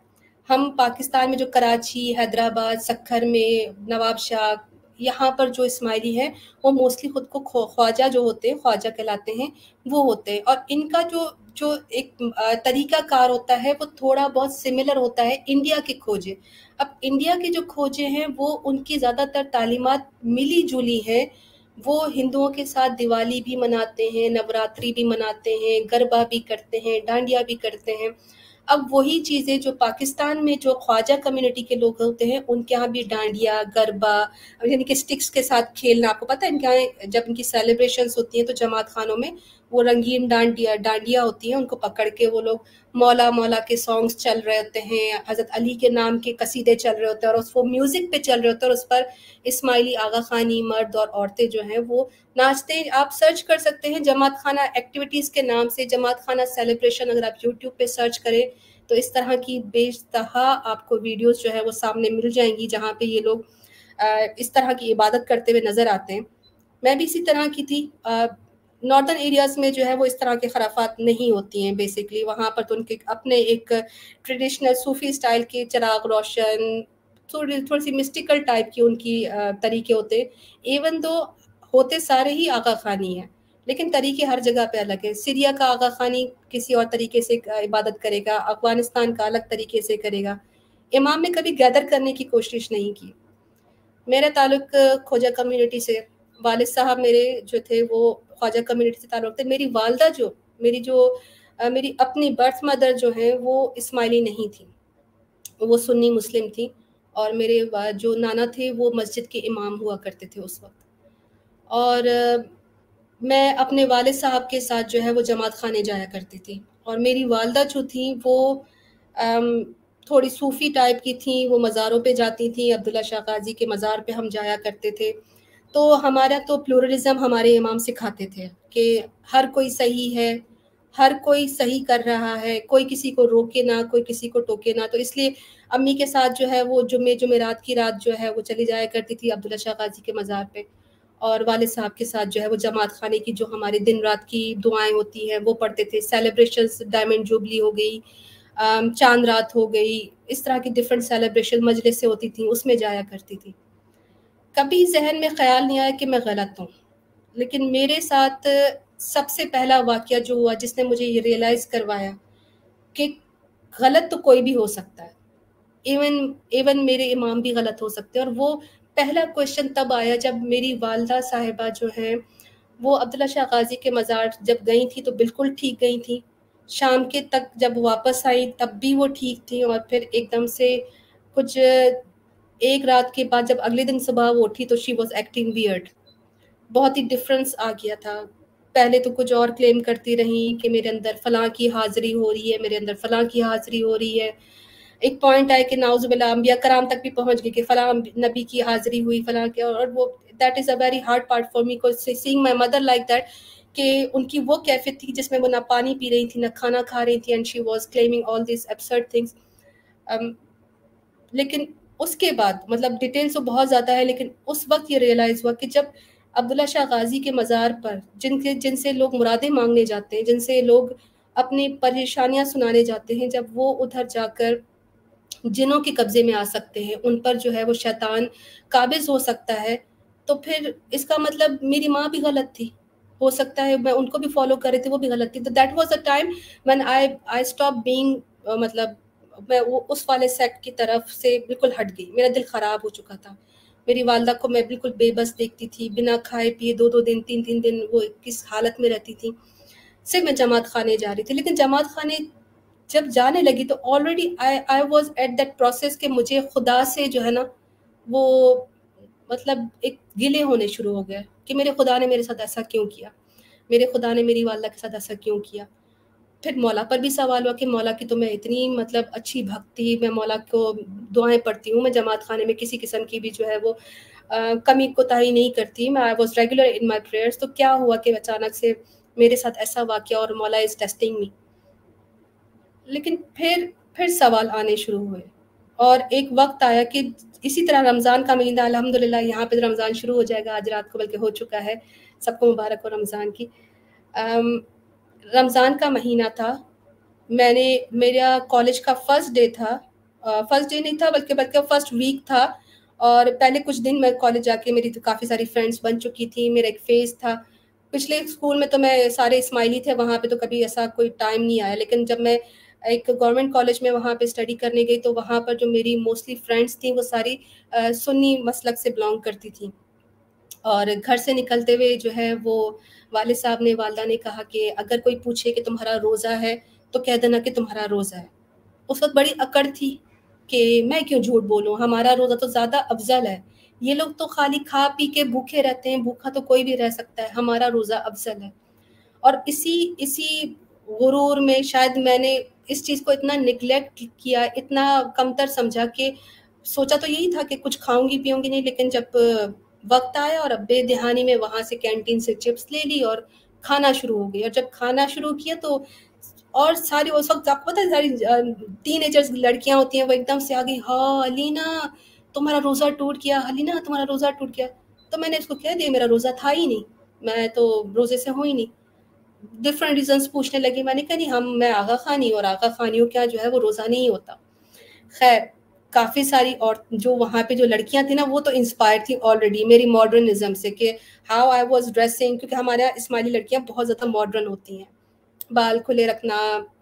हम पाकिस्तान में जो कराची, हैदराबाद, सक्खर में नवाब शाह, यहाँ पर जो इस्माइली हैं वो मोस्टली ख़ुद को ख्वाजा जो होते हैं, ख्वाजा कहलाते हैं, वो होते हैं. और इनका जो एक तरीक़ाकार होता है वो थोड़ा बहुत सिमिलर होता है इंडिया के खोजे. अब इंडिया के जो खोजे हैं वो उनकी ज़्यादातर तालीमात मिली जुली हैं. वो हिंदुओं के साथ दिवाली भी मनाते हैं, नवरात्रि भी मनाते हैं, गरबा भी करते हैं, डांडिया भी करते हैं. अब वही चीज़ें जो पाकिस्तान में जो ख्वाजा कम्युनिटी के लोग होते हैं उनके यहाँ भी डांडिया, गरबा, यानी कि स्टिक्स के साथ खेलना. आपको पता है इनके यहाँ जब इनकी सेलिब्रेशंस होती हैं तो जमात खानों में वो रंगीन डांडिया होती हैं, उनको पकड़ के वो लोग मौला मौला के सॉन्ग्स चल रहे होते हैं, हज़रत अली के नाम के कसीदे चल रहे होते हैं, और उस वो म्यूज़िक पे चल रहे होते हैं और उस पर इस्माइली आगा खानी मर्द और औरतें जो हैं वो नाचते हैं. आप सर्च कर सकते हैं जमात खाना एक्टिविटीज़ के नाम से, जमात खाना सेलिब्रेशन, अगर आप यूट्यूब पर सर्च करें तो इस तरह की बेतहा आपको वीडियोज़ जो है वो सामने मिल जाएंगी जहाँ पर ये लोग इस तरह की इबादत करते हुए नज़र आते हैं. मैं भी इसी तरह की थी. नॉर्दर्न एरियाज़ में जो है वो इस तरह के खराफात नहीं होती हैं बेसिकली. वहाँ पर तो उनके अपने एक ट्रेडिशनल सूफ़ी स्टाइल के चिराग रोशन, थोड़ी सी मिस्टिकल टाइप की उनकी तरीके होते. इवन दो होते सारे ही आगा खानी हैं लेकिन तरीके हर जगह पे अलग है. सीरिया का आगा खानी किसी और तरीके से इबादत करेगा, अफगानिस्तान का अलग तरीके से करेगा. इमाम ने कभी गैदर करने की कोशिश नहीं की. मेरा ताल्लुक खोजा कम्यूनिटी से, वालिद साहब मेरे जो थे वो ख्वाजा कम्युनिटी से ताल्लुक़ थे. मेरी वालदा जो मेरी अपनी बर्थ मदर जो है वो इस्माइली नहीं थी, वो सुन्नी मुस्लिम थी. और मेरे जो नाना थे वो मस्जिद के इमाम हुआ करते थे उस वक्त. और मैं अपने वालिद साहब के साथ जो है वो जमात खाने जाया करती थी. और मेरी वालदा जो थी वो थोड़ी सूफ़ी टाइप की थी, वो मज़ारों पे जाती थी, अब्दुल्ला शाह गाजी के मज़ार पे हम जाया करते थे. तो हमारा तो प्लूरलिज़म हमारे इमाम सिखाते थे कि हर कोई सही है, हर कोई सही कर रहा है, कोई किसी को रोके ना, कोई किसी को टोके ना. तो इसलिए अम्मी के साथ जो है वो जुमेरात की रात जो है वो चली जाया करती थी अब्दुल्ला शाह गाजी के मज़ार पे. और वालिद साहब के साथ जो है वो जमात खाने की जो हमारे दिन रात की दुआएँ होती हैं वो पढ़ते थे. सेलिब्रेशंस, डायमंड जुबली हो गई, चांद रात हो गई, इस तरह की डिफरेंट सेलिब्रेशन मजलिसें होती थी उसमें जाया करती थी. कभी जहन में ख्याल नहीं आया कि मैं गलत हूँ, लेकिन मेरे साथ सबसे पहला वाक़या जो हुआ जिसने मुझे ये रियलाइज़ करवाया कि गलत तो कोई भी हो सकता है, इवन मेरे इमाम भी गलत हो सकते हैं। और वो पहला क्वेश्चन तब आया जब मेरी वालदा साहिबा जो हैं वो अब्दुल्ला शाह गाजी के मज़ार जब गई थी तो बिल्कुल ठीक गई थी, शाम के तक जब वापस आई तब भी वो ठीक थी, और फिर एकदम से कुछ एक रात के बाद जब अगले दिन सुबह वो उठी तो शी वॉज एक्टिंग वियर्ड, बहुत ही डिफरेंस आ गया था। पहले तो कुछ और क्लेम करती रहीं कि मेरे अंदर फ़लाँ की हाज़िरी हो रही है, मेरे अंदर फ़लाँ की हाज़िरी हो रही है। एक पॉइंट आया कि नाउज़ुबिल्लाह अंबिया कराम तक भी पहुंच गई कि फ़लाँ नबी की हाज़िरी हुई फ़लाँ के, और वो that is a very hard part for me because seeing my mother like that कि उनकी वो कैफियत थी जिसमें वो ना पानी पी रही थी ना खाना खा रही थी, and she was claiming all this absurd things. लेकिन उसके बाद मतलब डिटेल्स तो बहुत ज़्यादा है, लेकिन उस वक्त ये रियलाइज़ हुआ कि जब अब्दुल्ला शाह गाजी के मज़ार पर जिनसे लोग मुरादें मांगने जाते हैं, जिनसे लोग अपनी परेशानियां सुनाने जाते हैं, जब वो उधर जाकर जिनों के कब्ज़े में आ सकते हैं, उन पर जो है वो शैतान काबिज़ हो सकता है, तो फिर इसका मतलब मेरी माँ भी गलत थी, हो सकता है मैं उनको भी फॉलो कर रही थी, वो भी गलत थी। तो that was a time when I stop being मतलब मैं वो उस वाले सेट की तरफ से बिल्कुल हट गई, मेरा दिल ख़राब हो चुका था। मेरी वालदा को मैं बिल्कुल बेबस देखती थी, बिना खाए पिए 2-2 दिन 3-3 दिन वो किस हालत में रहती थी। सिर्फ मैं जमात खाने जा रही थी, लेकिन जमात खाने जब जाने लगी तो already I was at that process कि मुझे खुदा से जो है ना वो मतलब एक गिले होने शुरू हो गए कि मेरे खुदा ने मेरे साथ ऐसा क्यों किया, मेरे खुदा ने मेरी वालदा के साथ ऐसा क्यों किया। फिर मौला पर भी सवाल हुआ कि मौला की तो मैं इतनी मतलब अच्छी भक्ति, मैं मौला को दुआएं पढ़ती हूँ, मैं जमात खाने में किसी किस्म की भी जो है वो कमी कोताही नहीं करती, मैं I was regular in my prayers. तो क्या हुआ कि अचानक से मेरे साथ ऐसा वाक़या और मौला इज़ टेस्टिंग मी। लेकिन फिर सवाल आने शुरू हुए और एक वक्त आया कि इसी तरह रमज़ान का महीना अलहमदिल्ला यहाँ पर रमज़ान शुरू हो जाएगा आज रात को, बल्कि हो चुका है, सबको मुबारक हो रमज़ान की। रमज़ान का महीना था, मेरा कॉलेज का फर्स्ट डे था, फर्स्ट डे नहीं था बल्कि फर्स्ट वीक था, और पहले कुछ दिन मैं कॉलेज जाके मेरी तो काफ़ी सारी फ्रेंड्स बन चुकी थी, मेरा एक फेज़ था। पिछले स्कूल में तो मैं सारे इस्माइली थे, वहाँ पे तो कभी ऐसा कोई टाइम नहीं आया, लेकिन जब मैं एक गवर्नमेंट कॉलेज में वहाँ पे स्टडी करने गई तो वहाँ पर जो मेरी मोस्टली फ्रेंड्स थी वो सारी सुन्नी मसलक से बिलोंग करती थी। और घर से निकलते हुए जो है वो वाले साहब ने वालदा ने कहा कि अगर कोई पूछे कि तुम्हारा रोज़ा है तो कह देना कि तुम्हारा रोज़ा है। उस वक्त बड़ी अकड़ थी कि मैं क्यों झूठ बोलूँ, हमारा रोज़ा तो ज़्यादा अफजल है, ये लोग तो खाली खा पी के भूखे रहते हैं, भूखा तो कोई भी रह सकता है, हमारा रोज़ा अफजल है। और इसी गुरूर में शायद मैंने इस चीज़ को इतना निगलेक्ट किया, इतना कमतर समझा कि सोचा तो यही था कि कुछ खाऊंगी पीऊँगी नहीं, लेकिन जब वक्त आया और अब बेदहानी में वहाँ से कैंटीन से चिप्स ले ली और खाना शुरू हो गई। और जब खाना शुरू किया तो और सारी उस वक्त आपको पता है सारी टीनेजर्स लड़कियाँ होती हैं, वो एकदम से आ गई, हाँ अलीना तुम्हारा रोज़ा टूट गया, अलीना तुम्हारा रोज़ा टूट गया। तो मैंने उसको कह दिया मेरा रोज़ा था ही नहीं, मैं तो रोज़े से हुई नहीं। डिफरेंट रीजंस पूछने लगी, मैंने कहा नहीं मैं आगा खानी और आगा खानियों क्या जो है वो रोज़ा नहीं होता। खैर काफ़ी सारी और जो वहाँ पे जो लड़कियाँ थी ना वो तो इंस्पायर थी ऑलरेडी मेरी मॉडर्निज्म से कि हाउ आई वाज ड्रेसिंग, क्योंकि हमारे यहाँ इस्माइली लड़कियाँ बहुत ज़्यादा मॉडर्न होती हैं, बाल खुले रखना,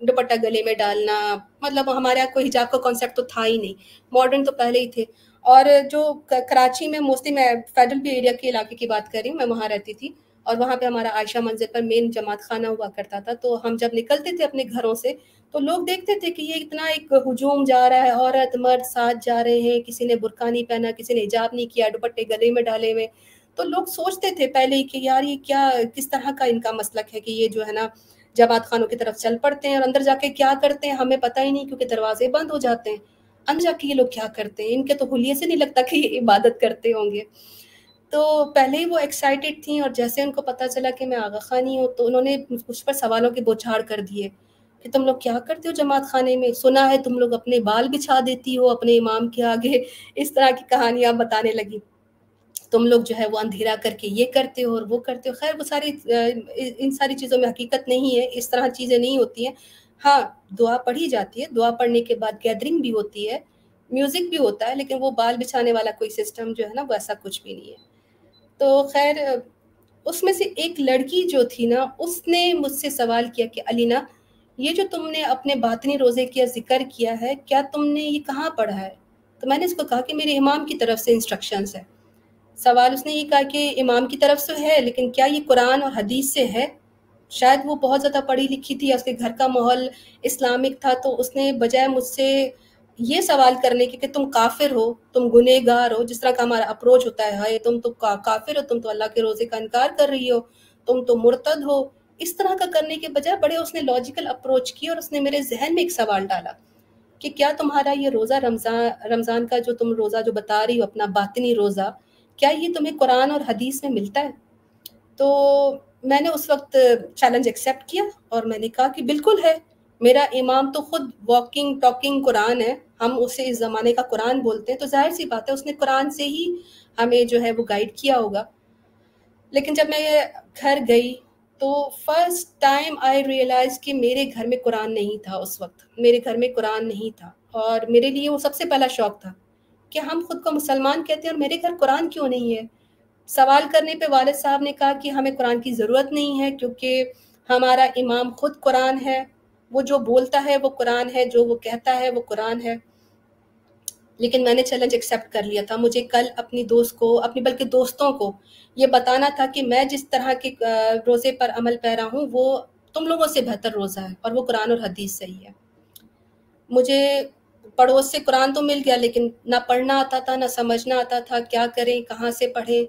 दुपट्टा गले में डालना, मतलब हमारे यहाँ कोई हिजाब का कॉन्सेप्ट तो था ही नहीं, मॉडर्न तो पहले ही थे। और जो कराची में मोस्टली मैं फेडरल बे एरिया के इलाके की बात कर रही हूँ, मैं वहाँ रहती थी और वहाँ पे हमारा आयशा मंजिल पर मेन जमात खाना हुआ करता था। तो हम जब निकलते थे अपने घरों से तो लोग देखते थे कि ये इतना एक हुजूम जा रहा है, औरत मर्द साथ जा रहे हैं, किसी ने बुरका नहीं पहना, किसी ने हिजाब नहीं किया, दुपट्टे गले में डाले हुए। तो लोग सोचते थे पहले ही कि यार ये क्या किस तरह का इनका मसलक है कि ये जो है ना जमात खानों की तरफ चल पड़ते हैं और अंदर जाके क्या करते हैं हमें पता ही नहीं, क्योंकि दरवाजे बंद हो जाते हैं, अंदर जाके ये लोग क्या करते हैं, इनके तो हुलिये से नहीं लगता कि ये इबादत करते होंगे। तो पहले ही वो एक्साइटेड थी और जैसे उनको पता चला कि मैं आगा खानी हूँ तो उन्होंने उस पर सवालों के बौछार कर दिए कि तुम लोग क्या करते हो जमात खाने में, सुना है तुम लोग अपने बाल बिछा देती हो अपने इमाम के आगे, इस तरह की कहानियाँ बताने लगी, तुम लोग जो है वो अंधेरा करके ये करते हो और वो करते हो। खैर वो सारी इन सारी चीज़ों में हकीकत नहीं है, इस तरह चीज़ें नहीं होती हैं। हाँ दुआ पढ़ी जाती है, दुआ पढ़ने के बाद गैदरिंग भी होती है, म्यूजिक भी होता है, लेकिन वो बाल बिछाने वाला कोई सिस्टम जो है ना, वैसा कुछ भी नहीं है। तो खैर उसमें से एक लड़की जो थी ना, उसने मुझसे सवाल किया कि अलीना, ये जो तुमने अपने बातनी रोज़े का जिक्र किया है, क्या तुमने ये कहाँ पढ़ा है? तो मैंने इसको कहा कि मेरे इमाम की तरफ से इंस्ट्रक्शंस है। सवाल उसने ये कहा कि इमाम की तरफ से है, लेकिन क्या ये कुरान और हदीस से है? शायद वो बहुत ज़्यादा पढ़ी लिखी थी, उसके घर का माहौल इस्लामिक था, तो उसने बजाय मुझसे ये सवाल करने के कि तुम काफिर हो, तुम गुनहगार हो, जिस तरह का हमारा अप्रोच होता है, हाय तुम तो काफिर हो, तुम तो अल्लाह के रोज़े का इनकार कर रही हो, तुम तो मुर्तद हो, इस तरह का करने के बजाय बड़े उसने लॉजिकल अप्रोच की और उसने मेरे जहन में एक सवाल डाला कि क्या तुम्हारा ये रोज़ा रमज़ान का जो तुम रोज़ा जो बता रही हो, अपना बातिनी रोज़ा, क्या ये तुम्हें कुरान और हदीस में मिलता है? तो मैंने उस वक्त चैलेंज एक्सेप्ट किया और मैंने कहा कि बिल्कुल है, मेरा इमाम तो ख़ुद वॉकिंग टॉकिंग कुरान है, हम उसे इस ज़माने का कुरान बोलते हैं, तो जाहिर सी बात है उसने कुरान से ही हमें जो है वो गाइड किया होगा। लेकिन जब मैं घर गई तो फर्स्ट टाइम आई रियलाइज़ कि मेरे घर में कुरान नहीं था। उस वक्त मेरे घर में कुरान नहीं था और मेरे लिए वो सबसे पहला शौक था कि हम ख़ुद को मुसलमान कहते हैं और मेरे घर कुरान क्यों नहीं है। सवाल करने पे वालिद साहब ने कहा कि हमें कुरान की ज़रूरत नहीं है क्योंकि हमारा इमाम ख़ुद कुरान है, वो जो बोलता है वो कुरान है, जो वो कहता है वो कुरान है। लेकिन मैंने चैलेंज एक्सेप्ट कर लिया था। मुझे कल अपनी दोस्त को, अपनी बल्कि दोस्तों को ये बताना था कि मैं जिस तरह के रोज़े पर अमल पैरा हूँ वो तुम लोगों से बेहतर रोज़ा है और वो कुरान और हदीस सही है। मुझे पड़ोस से कुरान तो मिल गया लेकिन ना पढ़ना आता था ना समझना आता था, क्या करें, कहाँ से पढ़ें।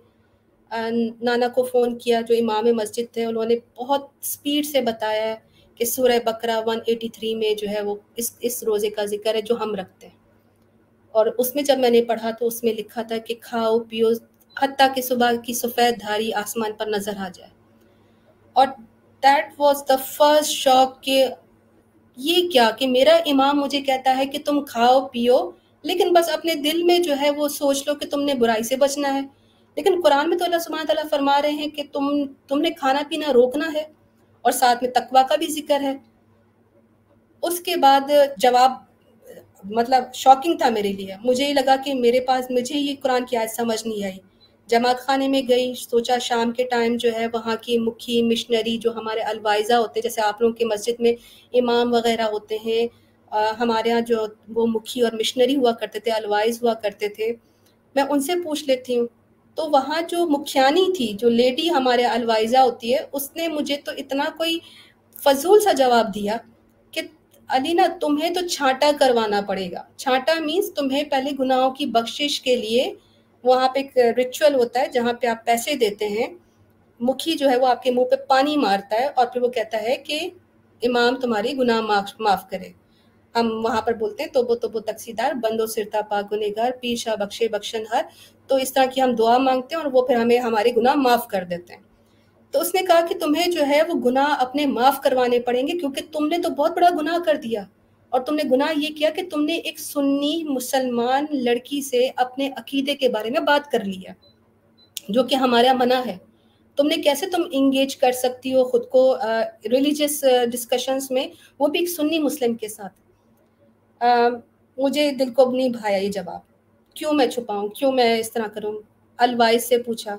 नाना को फ़ोन किया जो इमाम मस्जिद थे, उन्होंने बहुत स्पीड से बताया कि सूरह बकरा 183 में जो है वो इस रोज़े का जिक्र है जो हम रखते हैं। और उसमें जब मैंने पढ़ा तो उसमें लिखा था कि खाओ पियो हत्ता कि सुबह की सफ़ेद धारी आसमान पर नज़र आ जाए। और that was the first shock कि ये क्या कि मेरा इमाम मुझे कहता है कि तुम खाओ पियो लेकिन बस अपने दिल में जो है वो सोच लो कि तुमने बुराई से बचना है, लेकिन कुरान में तो अल्लाह सुब्हान तआला फरमा रहे हैं कि तुमने खाना पीना रोकना है और साथ में तकवा का भी जिक्र है। उसके बाद जवाब मतलब शॉकिंग था मेरे लिए। मुझे ये लगा कि मुझे ये कुरान की आयत समझ नहीं आई। जमात खाने में गई, सोचा शाम के टाइम जो है वहाँ की मुखी मिशनरी जो हमारे अलवाइज़ा होते हैं, जैसे आप लोगों के मस्जिद में इमाम वगैरह होते हैं, हमारे यहाँ जो वो मुखी और मिशनरी हुआ करते थे, अलवाइज हुआ करते थे, मैं उनसे पूछ लेती हूँ। तो वहाँ जो मुखियानी थी, जो लेडी हमारे अलवाइज़ा होती है, उसने मुझे तो इतना कोई फजूल सा जवाब दिया कि अलीना तुम्हें तो छांटा करवाना पड़ेगा। छांटा मीन्स तुम्हें पहले गुनाहों की बख्शिश के लिए वहाँ पे एक रिचुअल होता है जहाँ पे आप पैसे देते हैं, मुखी जो है वो आपके मुंह पे पानी मारता है और फिर वो कहता है कि इमाम तुम्हारी गुनाह माफ़ करे। हम वहाँ पर बोलते हैं तोबो तकसीदार बंदो सिरता पा गुनहगार पीशा बख्शे बख्शन हर, तो इस तरह की हम दुआ मांगते हैं और वो फिर हमें हमारे गुनाह माफ़ कर देते हैं। तो उसने कहा कि तुम्हें जो है वो गुनाह अपने माफ़ करवाने पड़ेंगे क्योंकि तुमने तो बहुत बड़ा गुनाह कर दिया और तुमने गुनाह ये किया कि तुमने एक सुन्नी मुसलमान लड़की से अपने अकीदे के बारे में बात कर लिया जो कि हमारा मना है। तुमने कैसे तुम इंगेज कर सकती हो ख़ुद को रिलीजियस डिस्कशंस में, वो भी एक सुन्नी मुस्लिम के साथ। मुझे दिल को नहीं भाया ये जवाब। क्यों मैं छुपाऊं, क्यों मैं इस तरह करूं? अलवाइज से पूछा।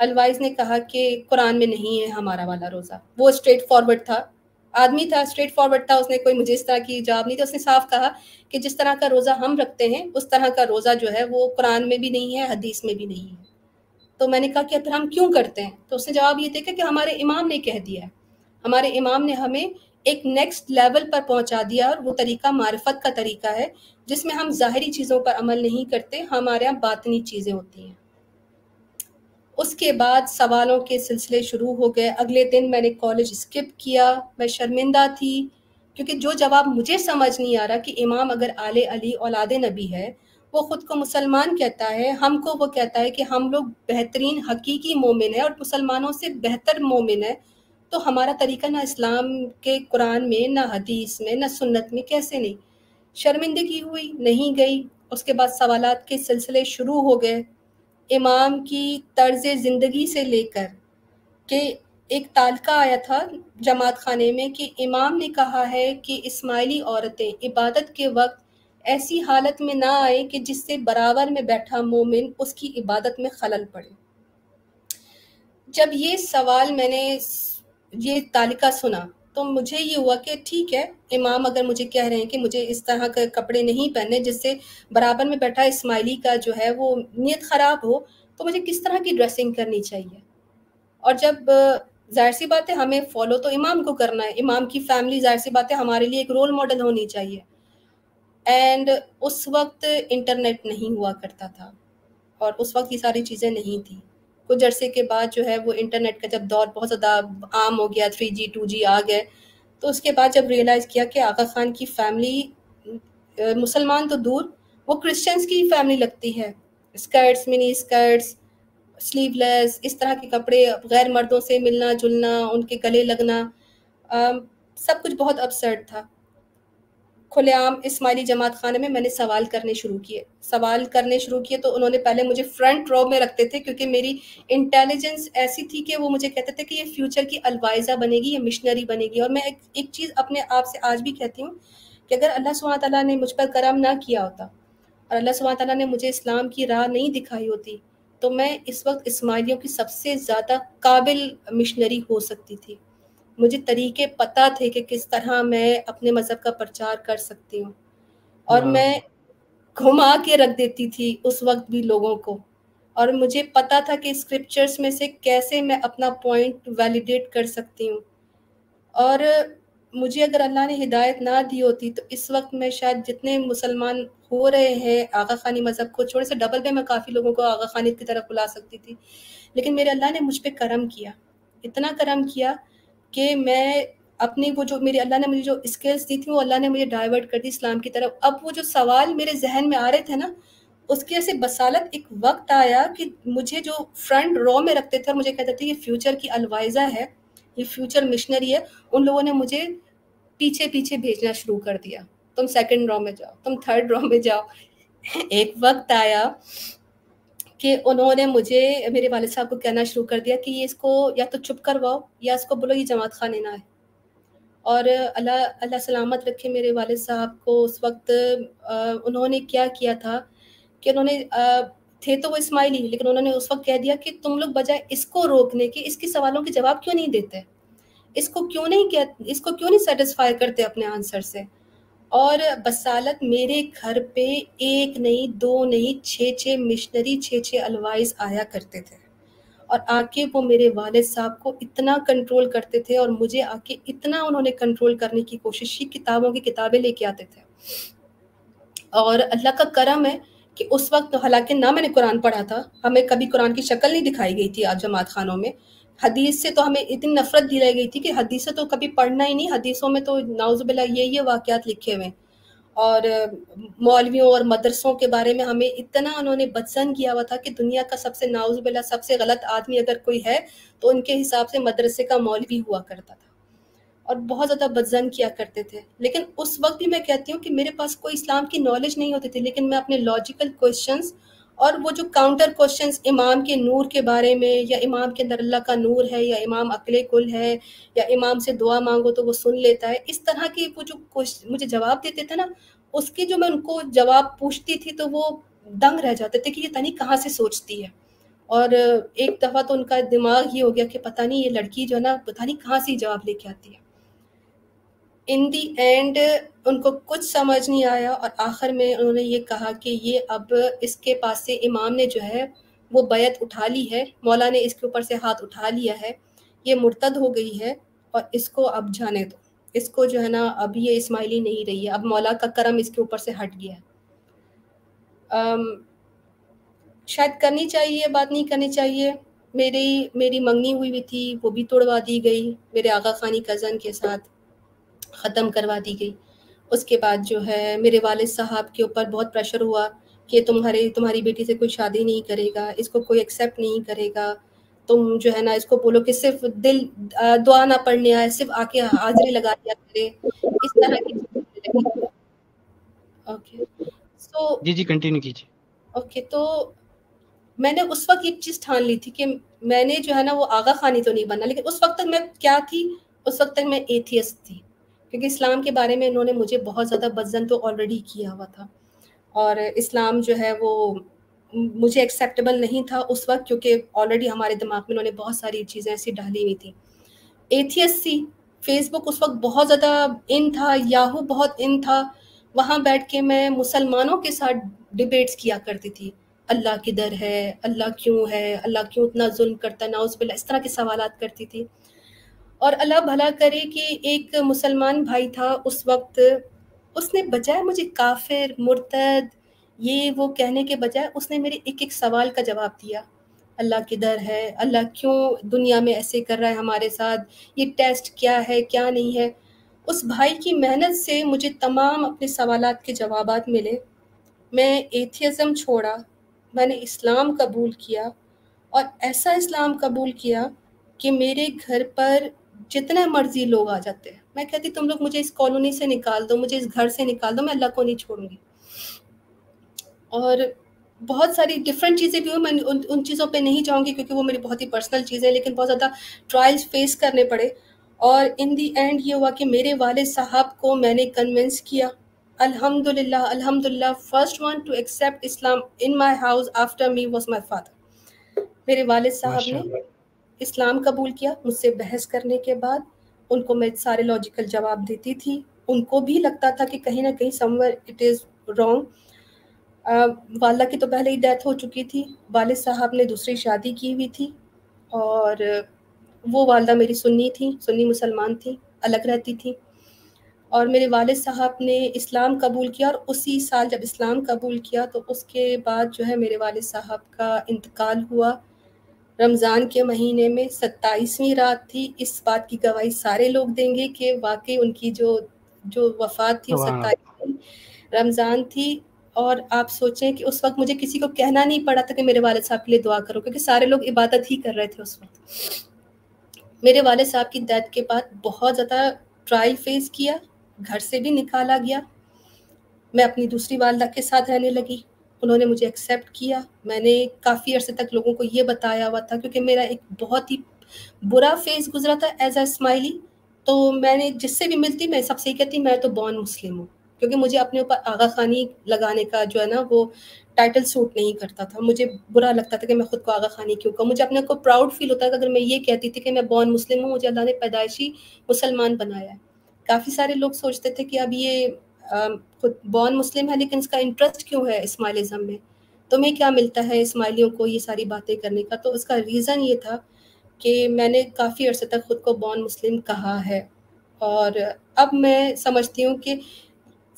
अलवाइज ने कहा कि कुरान में नहीं है हमारा वाला रोज़ा। वो स्ट्रेट फॉरवर्ड था, आदमी था, स्ट्रेट फॉरवर्ड था, उसने कोई मुझे इस तरह की जवाब नहीं था। उसने साफ कहा कि जिस तरह का रोज़ा हम रखते हैं उस तरह का रोज़ा जो है वो कुरान में भी नहीं है, हदीस में भी नहीं है। तो मैंने कहा कि फिर हम क्यों करते हैं? तो उसने जवाब ये देखा कि हमारे इमाम ने कह दिया है, हमारे इमाम ने हमें एक नेक्स्ट लेवल पर पहुंचा दिया और वो तरीका मार्फत का तरीका है जिसमें हम ज़ाहरी चीज़ों पर अमल नहीं करते, हमारे यहाँ बातनी चीज़ें होती हैं। उसके बाद सवालों के सिलसिले शुरू हो गए। अगले दिन मैंने कॉलेज स्किप किया, मैं शर्मिंदा थी क्योंकि जो जवाब मुझे समझ नहीं आ रहा कि इमाम अगर आले अली औलादे नबी है, वो ख़ुद को मुसलमान कहता है, हमको वो कहता है कि हम लोग बेहतरीन हकीकी मोमिन है और मुसलमानों से बेहतर मोमिन है, तो हमारा तरीका ना इस्लाम के कुरान में, ना हदीस में, ना सुन्नत में, कैसे नहीं? शर्मिंदगी हुई, नहीं गई। उसके बाद सवालात के सिलसिले शुरू हो गए, इमाम की तर्ज ज़िंदगी से लेकर के। एक तालका आया था जमात खाने में कि इमाम ने कहा है कि इस्माइली औरतें इबादत के वक्त ऐसी हालत में ना आए कि जिससे बराबर में बैठा मोमिन उसकी इबादत में खलल पड़े। जब ये सवाल मैंने ये तालिका सुना तो मुझे ये हुआ कि ठीक है, इमाम अगर मुझे कह रहे हैं कि मुझे इस तरह के कपड़े नहीं पहने जिससे बराबर में बैठा इस्माइली का जो है वो नीयत ख़राब हो, तो मुझे किस तरह की ड्रेसिंग करनी चाहिए। और जब जाहिर सी बात है हमें फॉलो तो इमाम को करना है, इमाम की फैमिली जाहिर सी बात है हमारे लिए एक रोल मॉडल होनी चाहिए। एंड उस वक्त इंटरनेट नहीं हुआ करता था और उस वक्त ये सारी चीज़ें नहीं थी। कुछ अरसे के बाद जो है वो इंटरनेट का जब दौर बहुत ज़्यादा आम हो गया, 3G 2G आ गए, तो उसके बाद जब रियलाइज़ किया कि आगा खान की फैमिली मुसलमान तो दूर वो क्रिश्चियंस की फैमिली लगती है, स्कर्ट्स, मिनी स्कर्ट्स, स्लीवलेस, इस तरह के कपड़े, गैर मर्दों से मिलना जुलना, उनके गले लगना, सब कुछ बहुत अपसर्ड था। खुलेआम इस्माइली जमात खाने में मैंने सवाल करने शुरू किए तो उन्होंने पहले मुझे फ्रंट रो में रखते थे क्योंकि मेरी इंटेलिजेंस ऐसी थी कि वो मुझे कहते थे कि ये फ्यूचर की अलवाइज़ा बनेगी, ये मिशनरी बनेगी। और मैं एक चीज़ अपने आप से आज भी कहती हूँ कि अगर अल्लाह सुब्हान तआला ने मुझ पर करम ना किया होता और अल्लाह सुब्हान तआला ने मुझे इस्लाम की राह नहीं दिखाई होती तो मैं इस वक्त इस्माइलियों की सबसे ज़्यादा काबिल मिशनरी हो सकती थी। मुझे तरीके पता थे कि किस तरह मैं अपने मज़हब का प्रचार कर सकती हूँ और मैं घुमा के रख देती थी उस वक्त भी लोगों को। और मुझे पता था कि स्क्रिप्चर्स में से कैसे मैं अपना पॉइंट वैलिडेट कर सकती हूँ। और मुझे अगर अल्लाह ने हिदायत ना दी होती तो इस वक्त मैं शायद जितने मुसलमान हो रहे हैं आगा खानी मज़हब को छोड़े से डबल पे मैं काफ़ी लोगों को आगा खानी की तरफ बुला सकती थी। लेकिन मेरे अल्लाह ने मुझ पर करम किया, इतना करम किया कि मैं अपनी वो जो मेरे अल्लाह ने मुझे जो स्किल्स दी थी वो अल्लाह ने मुझे डाइवर्ट कर दी इस्लाम की तरफ। अब वो जो सवाल मेरे जहन में आ रहे थे ना, उसके ऐसे बसालत एक वक्त आया कि मुझे जो फ्रंट रो में रखते थे और मुझे कहते थे ये फ्यूचर की अलवाइज़ा है, ये फ्यूचर मिशनरी है, उन लोगों ने मुझे पीछे पीछे भेजना शुरू कर दिया। तुम सेकंड रो में जाओ, तुम थर्ड रो में जाओ। एक वक्त आया कि उन्होंने मुझे मेरे वालिद साहब को कहना शुरू कर दिया कि ये इसको या तो चुप करवाओ या इसको बोलो ये जमात खाने ना आए। और अल्लाह सलामत रखे मेरे वालिद साहब को। उस वक्त उन्होंने क्या किया था कि उन्होंने थे तो वो इस्माइली, लेकिन उन्होंने उस वक्त कह दिया कि तुम लोग बजाय इसको रोकने के इसके सवालों के जवाब क्यों नहीं देते, इसको क्यों नहीं सेटिस्फाई करते अपने आंसर से। और बसालत मेरे घर पे एक नहीं, दो नहीं, 6-6 मिशनरी, 6-6 अलवाइज आया करते थे। और आके वो मेरे वालिद साहब को इतना कंट्रोल करते थे और मुझे आके इतना उन्होंने कंट्रोल करने की कोशिश की, किताबों की किताबें लेके आते थे। और अल्लाह का करम है कि उस वक्त हालांकि ना मैंने कुरान पढ़ा था, हमें कभी कुरान की शक्ल नहीं दिखाई गई थी आप जमात खानों में, हदीस से तो हमें इतनी नफरत दिलाई गई थी कि हदीस से तो कभी पढ़ना ही नहीं, हदीसों में तो नाउज़ुबिल्लाह ये वाक़यात लिखे हुए हैं। और मौलवियों और मदरसों के बारे में हमें इतना उन्होंने बदसन किया हुआ था कि दुनिया का सबसे नाउज़ुबिल्लाह सबसे गलत आदमी अगर कोई है तो उनके हिसाब से मदरसे का मौलवी हुआ करता था और बहुत ज़्यादा बदसन किया करते थे। लेकिन उस वक्त भी मैं कहती हूँ कि मेरे पास कोई इस्लाम की नॉलेज नहीं होती थी, लेकिन मैं अपने लॉजिकल क्वेश्चंस और वो जो काउंटर क्वेश्चंस इमाम के नूर के बारे में, या इमाम के अंदर अल्लाह का नूर है, या इमाम अकले कुल है, या इमाम से दुआ मांगो तो वो सुन लेता है, इस तरह के वो जो मुझे जवाब देते थे ना, उसके जो मैं उनको जवाब पूछती थी तो वो दंग रह जाते थे कि ये तनी कहाँ से सोचती है। और एक दफ़ा तो उनका दिमाग ये हो गया कि पता नहीं ये लड़की जो है ना पता नहीं कहाँ से जवाब लेके आती है। इन दी एंड उनको कुछ समझ नहीं आया और आखिर में उन्होंने ये कहा कि ये अब इसके पास से इमाम ने जो है वो बैत उठा ली है, मौला ने इसके ऊपर से हाथ उठा लिया है, ये मुर्तद हो गई है और इसको अब जाने दो, इसको जो है ना अब ये इस्माइली नहीं रही है, अब मौला का करम इसके ऊपर से हट गया है। शायद करनी चाहिए बात नहीं करनी चाहिए, मेरी मंगनी हुई भी थी वो भी तोड़वा दी गई मेरे आगा खानी कज़न के साथ, ख़त्म करवा दी गई। उसके बाद जो है मेरे वालिद साहब के ऊपर बहुत प्रेशर हुआ कि तुम्हारी बेटी से कोई शादी नहीं करेगा, इसको कोई एक्सेप्ट नहीं करेगा, तुम जो है ना इसको बोलो कि सिर्फ दिल दुआ ना पढ़ने आए, सिर्फ आके हाजिरी लगा दिया करे, इस तरह की। ओके सो जी कंटिन्यू कीजिए। ओके तो मैंने उस वक्त एक चीज़ ठान ली थी कि मैंने जो है ना वो आगा खानी तो नहीं बनना, लेकिन उस वक्त तक मैं क्या थी, उस वक्त तक मैं एथियस्ट थी क्योंकि इस्लाम के बारे में इन्होंने मुझे बहुत ज़्यादा बदजन तो ऑलरेडी किया हुआ था, और इस्लाम जो है वो मुझे एक्सेप्टेबल नहीं था उस वक्त, क्योंकि ऑलरेडी हमारे दिमाग में उन्होंने बहुत सारी चीज़ें ऐसी डाली हुई थी। एथियसी, फेसबुक उस वक्त बहुत ज़्यादा इन था, याहू बहुत इन था, वहाँ बैठ के मैं मुसलमानों के साथ डिबेट्स किया करती थी। अल्लाह किधर है, अल्लाह क्यों इतना जुल्म करता, नाउज़ुबिल्लाह, इस तरह के सवालात करती थी। और अल्लाह भला करे कि एक मुसलमान भाई था उस वक्त, उसने बजाय मुझे काफिर, मुर्तद, ये वो कहने के बजाय उसने मेरे एक एक सवाल का जवाब दिया। अल्लाह किधर है, अल्लाह क्यों दुनिया में ऐसे कर रहा है हमारे साथ, ये टेस्ट क्या है क्या नहीं है। उस भाई की मेहनत से मुझे तमाम अपने सवालात के जवाबात मिले। मैं एथियज़म छोड़ा, मैंने इस्लाम कबूल किया, और ऐसा इस्लाम कबूल किया कि मेरे घर पर जितने मर्जी लोग आ जाते हैं, मैं कहती तुम लोग मुझे इस कॉलोनी से निकाल दो, मुझे इस घर से निकाल दो, मैं अल्लाह को नहीं छोड़ूंगी। और बहुत सारी डिफरेंट चीज़ें भी हुई, मैं उन चीज़ों पे नहीं जाऊंगी क्योंकि वो मेरी बहुत ही पर्सनल चीज़ें हैं, लेकिन बहुत ज़्यादा ट्रायल्स फेस करने पड़े। और इन दी एंड ये हुआ कि मेरे वाले साहब को मैंने कन्विंस किया, अल्हम्दुलिल्लाह अल्हम्दुलिल्लाह। First one to accept Islam in my house after me was my father. मेरे वाले साहब ने इस्लाम कबूल किया, मुझसे बहस करने के बाद उनको मैं सारे लॉजिकल जवाब देती थी, उनको भी लगता था कि कहीं ना कहीं समवेयर इट इज़ रॉन्ग। वाला की तो पहले ही डेथ हो चुकी थी, वाले साहब ने दूसरी शादी की हुई थी, और वो वालदा मेरी सुन्नी थी, सुन्नी मुसलमान थी, अलग रहती थी। और मेरे वाले साहब ने इस्लाम कबूल किया, और उसी साल जब इस्लाम कबूल किया तो उसके बाद जो है मेरे वाले साहब का इंतकाल हुआ। रमज़ान के महीने में 27वीं रात थी। इस बात की गवाही सारे लोग देंगे कि वाकई उनकी जो वफ़ात थी 27वीं रमज़ान थी। और आप सोचें कि उस वक्त मुझे किसी को कहना नहीं पड़ा था कि मेरे वाले साहब के लिए दुआ करो, क्योंकि सारे लोग इबादत ही कर रहे थे उस वक्त। मेरे वाले साहब की डेथ के बाद बहुत ज़्यादा ट्रायल फेस किया, घर से भी निकाला गया। मैं अपनी दूसरी वालदा के साथ रहने लगी, उन्होंने मुझे एक्सेप्ट किया। मैंने काफ़ी अरसे तक लोगों को ये बताया हुआ था, क्योंकि मेरा एक बहुत ही बुरा फेज़ गुजरा था एज अ इस्माइली। तो मैंने जिससे भी मिलती मैं सबसे ही कहती मैं तो बॉर्न मुस्लिम हूँ, क्योंकि मुझे अपने ऊपर आगा खानी लगाने का जो है ना वो टाइटल सूट नहीं करता था। मुझे बुरा लगता था कि मैं ख़ुद को आगा खानी क्यों कहूँ। मुझे अपने को प्राउड फील होता था अगर मैं ये कहती थी कि मैं बॉर्न मुस्लिम हूँ, मुझे अल्लाह ने पैदाइशी मुसलमान बनाया है। काफ़ी सारे लोग सोचते थे कि अब ये खुद बॉर्न मुस्लिम है लेकिन इसका इंटरेस्ट क्यों है इस्माइलिज़म में, तुम्हें क्या मिलता है इस्माइलियों को ये सारी बातें करने का। तो इसका रीज़न ये था कि मैंने काफ़ी अर्से तक ख़ुद को बॉर्न मुस्लिम कहा है। और अब मैं समझती हूँ कि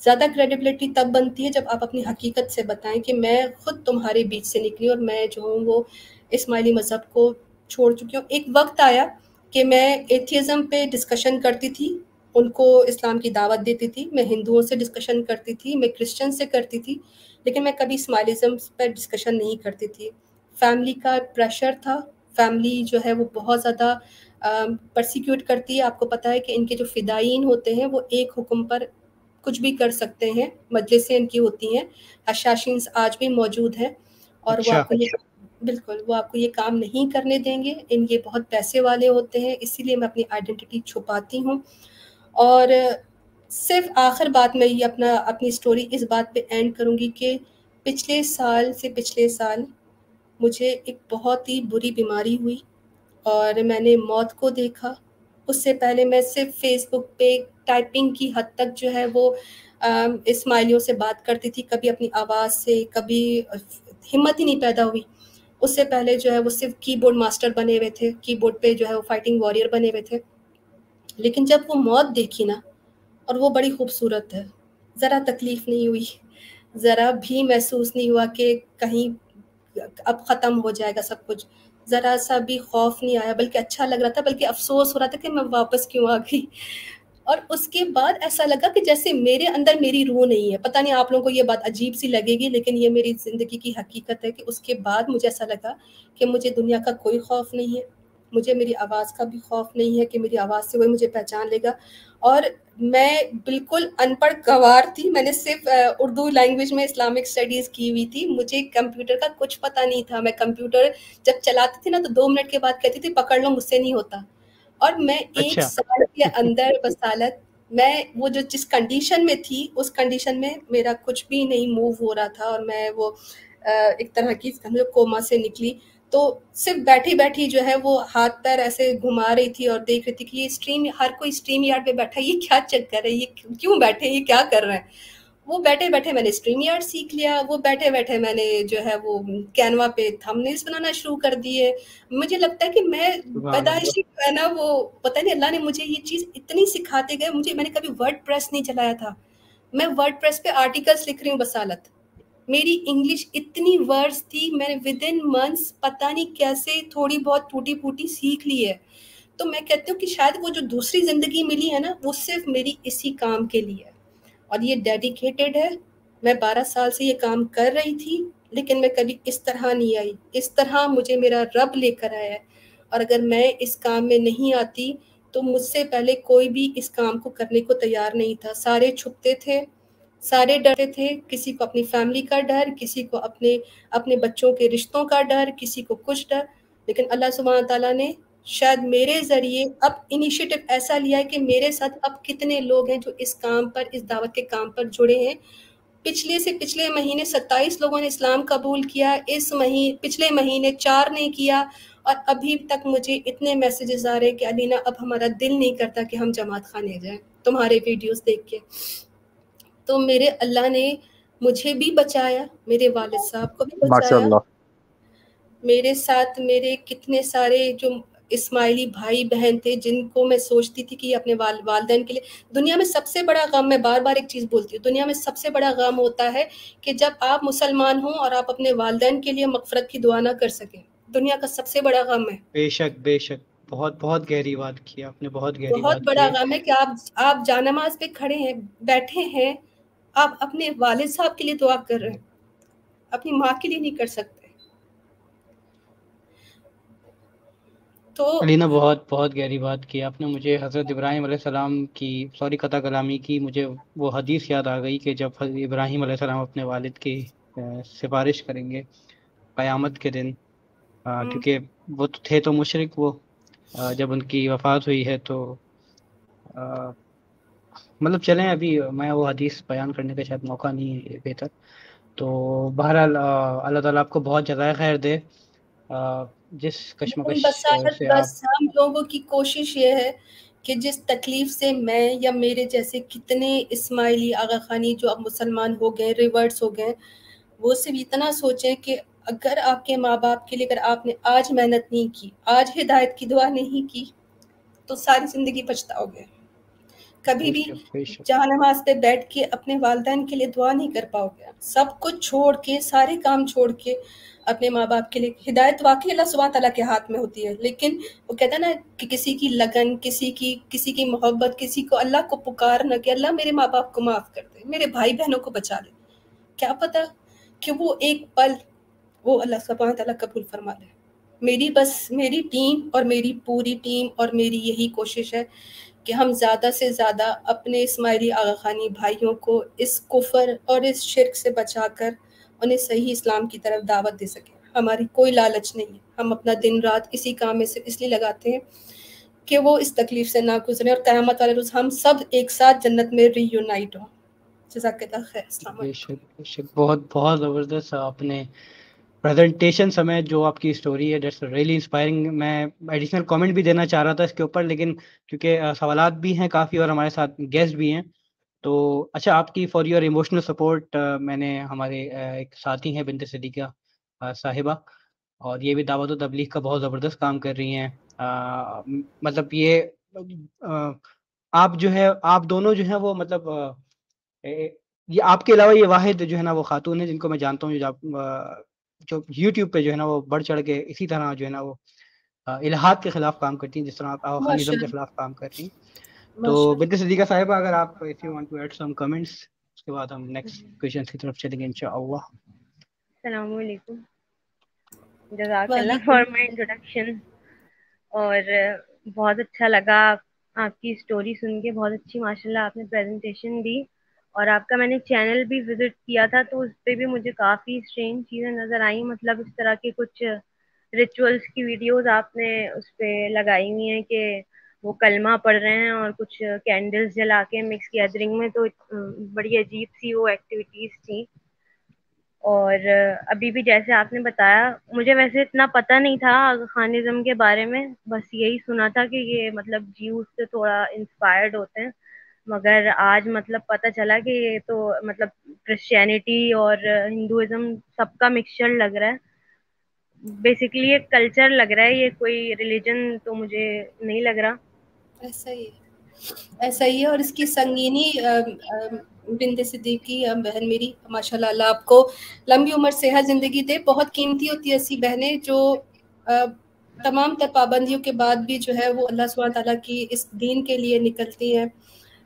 ज़्यादा क्रेडिबिलिटी तब बनती है जब आप अपनी हकीकत से बताएं कि मैं ख़ुद तुम्हारे बीच से निकली और मैं जो हूँ वो इस्माइली मज़हब को छोड़ चुकी हूँ। एक वक्त आया कि मैं एथियज़म पे डिस्कशन करती थी, उनको इस्लाम की दावत देती थी, मैं हिंदुओं से डिस्कशन करती थी, मैं क्रिश्चियन से करती थी, लेकिन मैं कभी इस्माइलिज़म पर डिस्कशन नहीं करती थी। फैमिली का प्रेशर था, फैमिली जो है वो बहुत ज़्यादा परसिक्यूट करती है। आपको पता है कि इनके जो फ़िदायीन होते हैं वो एक हुक्म पर कुछ भी कर सकते हैं। मजलिसें इनकी होती हैं, हशाशीन आज भी मौजूद हैं, और वो आपको ये बिल्कुल वो आपको ये काम नहीं करने देंगे। इन ये बहुत पैसे वाले होते हैं, इसीलिए मैं अपनी आइडेंटिटी छुपाती हूँ। और सिर्फ आखिर बात में ये अपनी स्टोरी इस बात पे एंड करूँगी कि पिछले साल मुझे एक बहुत ही बुरी बीमारी हुई और मैंने मौत को देखा। उससे पहले मैं सिर्फ फेसबुक पे टाइपिंग की हद तक जो है वो इस्माइलियों से बात करती थी, कभी अपनी आवाज़ से, कभी हिम्मत ही नहीं पैदा हुई। उससे पहले जो है वो सिर्फ कीबोर्ड मास्टर बने हुए थे, कीबोर्ड पे जो है वो फाइटिंग वॉरियर बने हुए थे। लेकिन जब वो मौत देखी ना, और वो बड़ी खूबसूरत है, ज़रा तकलीफ़ नहीं हुई, ज़रा भी महसूस नहीं हुआ कि कहीं अब ख़त्म हो जाएगा सब कुछ, ज़रा सा भी खौफ नहीं आया, बल्कि अच्छा लग रहा था, बल्कि अफसोस हो रहा था कि मैं वापस क्यों आ गई। और उसके बाद ऐसा लगा कि जैसे मेरे अंदर मेरी रूह नहीं है। पता नहीं आप लोगों को ये बात अजीब सी लगेगी, लेकिन ये मेरी ज़िंदगी की हकीकत है कि उसके बाद मुझे ऐसा लगा कि मुझे दुनिया का कोई खौफ नहीं है, मुझे मेरी आवाज़ का भी खौफ नहीं है कि मेरी आवाज़ से वही मुझे पहचान लेगा। और मैं बिल्कुल अनपढ़ गवार थी, मैंने सिर्फ उर्दू लैंग्वेज में इस्लामिक स्टडीज़ की हुई थी, मुझे कंप्यूटर का कुछ पता नहीं था। मैं कंप्यूटर जब चलाती थी ना तो 2 मिनट के बाद कहती थी पकड़ लो मुझसे नहीं होता। और मैं एक साल के अंदर बसालत मैं वो जो जिस कंडीशन में थी उस कंडीशन में मेरा कुछ भी नहीं मूव हो रहा था, और मैं वो एक तरह की कोमा से निकली। तो सिर्फ बैठी बैठी जो है वो हाथ पैर ऐसे घुमा रही थी और देख रही थी कि ये स्ट्रीम, हर कोई स्ट्रीम यार्ड पे बैठा है, ये क्या चक्कर है, ये क्यों बैठे, ये क्या कर रहे हैं। वो बैठे बैठे मैंने स्ट्रीम यार्ड सीख लिया, वो बैठे बैठे मैंने जो है वो कैनवा पे थंबनेल्स बनाना शुरू कर दिए। मुझे लगता है कि मैं पैदाइशी है ना, वो पता नहीं अल्लाह ने मुझे ये चीज़ इतनी सिखाते गए। मुझे, मैंने कभी वर्डप्रेस नहीं चलाया था, मैं वर्डप्रेस पे आर्टिकल्स लिख रही हूँ बसालत। मेरी इंग्लिश इतनी वर्ड्स थी, मैंने विद इन मंथ्स पता नहीं कैसे थोड़ी बहुत टूटी फूटी सीख ली है। तो मैं कहती हूँ कि शायद वो जो दूसरी ज़िंदगी मिली है ना, वो सिर्फ मेरी इसी काम के लिए है, और ये डेडिकेटेड है। मैं 12 साल से ये काम कर रही थी, लेकिन मैं कभी इस तरह नहीं आई, इस तरह मुझे मेरा रब लेकर आया है। और अगर मैं इस काम में नहीं आती तो मुझसे पहले कोई भी इस काम को करने को तैयार नहीं था। सारे छुपते थे, सारे डरते थे, किसी को अपनी फैमिली का डर, किसी को अपने बच्चों के रिश्तों का डर, किसी को कुछ डर। लेकिन अल्लाह सुब्हान ताला ने शायद मेरे ज़रिए अब इनिशिएटिव ऐसा लिया है कि मेरे साथ अब कितने लोग हैं जो इस काम पर, इस दावत के काम पर जुड़े हैं। पिछले से पिछले महीने 27 लोगों ने इस्लाम कबूल किया, पिछले महीने 4 ने किया, और अभी तक मुझे इतने मैसेजेस आ रहे हैं कि अलीना, अब हमारा दिल नहीं करता कि हम जमात खाने जाएं तुम्हारे वीडियोस देख के। तो मेरे अल्लाह ने मुझे भी बचाया, मेरे वालिद साहब को भी बचाया, मेरे साथ मेरे कितने सारे जो इस्माइली भाई बहन थे जिनको मैं सोचती थी कि अपने वालदैन के लिए। दुनिया में सबसे बड़ा गम, मैं बार बार एक चीज़ बोलती हूँ, दुनिया में सबसे बड़ा गम होता है कि जब आप मुसलमान हों और आप अपने वालदैन के लिए मगफरत की दुआ ना कर सकें। दुनिया का सबसे बड़ा गम है। बेशक बेशक, बहुत बहुत गहरी बात की आपने, बहुत गहरी, बहुत बड़ा गम है कि आप जानमाज पे खड़े हैं, बैठे हैं, आप अपने वालिद साहब के लिए दुआ कर रहे हैं, अपनी माँ के लिए नहीं कर सकते। तो अलीना, बहुत बहुत गहरी बात की आपने। मुझे हज़रत इब्राहिम अलैहिस्सलाम की, सॉरी कता कलामी की, मुझे वो हदीस याद आ गई कि जब इब्राहिम अलैहिस्सलाम अपने वालिद की सिफारिश करेंगे क़यामत के दिन, क्योंकि वो तो थे तो मुशरिक, वो जब उनकी वफ़ात हुई है तो मतलब चलें, अभी मैं वो हदीस बयान करने का शायद मौका नहीं है बेहतर। तो बहरहाल अल्लाह ताला आपको बहुत जज़ाए खैर दे। जिस कश्मकश से बस हम लोगों की कोशिश ये है कि जिस तकलीफ से मैं या मेरे जैसे कितने इस्माइली आगा खानी जो अब मुसलमान हो गए, रिवर्स हो गए, वो सिर्फ इतना सोचें कि अगर आपके माँ बाप के लिए अगर आपने आज मेहनत नहीं की, आज हिदायत की दुआ नहीं की, तो सारी ज़िंदगी पछताओगे। कभी भी जहाँ नमाज पे बैठ के अपने वालदैन के लिए दुआ नहीं कर पाओगे। सब कुछ छोड़ के, सारे काम छोड़ के अपने माँ बाप के लिए। हिदायत वाकई अल्लाह सुब्हान ताला के हाथ में होती है, लेकिन वो कहता है ना कि किसी की लगन, किसी की मोहब्बत, किसी को अल्लाह को पुकार न कि अल्लाह मेरे माँ बाप को माफ़ कर दे, मेरे भाई बहनों को बचा ले, क्या पता कि वो एक पल वो अल्लाह सुब्हान ताला कबूल फरमा ले। मेरी बस, मेरी टीम और मेरी पूरी टीम और मेरी यही कोशिश है कि हम ज़्यादा से ज़्यादा अपने इस्माइली आगा खानी भाइयों को इस कुफर और इस शिर्क से बचाकर उन्हें सही इस्लाम की तरफ दावत दे सकें। हमारी कोई लालच नहीं है, हम अपना दिन रात इसी काम में सिर्फ इसलिए लगाते हैं कि वो इस तकलीफ से ना गुजरें और क़यामत वाले रोज़ हम सब एक साथ जन्नत में रीयूनाइट हों। जज़ाकल्लाह खैर। अस्सलाम वालेकुम। बहुत बहुत ज़बरदस्त आपने प्रेजेंटेशन समय जो आपकी स्टोरी है, दैट्स रियली इंस्पायरिंग। मैं एडिशनल कमेंट भी देना चाह रहा था इसके ऊपर, लेकिन क्योंकि सवालात भी हैं काफ़ी और हमारे साथ गेस्ट भी हैं, तो अच्छा, आपकी फॉर योर इमोशनल सपोर्ट मैंने हमारे एक साथी हैं बिनते सिद्दीका साहिबा, और ये भी दावत व तबलीग का बहुत ज़बरदस्त काम कर रही हैं। मतलब ये आप जो है, आप दोनों जो हैं वो मतलब ये आपके अलावा ये वाहिद जो है ना वो खातून है जिनको मैं जानता हूँ जो YouTube पे जो है ना वो बढ़ चढ़ के इसी तरह जो है ना वो इल्हाद के खिलाफ काम करती हैं, जिस तरह आप आगाखानिज्म के खिलाफ काम करती हैं। तो बिनते सिद्दीका साहिबा, अगर आप if you want to add some comments, उसके बाद हम नेक्स्ट क्वेश्चंस की तरफ चलेंगे इंशाअल्लाह। अस्सलाम वालेकुम, जज़ाकल्लाह फॉर माय इंट्रोडक्शन। और बहुत अच्छा लगा आपकी स्टोरी सुन के, बहुत अच्छी माशाल्लाह आपने प्रेजेंटेशन दी, और आपका मैंने चैनल भी विज़िट किया था तो उस पर भी मुझे काफ़ी स्ट्रेंज चीज़ें नज़र आई। मतलब इस तरह के कुछ रिचुअल्स की वीडियोस आपने उस पर लगाई हुई हैं कि वो कलमा पढ़ रहे हैं और कुछ कैंडल्स जला के मिक्स गैदरिंग में, तो बड़ी अजीब सी वो एक्टिविटीज़ थी। और अभी भी जैसे आपने बताया, मुझे वैसे इतना पता नहीं था आगा खानिज़म के बारे में, बस यही सुना था कि ये मतलब ज्यूज से थोड़ा इंस्पायर्ड होते हैं, मगर आज मतलब पता चला कि ये तो मतलब क्रिश्चियनिटी और हिंदुज़म सबका मिक्सचर लग रहा है, बेसिकली ये कल्चर लग रहा है, ये कोई रिलीजन तो मुझे नहीं लग रहा। ऐसा ही है। और इसकी संगीनी बिंदे सिद्दीकी बहन मेरी, माशाल्लाह अल्लाह आपको लंबी उम्र सेहत ज़िंदगी दे। बहुत कीमती होती है ऐसी बहनें जो तमाम तर पाबंदियों के बाद भी जो है वो अल्लाह सुब्हान ताला की इस दीन के लिए निकलती हैं।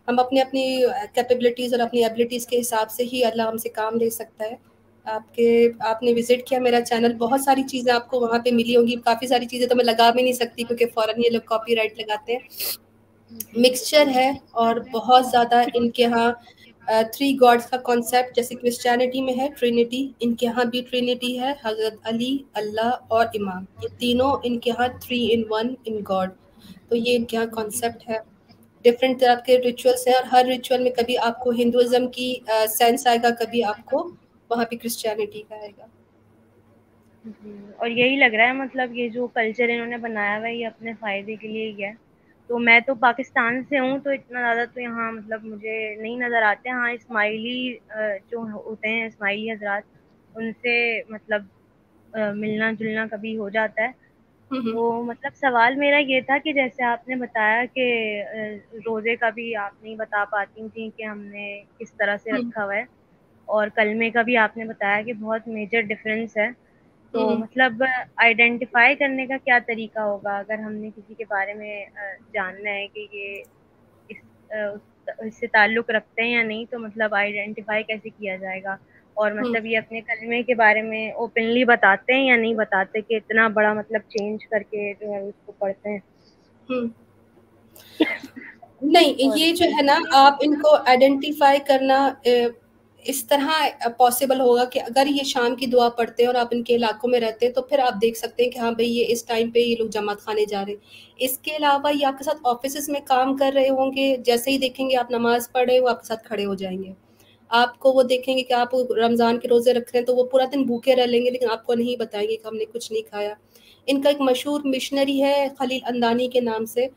हम अपने अपनी कैपेबिलिटीज़ और अपनी एबिलिटीज़ के हिसाब से ही अल्लाह हमसे काम ले सकता है। आपने विज़िट किया मेरा चैनल, बहुत सारी चीज़ें आपको वहाँ पे मिली होंगी, काफ़ी सारी चीज़ें तो मैं लगा भी नहीं सकती क्योंकि फ़ौरन ये लोग कॉपीराइट लगाते हैं। मिक्सचर है और बहुत ज़्यादा इनके यहाँ 3 गॉड्स का कॉन्सेप्ट जैसे क्रिश्चियनिटी में है ट्रिनिटी, इनके यहाँ भी ट्रिनिटी है, हज़रत अली, अल्लाह और इमाम, ये तीनों इनके यहाँ 3 in 1 इन गॉड, तो ये इनके यहाँ कॉन्सेप्ट है। डिफरेंट तरह के रिचुअल्स हैं और हर रिचुअल में कभी आपको हिंदुज़म की सेंस आएगा, कभी आपको वहाँ पे क्रिश्चियनिटी का आएगा। और यही लग रहा है मतलब ये जो कल्चर इन्होंने बनाया हुआ है ये अपने फ़ायदे के लिए ही है। तो मैं तो पाकिस्तान से हूँ तो इतना ज़्यादा तो यहाँ मतलब मुझे नहीं नज़र आते हैं। हाँ, इस्माइली जो होते हैं, इस्माइली हजरात, उनसे मतलब मिलना जुलना कभी हो जाता है। वो मतलब सवाल मेरा ये था कि जैसे आपने बताया कि रोज़े का भी आप नहीं बता पाती थी कि हमने किस तरह से रखा हुआ है, और कलमे का भी आपने बताया कि बहुत मेजर डिफरेंस है, तो मतलब आइडेंटिफाई करने का क्या तरीका होगा अगर हमने किसी के बारे में जानना है कि ये इससे ताल्लुक़ रखते हैं या नहीं, तो मतलब आइडेंटिफाई कैसे किया जाएगा? और मतलब ये अपने कलमे के बारे में ओपनली बताते हैं या नहीं बताते कि इतना बड़ा मतलब चेंज करके जो है उसको पढ़ते हैं? नहीं, ये जो है ना आप इनको आइडेंटिफाई करना इस तरह पॉसिबल होगा कि अगर ये शाम की दुआ पढ़ते हैं और आप इनके इलाकों में रहते हैं तो फिर आप देख सकते हैं कि हाँ भाई ये इस टाइम पे ये लोग जमात खाने जा रहे हैं। इसके अलावा ये आपके साथ ऑफिस में काम कर रहे होंगे, जैसे ही देखेंगे आप नमाज पढ़ रहे हो आपके साथ खड़े हो जाएंगे। आपको वो देखेंगे कि आप रमज़ान के रोज़े रख रहे हैं तो वो पूरा दिन भूखे रह लेंगे, लेकिन आपको नहीं बताएंगे कि हमने कुछ नहीं खाया। इनका एक मशहूर मिशनरी है खलील अंदानी के नाम से,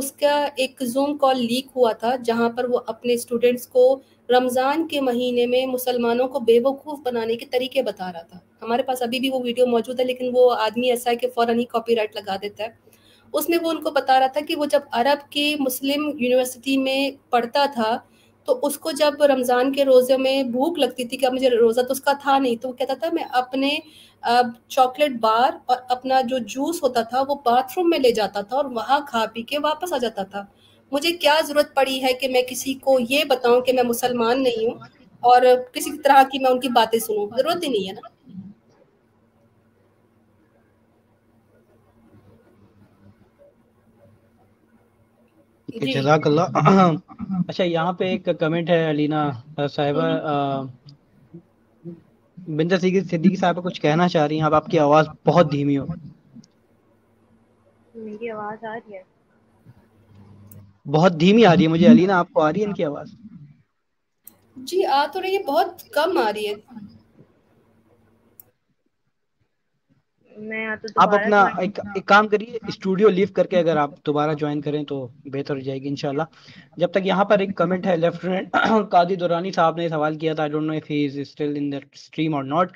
उसका एक जूम कॉल लीक हुआ था जहाँ पर वो अपने स्टूडेंट्स को रमज़ान के महीने में मुसलमानों को बेवकूफ़ बनाने के तरीके बता रहा था। हमारे पास अभी भी वो वीडियो मौजूद है, लेकिन वो आदमी ऐसा है कि फ़ौरन ही कॉपीराइट लगा देता है। उसमें वो उनको बता रहा था कि वो जब अरब की मुस्लिम यूनिवर्सिटी में पढ़ता था तो उसको जब रमज़ान के रोज़े में भूख लगती थी, कि अब मुझे रोज़ा तो उसका था नहीं, तो वो कहता था मैं अपने चॉकलेट बार और अपना जो जूस होता था वो बाथरूम में ले जाता था और वहाँ खा पी के वापस आ जाता था। मुझे क्या ज़रूरत पड़ी है कि मैं किसी को ये बताऊं कि मैं मुसलमान नहीं हूँ और किसी तरह की मैं उनकी बातें सुनूं, ज़रूरत ही नहीं है ना। जज़ाकल्लाह। अच्छा, यहाँ पे एक कमेंट है एलीना साहिबा, बिंदा सिद्दीकी साहिबा कुछ कहना चाह रही हैं। अब आपकी आवाज़ बहुत धीमी हो। मेरी आवाज़ आ रही है? बहुत धीमी आ रही है मुझे। एलीना, आपको आ रही है इनकी आवाज़? जी आ तो रही है, बहुत कम आ रही है। मैं तो आप अपना एक काम करिए, स्टूडियो लीव करके अगर आप दोबारा ज्वाइन करें तो बेहतर हो जाएगी इंशाल्लाह। जब तक यहाँ पर एक कमेंट है, लेफ्टिनेंट काजी दुरानी साहब ने सवाल किया था, I don't know if he is still in the stream और नॉट।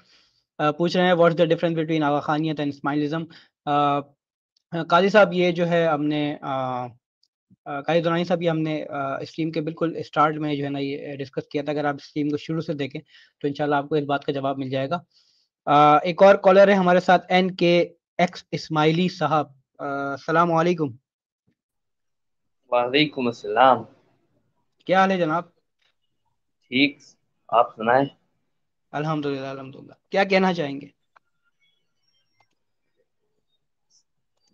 पूछ रहे हैं व्हाट्स द डिफरेंस बिटवीन आगा खानियत एंड इस्माइलिज्म। काजी साहब, ये जो है हमने काजी दुरानी साहब, ये हमने स्ट्रीम के बिल्कुल स्टार्ट में जो है ना ये डिस्कस किया था। अगर आप स्ट्रीम को शुरू से देखें तो इंशाल्लाह आपको इस बात का जवाब मिल जाएगा। एक और कॉलर है हमारे साथ, NKX इस्माइली साहब। अस्सलाम वालेकुम। वालेकुम अस्सलाम। क्या हाल है जनाब? ठीक, आप सुनाएं? अल्हम्दुलिल्लाह अल्हम्दुलिल्लाह। क्या कहना चाहेंगे?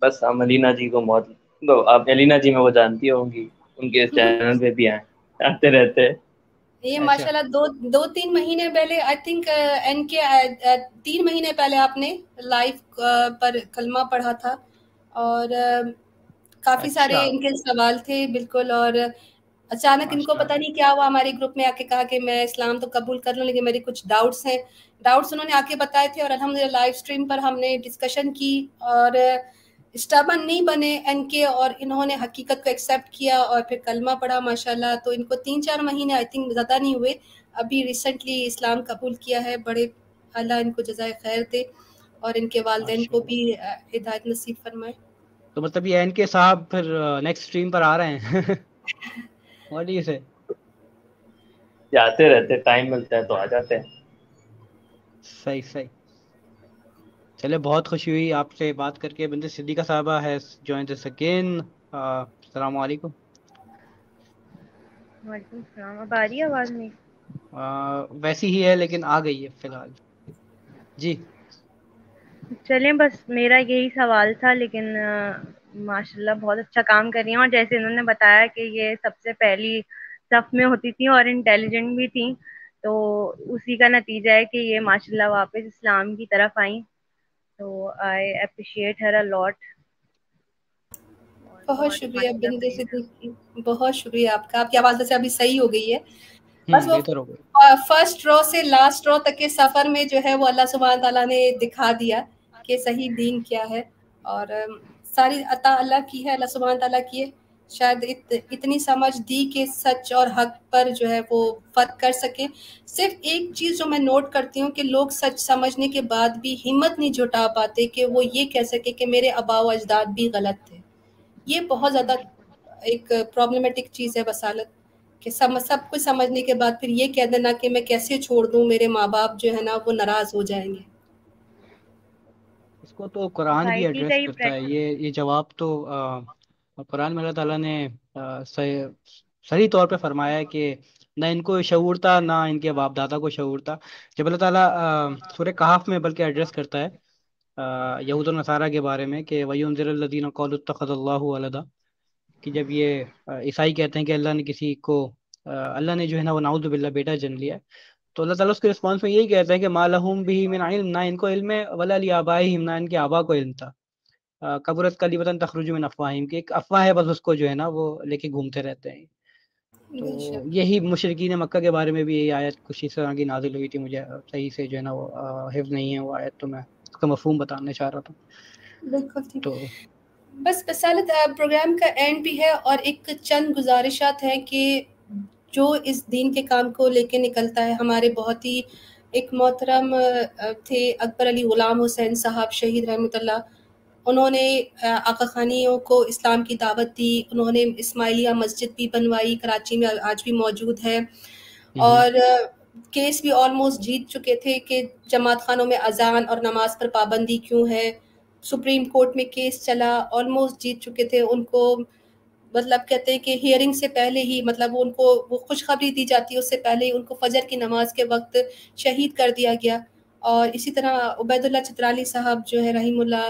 बस हम एलीना जी को बहुत, तो आप एलीना जी में वो जानती होंगी, उनके चैनल पे भी आते रहते हैं ये। अच्छा। माशाल्लाह, दो तीन महीने पहले आई थिंक एनके 3 महीने पहले आपने लाइव पर कलमा पढ़ा था, और काफी सारे इनके सवाल थे बिल्कुल। और अचानक इनको पता नहीं क्या हुआ, हमारे ग्रुप में आके कहा कि मैं इस्लाम तो कबूल कर लूँ लेकिन मेरे कुछ डाउट्स हैं। डाउट्स उन्होंने आके बताए थे और अल्हम्दुलिल्लाह लाइव स्ट्रीम पर हमने डिस्कशन की और स्टबन नहीं बने इनके, और इन्होंने हकीकत को एक्सेप्ट किया और फिर कलमा पढ़ा माशाल्लाह। तो इनको 3-4 महीने आई थिंक ज़्यादा नहीं हुए, अभी रिसेंटली इस्लाम कबूल किया है। बड़े अल्लाह इनको जज़ाए खैर दे और इनके वालिदैन को भी हिदायत नसीब फरमाए। तो मतलब ये इनके साहब फिर नेक्स्ट स्ट्रीम पर आ रहे हैं जाते रहते, टाइम मिलता है तो आ जाते हैं। सही सही, चले बहुत खुशी हुई आपसे बात करके। बिंदे सिद्दीका साहबा है जॉइंड अस अगेन। अस्सलाम वालेकुम। वालेकुम सलाम। अब आ रही है आवाज में? वैसी ही है लेकिन आ गई है फिलहाल जी। चलें, बस मेरा यही सवाल था। लेकिन माशाल्लाह बहुत अच्छा काम कर रही हैं और जैसे इन्होंने बताया कि ये सबसे पहली सफ में होती थी और इंटेलिजेंट भी थी, तो उसी का नतीजा है कि ये माशाल्लाह वापस इस्लाम की तरफ आई। तो I appreciate her a lot. बहुत शुक्रिया बिंदे सिद्दीकी, बहुत शुक्रिया आपका। आपकी आवाज़ से अभी सही हो गई है, बस वो फर्स्ट रो से लास्ट रो तक के सफर में जो है वो अल्लाह सुब्हान ताला ने दिखा दिया कि सही दीन क्या है। और सारी अता अल्लाह की है, अल्लाह सुब्हान ताला की है। शायद इतनी समझ दी कि सच और हक पर जो है वो फर्क कर सकें। सिर्फ एक चीज़ जो मैं नोट करती हूँ कि लोग सच समझने के बाद भी हिम्मत नहीं जुटा पाते कि वो ये कह सके कि मेरे आबा व अजदाद भी गलत थे। ये बहुत ज़्यादा एक प्रॉब्लमेटिक चीज़ है बसालत कि सब कुछ समझने के बाद फिर ये कह देना कि मैं कैसे छोड़ दूँ, मेरे माँ बाप जो है ना वो नाराज़ हो जाएंगे। इसको तो कुरान भी एड्रेस करता है। ये जवाब तो कुरान में अल्लाह ताला ने सही तौर पे फरमाया है कि ना इनको शऊर था ना इनके बाप दादा को शऊर था। जब अल्लाह ताला सूरह कहफ में बल्कि एड्रेस करता है यहूद और नसारा के बारे में कि वयुंज़िरल्लज़ीना क़ालू इत्तख़ज़ल्लाहु वलदा, कि जब ये ईसाई कहते हैं कि अल्लाह ने जो है ना वो नाउज़ बिल्ला बेटा जन्म लिया है, तो अल्लाह ताला उसके रिस्पॉन्स में यही कहता है कि मा लहुम बिही मिन इल्म, ना इनको इल्म है वला लिआबाइहिम, ना इनके आबा को इल्म था। कबूरत कलिमतन तखरुजु मिन अफ़वाहिम, कि एक अफवाह है बस उसको जो है ना वो लेके घूमते रहते हैं। तो यही मुशरिकीन मक्का के बारे में भी यही आयत कुछ इस तरह की नाजिल हुई थी। मुझे सही से जो है ना वो हिफ्ज़ नहीं है वो आयत, तो मैं उसका मफ़हूम बताना चाह रहा था। बिल्कुल। तो बस बसालत प्रोग्राम का एंड भी है और एक चंद गुजारिशात हैं कि जो इस दीन के काम को लेके निकलता है। हमारे बहुत ही एक मोहतरम थे अकबर अली ग़ुलाम हुसैन साहब शहीद रहमतुल्लाह, उन्होंने आका खानियों को इस्लाम की दावत दी। उन्होंने इस्माइलिया मस्जिद भी बनवाई, कराची में आज भी मौजूद है। और केस भी ऑलमोस्ट जीत चुके थे कि जमात खानों में अजान और नमाज पर पाबंदी क्यों है। सुप्रीम कोर्ट में केस चला, ऑलमोस्ट जीत चुके थे। उनको मतलब कहते हैं कि हियरिंग से पहले ही मतलब उनको वो खुशखबरी दी जाती है उससे पहले ही उनको फजर की नमाज के वक्त शहीद कर दिया गया। और इसी तरह उबैदुल्लाह चित्राली साहब जो है रहीमुल्लाह,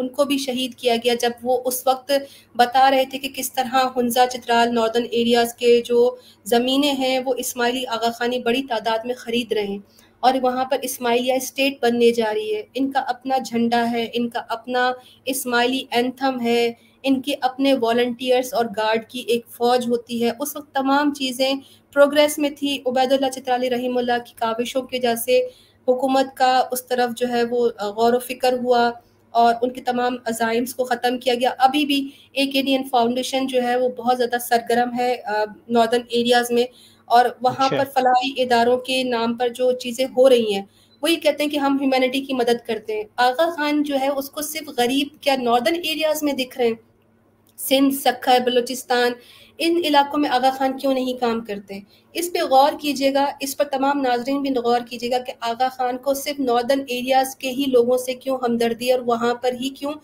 उनको भी शहीद किया गया जब वो उस वक्त बता रहे थे कि किस तरह हुंजा चित्राल नॉर्दर्न एरियाज़ के जो ज़मीनें हैं वो इस्माइली आगा खानी बड़ी तादाद में ख़रीद रहे हैं और वहाँ पर इस्माइलिया स्टेट बनने जा रही है। इनका अपना झंडा है, इनका अपना इस्माइली एंथम है, इनके अपने वॉलंटियर्स और गार्ड की एक फ़ौज होती है। उस वक्त तमाम चीज़ें प्रोग्रेस में थी। उबैदुल्लाह चित्राली रहीमुल्लाह की काविशों की वजह से हुकूमत का उस तरफ जो है वो गौर व फिक्र हुआ और उनके तमाम अज़ाइम्स को ख़त्म किया गया। अभी भी एक इंडियन फाउंडेशन जो है वो बहुत ज़्यादा सरगर्म है नॉर्दर्न एरियाज़ में और वहाँ पर फलाही इदारों के नाम पर जो चीज़ें हो रही हैं वो ये कहते हैं कि हम ह्यूमैनिटी की मदद करते हैं। आगा खान जो है उसको सिर्फ गरीब क्या नॉर्दर्न एरियाज़ में दिख रहे हैं, सिंध, सक्खर, बलूचिस्तान, इन इलाकों में आगा खान क्यों नहीं काम करते? इस पे गौर कीजिएगा, इस पर तमाम नाजरीन भी गौर कीजिएगा कि आगा खान को सिर्फ नॉर्दर्न एरियाज़ के ही लोगों से क्यों हमदर्दी और वहाँ पर ही क्यों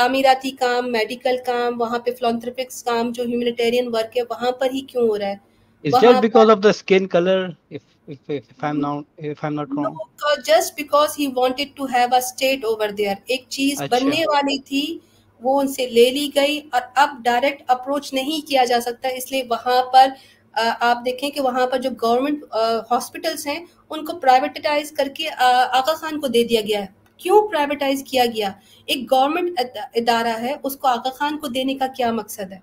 तामीराती काम, मेडिकल काम, वहाँ पे फिलैंथ्रोपिक्स काम जो ह्यूमैनिटेरियन वर्क है वहाँ पर ही क्यों हो रहा है? Just because he wanted to have a state over there. एक चीज बनने वाली थी वो उनसे ले ली गई और अब डायरेक्ट अप्रोच नहीं किया जा सकता, इसलिए वहाँ पर आप देखें कि वहाँ पर जो गवर्नमेंट हॉस्पिटल्स हैं उनको प्राइवेटाइज करके आगा खान को दे दिया गया है। क्यों प्राइवेटाइज किया गया? एक गवर्नमेंट इदारा है, उसको आगा खान को देने का क्या मकसद है?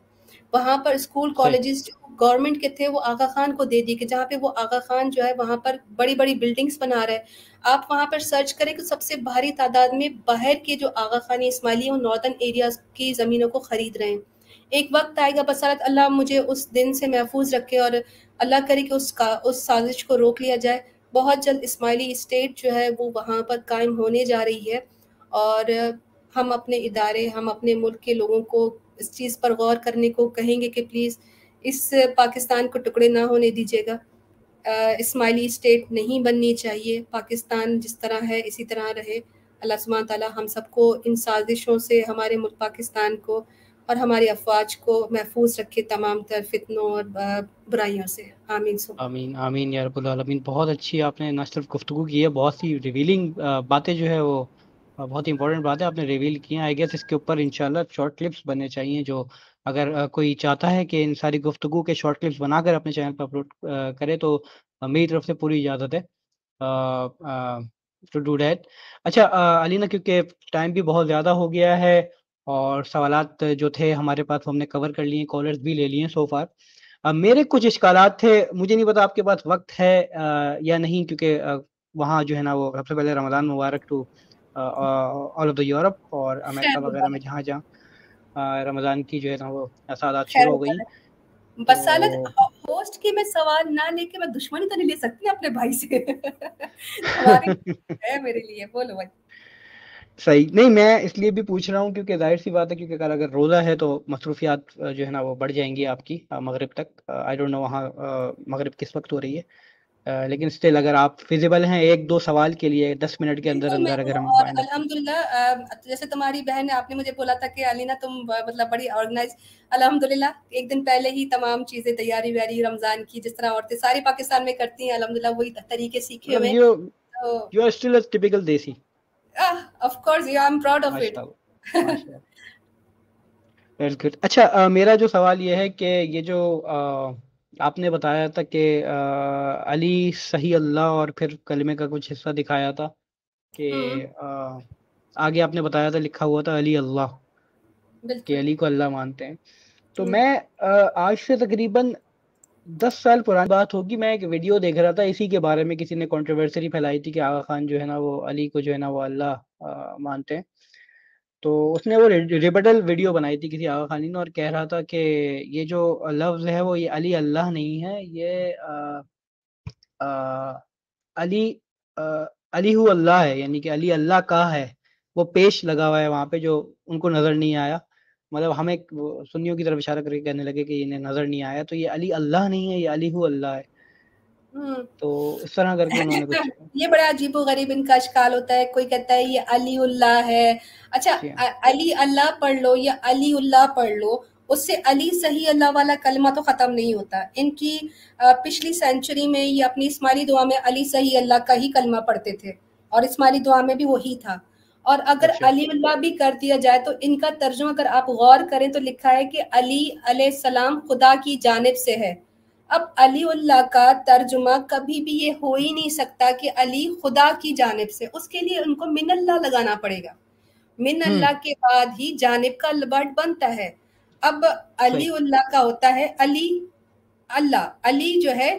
वहाँ पर स्कूल कॉलेजेस गवर्नमेंट के थे वो आगा खान को दे दिए, कि जहाँ पे वो आगा खान जो है वहाँ पर बड़ी बड़ी बिल्डिंग्स बना रहे हैं। आप वहाँ पर सर्च करें तो सबसे भारी तादाद में बाहर के जो आगा खान इस्माइली और नॉर्दर्न एरियाज की ज़मीनों को ख़रीद रहे हैं। एक वक्त आएगा, बसारत अल्लाह मुझे उस दिन से महफूज रखे और अल्लाह करे कि उस साजिश को रोक लिया जाए। बहुत जल्द इस्माइली स्टेट जो है वो वहाँ पर कायम होने जा रही है और हम अपने इदारे, हम अपने मुल्क के लोगों को इस चीज़ पर गौर करने को कहेंगे कि प्लीज़ इस पाकिस्तान को टुकड़े ना होने दीजिएगा। इस्माइली स्टेट नहीं बननी चाहिए, पाकिस्तान जिस तरह है इसी तरह रहे। अल्लाह सुब्हान ताला हम सबको इन साजिशों से, हमारे मुल्क पाकिस्तान को और हमारी अफवाज को महफूज रखे तमाम तर फितनों और बुराइयों से। आमीन आमीन आमीन या रब्बुल आलमीन। बहुत अच्छी आपने ना सिर्फ गुफ्तगू की है, बहुत सी रिवीलिंग बातें जो है वो बहुत इंपॉर्टेंट बात है आपने रिवील किया। आई गेस इसके ऊपर इंशाल्लाह शॉर्ट क्लिप्स बनने चाहिए, जो अगर कोई चाहता है कि इन सारी गुफ्तगू के शॉर्ट क्लिप्स बनाकर अपने चैनल पर अपलोड करे तो मेरी तरफ से पूरी इजाज़त है टू डू डैट। अच्छा अलीना, क्योंकि टाइम भी बहुत ज़्यादा हो गया है और सवालात जो थे हमारे पास हमने कवर कर लिए, कॉलर्स भी ले लिए सो फार। मेरे कुछ इश्कालात थे, मुझे नहीं पता आपके पास वक्त है या नहीं, क्योंकि वहाँ जो है ना वो सबसे पहले रमज़ान मुबारक to all of the Europe और अमेरिका वगैरह में जहाँ जहाँ रमज़ान की जो है ना वो सादात शुरू हो गई। बसालत होस्ट की मैं सवाल ना लेके मैं दुश्मनी तो नहीं ले सकती अपने भाई से। मेरे लिए बोलो भाई। सही नहीं, मैं इसलिए भी पूछ रहा हूँ क्योंकि जाहिर सी बात है, क्योंकि अगर रोज़ा है तो मसरूफियात जो है ना वो बढ़ जाएंगी आपकी मगरिब तक। आई डोंट नो वहाँ मगरिब किस वक्त हो रही है, लेकिन स्टिल अगर आप फिजिबल हैं एक दो सवाल के लिए 10 मिनट के अंदर अंदर अगर हम पाएंगे। अल्हम्दुलिल्लाह, जैसे तुम्हारी बहन है, आपने मुझे बोला था कि अलीना तुम मतलब बड़ी ऑर्गेनाइज, अल्हम्दुलिल्लाह एक दिन पहले ही तमाम चीज़ें तैयारी व्यारी रमज़ान की, जिस तरह औरतें सारे पाकिस्तान में करती हैं अल्हम्दुलिल्लाह वही तरीके सीखे हुए। You are still a typical desi. Of course I am proud of it. That's good. अच्छा मेरा जो सवाल ये है कि ये जो आपने बताया था कि अली सही अल्लाह और फिर कलमे का कुछ हिस्सा दिखाया था कि आगे आपने बताया था लिखा हुआ था अली अल्लाह, कि अली को अल्लाह मानते हैं। तो मैं आज से तकरीबन 10 साल पुरानी बात होगी, मैं एक वीडियो देख रहा था इसी के बारे में, किसी ने कंट्रोवर्सी फैलाई थी कि आगा खान जो है ना वो अली को जो है ना वो अल्लाह मानते हैं। तो उसने वो रिबटल वीडियो बनाई थी किसी आगा खान ने और कह रहा था कि ये जो लफ्ज़ है वो ये अली अल्लाह नहीं है, ये अली हु अल्लाह है, यानी कि अली अल्लाह का है। वो पेश लगा हुआ है वहाँ पे जो उनको नज़र नहीं आया, मतलब हमें सुन्नियों की तरफ इशारा करके कहने लगे कि इन्हें नज़र नहीं आया, तो ये अली अल्लाह नहीं है, ये अली हु अल्लाह है। तो इस तरह करके उन्होंने कुछ, ये बड़ा अजीब गरीब इनका इश्काल होता है। कोई कहता है ये अली उल्लाह है, अच्छा अली अल्लाह पढ़ लो या अली उल्लाह पढ़ लो, उससे अली सही अल्लाह वाला कलमा तो ख़त्म नहीं होता। इनकी पिछली सेंचुरी में ये अपनी इस्माइली दुआ में अली सही अल्लाह का ही कलमा पढ़ते थे और इस्माइली दुआ में भी वही था। और अगर अली उल्लाह भी कर दिया जाए तो इनका तर्जुमा अगर आप गौर करें तो लिखा है कि अली अलैहिस्सलाम खुदा की जानिब से है। अब अली उल्लाह का तर्जुमा कभी भी ये हो ही नहीं सकता कि अली खुदा की जानिब से, उसके लिए उनको मिन अल्लाह लगाना पड़ेगा। मिन अल्लाह के बाद ही जानिब का वर्ड बनता है। अब अली उल्लाह का होता है अली अल्लाह, अली जो है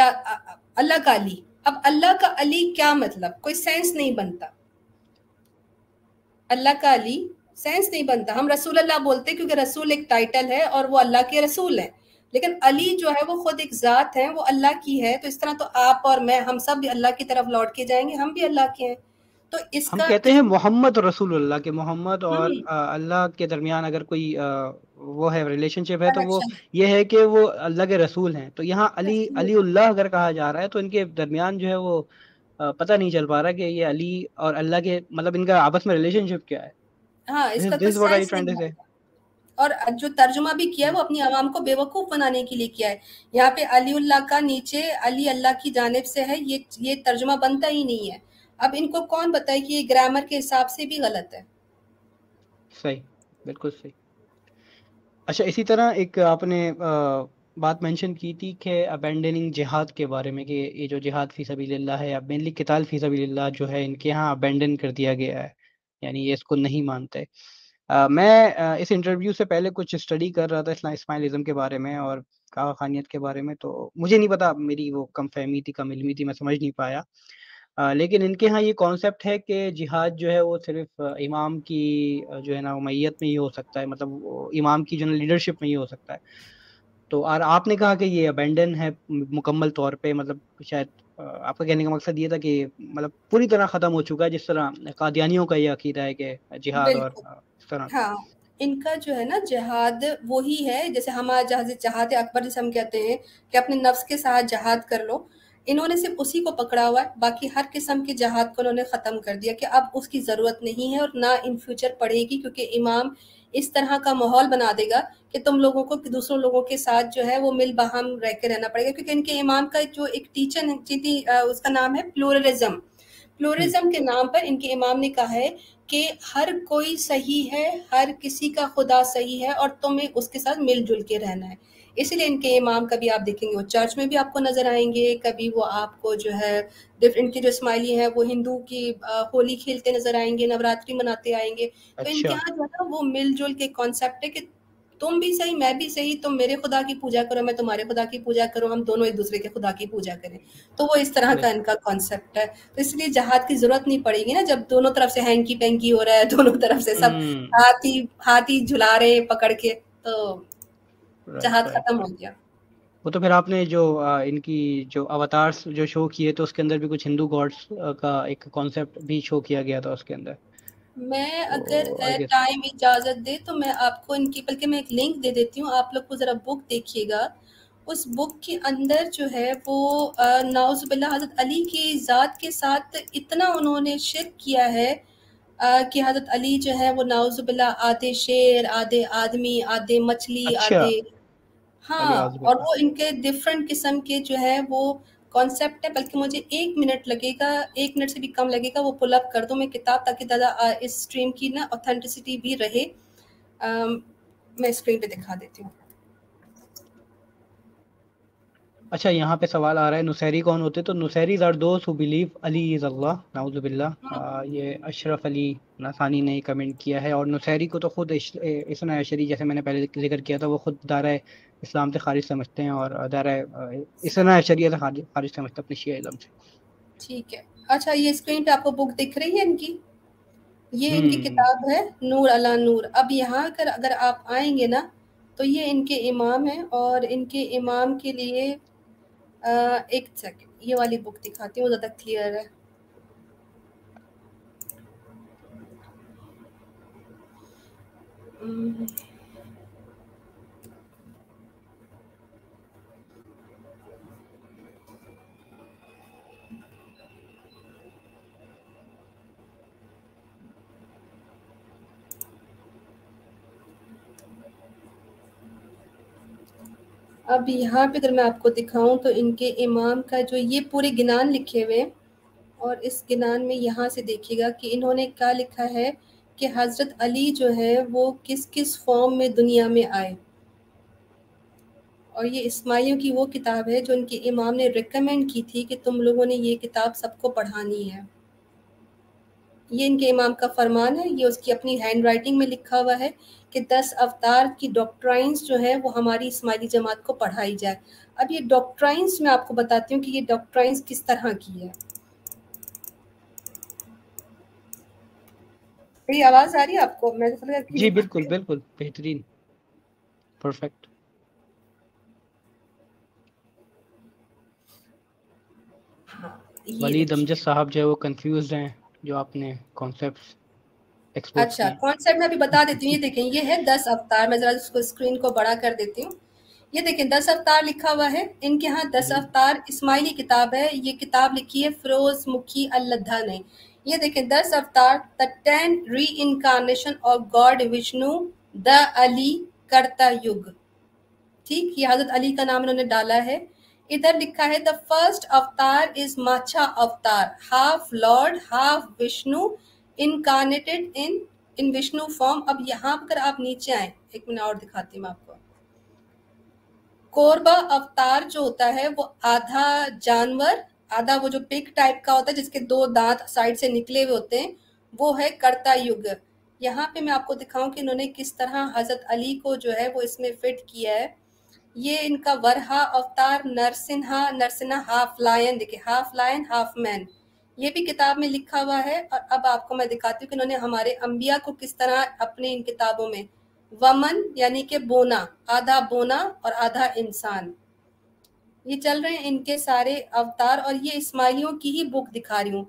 या अल्लाह का अली। अब अल्लाह का अली क्या मतलब, कोई सेंस नहीं बनता। अल्लाह का अली सेंस नहीं बनता। हम रसूल अल्लाह बोलते क्योंकि रसूल एक टाइटल है और वो अल्लाह के रसूल हैं, लेकिन अली जो है वो खुद एक ज़ात है, वो अल्लाह की है। तो इस तरह तो आप और मैं, हम सब भी अल्लाह की तरफ लौट के जाएंगे, हम भी अल्लाह के हैं। तो इसका हम कहते हैं मोहम्मद रसूलुल्लाह के, मोहम्मद और अल्लाह के दरमियान अगर कोई वो है रिलेशनशिप है तो वो ये है कि वो अल्लाह के रसूल हैं। तो यहाँ अली अलीउल्लाह अगर कहा जा रहा है तो इनके दरमियान जो है वो पता नहीं चल पा रहा कि ये अली और अल्लाह के मतलब इनका आपस में रिलेशनशिप क्या है। हाँ, इसका दिस और जो तर्जुमा भी किया है वो अपनी आवाम को बेवकूफ़ बनाने के लिए किया है। यहाँ पे अली उल्लाह का नीचे अली अल्लाह की जानिब से है, ये तर्जुमा बनता ही नहीं है। अब इनको कौन बताए कि ये ग्रामर के हिसाब से भी गलत है। सही, बिल्कुल सही। अच्छा इसी तरह एक आपने बात मेंशन की थी कि अबेंडनिंग जिहाद के बारे में कि ये जो जिहाद फ़ी सबीलिल्लाह है, अब मेनली किताल फ़ी सबीलिल्लाह जो है इनके यहाँ अबेंडन कर दिया गया है, यानी ये इसको नहीं मानते। मैं इस इंटरव्यू से पहले कुछ स्टडी कर रहा था इस्माइलिज़म के बारे में और आगा खानियत के बारे में, तो मुझे नहीं पता, मेरी वो कम फहमी थी, कम इल्मी थी, मैं समझ नहीं पाया। लेकिन इनके यहाँ ये कॉन्सेप्ट है कि जिहाद जो है वो सिर्फ इमाम की जो है ना उमैयत में ही हो सकता है, मतलब इमाम की जो है लीडरशिप में ही हो सकता है। तो और आपने कहा कि ये अबेंडन है मुकम्मल तौर पे, मतलब शायद आपका कहने का मकसद ये था कि मतलब पूरी तरह ख़त्म हो चुका है, जिस तरह कादियानियों का ये अकीदा है कि जिहाद और इस तरह। हाँ, इनका जो है ना जहाद वही है जैसे हमारा जहाद अकबर जिसे हम कहते हैं कि अपने नफ्स के साथ जहाद कर लो। इन्होंने सिर्फ उसी को पकड़ा हुआ है, बाकी हर किस्म के जहाद को उन्होंने ख़त्म कर दिया कि अब उसकी ज़रूरत नहीं है और ना इन फ्यूचर पड़ेगी, क्योंकि इमाम इस तरह का माहौल बना देगा कि तुम लोगों को दूसरों लोगों के साथ जो है वो मिल बाहम रह के रहना पड़ेगा। क्योंकि इनके इमाम का जो एक टीचर थी उसका नाम है प्लूरलिज्म। प्लूरलिज्म के नाम पर इनके इमाम ने कहा है कि हर कोई सही है, हर किसी का खुदा सही है और तुम्हें उसके साथ मिलजुल के रहना है। इसलिए इनके इमाम कभी आप देखेंगे वो चर्च में भी आपको नज़र आएंगे, कभी वो आपको जो है डिफरेंट की जो इस्माइली है वो हिंदू की होली खेलते नजर आएंगे, नवरात्रि मनाते आएंगे। अच्छा। तो इनके यहाँ जो है ना वो मिलजुल के कॉन्सेप्ट है कि तुम भी सही मैं भी सही, तुम मेरे खुदा की पूजा करो, मैं तुम्हारे खुदा की पूजा करूँ, हम दोनों एक दूसरे के खुदा की पूजा करें। तो वो इस तरह का इनका कॉन्सेप्ट है, तो इसलिए जहाद की जरूरत नहीं पड़ेगी ना, जब दोनों तरफ से हैंकी पेंकी हो रहा है, दोनों तरफ से सब हाथी झुला रहे पकड़ के, तो जहाद खत्म हो गया। वो तो फिर आपने जो इनकी जो अवतार्स जो शो किए तो उसके अंदर भी कुछ हिंदू गॉड्स का एक कॉन्सेप्ट भी शो किया गया था उसके अंदर। मैं अगर टाइम इजाजत दे तो मैं आपको इनकी बल्कि मैं एक लिंक दे देती हूँ, आप लोग को जरा बुक देखिएगा। उस बुक के अंदर जो है वो नाउज़ुबिल्लाह हज़रत अली की ज़ात के साथ इतना उन्होंने शिर्क किया है कि हज़रत अली जो है वो नाउज़ुबिल्लाह आधे शेर आधे आदमी आधे मछली। अच्छा। आधे, हाँ, और वो इनके डिफरेंट किस्म के जो है वो कॉन्सेप्ट है। बल्कि मुझे 1 मिनट लगेगा, 1 मिनट से भी कम लगेगा, वो पुल अप कर दूं मैं किताब ताकि दादा इस स्ट्रीम की ना ऑथेंटिसिटी भी रहे। मैं स्क्रीन पे दिखा देती हूँ। अच्छा, यहाँ पे सवाल आ रहा है नुसैरी कौन होते? तो Nusairis are those who believe Ali is Allah, नाउजुबिल्लाह। ये अशरफ अली नसानी ने कमेंट किया है। और नुसैरी को तो खुद इस्ना अशरी, जैसे मैंने पहले जिक्र किया था, वो खुद दायरा इस्लाम से खारिज समझते हैं और दायरा इस्ना अशरी से खारिज समझते हैं अपने शिया इल्म से। ठीक है। अच्छा, ये स्क्रीन पे आपको बुक दिख रही है इनकी, ये इनकी किताब है नूर अला नूर। अब यहाँ कर अगर आप आएंगे ना तो ये इनके इमाम हैं और इनके इमाम के लिए एक सेकंड, ये वाली बुक दिखाती हूँ, ज़्यादा क्लियर है। अब यहाँ पे अगर मैं आपको दिखाऊं तो इनके इमाम का जो ये पूरे गिनान लिखे हुए हैं और इस गिनान में यहाँ से देखिएगा कि इन्होंने क्या लिखा है कि हज़रत अली जो है वो किस किस फॉर्म में दुनिया में आए। और ये इस्माइलियों की वो किताब है जो इनके इमाम ने रिकमेंड की थी कि तुम लोगों ने ये किताब सबको पढ़ानी है। ये इनके इमाम का फरमान है, ये उसकी अपनी हैंड राइटिंग में लिखा हुआ है कि 10 अवतार की डॉक्ट्राइंस जो है वो हमारी इस्माइली जमात को पढ़ाई जाए। अब ये डॉक्ट्राइंस मैं आपको बताती हूँ कि ये डॉक्ट्राइंस किस तरह की है। मेरी आवाज़ आ रही है आपको? मैं जी बिल्कुल बिल्कुल बेहतरीन, परफेक्ट। वलीद अमजद साहब जो है वो कंफ्यूज हैं जो आपने कॉन्सेप्ट्स। अच्छा, कॉन्सेप्ट में अभी बता देती हूँ। ये देखें, ये है 10 अवतार। मैं जरा इसको स्क्रीन को बड़ा कर देती हूँ। ये देखें 10 अवतार लिखा हुआ है इनके यहाँ। 10 अवतार इस्माइली किताब है। ये किताब लिखी है फिरोज मुखी अल्लद्धा ने। ये देखें 10 avatar, the 10 reincarnation of God Vishnu, the अली कर्ता युग। ठीक, ये हजरत अली का नाम इन्होंने डाला है। इधर लिखा है द 1st अवतार इज माछा avatar, half lord half Vishnu, incarnated in Vishnu form. अब यहाँ पर आप नीचे आए, एक मिनट और दिखाती हूँ आपको। कोरबा अवतार जो होता है वो आधा जानवर, आधा वो जो पिग टाइप का होता है जिसके दो दांत साइड से निकले हुए होते हैं, वो है कर्ता युग। यहाँ पे मैं आपको दिखाऊं कि इन्होंने किस तरह हजरत अली को जो है वो इसमें फिट किया है। ये इनका वरहा अवतार, नरसिन्हा, नरसिन्हा हाफ लायन, देखिए हाफ लायन हाफ मैन, ये भी किताब में लिखा हुआ है। और अब आपको मैं दिखाती हूँ कि इन्होंने हमारे अम्बिया को किस तरह अपनी इन किताबों में वमन यानी कि बोना, आधा बोना और आधा इंसान, ये चल रहे हैं इनके सारे अवतार। और ये इस्माइलियों की ही बुक दिखा रही हूँ,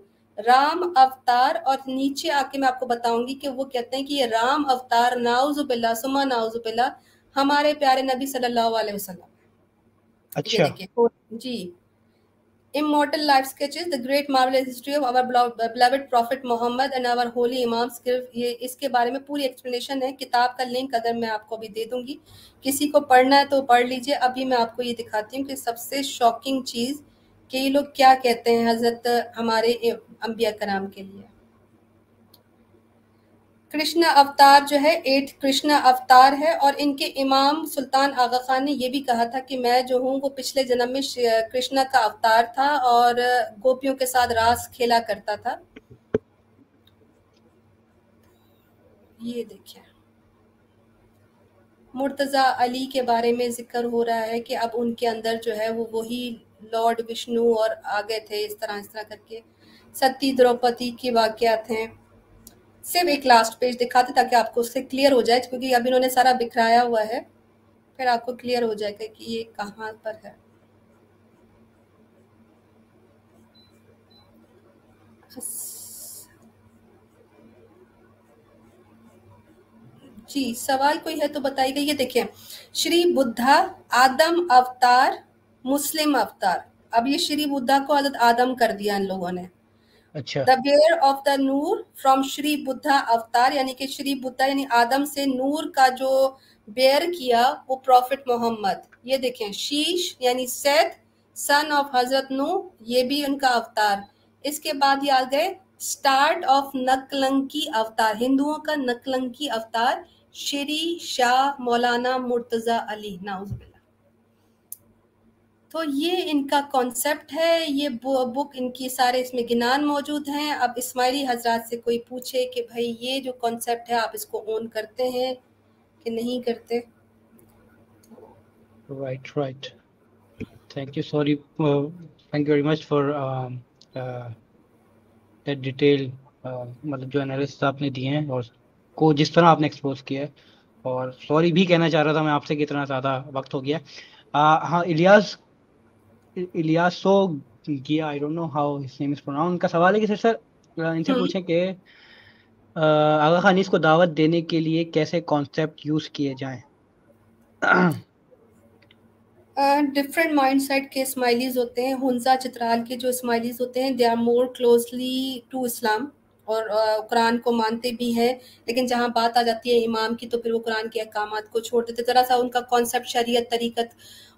राम अवतार। और नीचे आके मैं आपको बताऊंगी कि वो कहते हैं कि ये राम अवतार नाउजुबिल्ला सुमा नाउजुबिल्ला हमारे प्यारे नबी सल्लल्लाहु अलैहि वसल्लम। अच्छा जी, immortal life sketches, the great marvellous history of our beloved prophet Mohammad and our holy imams. ये इसके बारे में पूरी एक्सप्लेनेशन है, किताब का लिंक अगर मैं आपको अभी दे दूंगी, किसी को पढ़ना है तो पढ़ लीजिए। अभी मैं आपको ये दिखाती हूँ कि सबसे शॉकिंग चीज़ कि ये लोग क्या कहते हैं हजरत हमारे अंबिया कराम के लिए। कृष्णा अवतार जो है 8 कृष्णा अवतार है। और इनके इमाम सुल्तान आगा खान ने ये भी कहा था कि मैं जो हूँ वो पिछले जन्म में कृष्णा का अवतार था और गोपियों के साथ रास खेला करता था। ये देखिए मुर्तजा अली के बारे में जिक्र हो रहा है कि अब उनके अंदर जो है वो वही लॉर्ड विष्णु और आगे थे, इस तरह करके सती द्रौपदी के वाकयात हैं। सिर्फ एक लास्ट पेज दिखाते ताकि आपको उससे क्लियर हो जाए, क्योंकि अब इन्होंने सारा बिखराया हुआ है, फिर आपको क्लियर हो जाएगा कि ये कहाँ पर है। जी सवाल कोई है तो बताइए। ये देखिए श्री बुद्धा आदम अवतार, मुस्लिम अवतार। अब ये श्री बुद्धा को हजरत आदम कर दिया इन लोगों ने। अच्छा, the bear of the Noor from Shri Buddha अवतार, यानी कि श्री बुद्धा यानी आदम से नूर का जो बेयर किया वो प्रॉफिट मोहम्मद। ये देखें शीश यानी सैद सन ऑफ हजरत नू, ये भी उनका अवतार। इसके बाद ये आ गए स्टार्ट ऑफ नकलंकी अवतार, हिंदुओं का नकलंकी अवतार श्री शाह मौलाना मुर्तजा अली नाउज। तो ये इनका कॉन्सेप्ट है, ये बुक इनकी सारे इसमें गिनान मौजूद हैं। अब इस्माइली हजरात से कोई पूछे कि भाई ये जो कॉन्सेप्ट है आप इसको ओन करते हैं कि नहीं करते। Right right, thank you, sorry, thank you very much for that detail. मतलब जो एनालिसिस आपने दिए हैं और को जिस तरह आपने एक्सपोज किया है, और सॉरी भी कहना चाह रहा था मैं आपसे कितना ज़्यादा वक्त हो गया। हाँ, इलियास सो गिया, I don't know how his name is pronounce. उनका सवाल है कि सर इनसे पूछें कि आगा खान इसको दावत देने के लिए कैसे कॉन्सेप्ट यूज किए जाएं। डिफरेंट माइंड सेट के इस्माइलीज होते हैं, हुंजा चित्राल के जो इस्माइलीज होते हैं they are more closely to Islam और कुरान को मानते भी हैं, लेकिन जहाँ बात आ जाती है इमाम की तो फिर वो कुरान के अहकामात को छोड़ देते। जरा सा उनका कॉन्सेप्ट शरीयत तरीक़त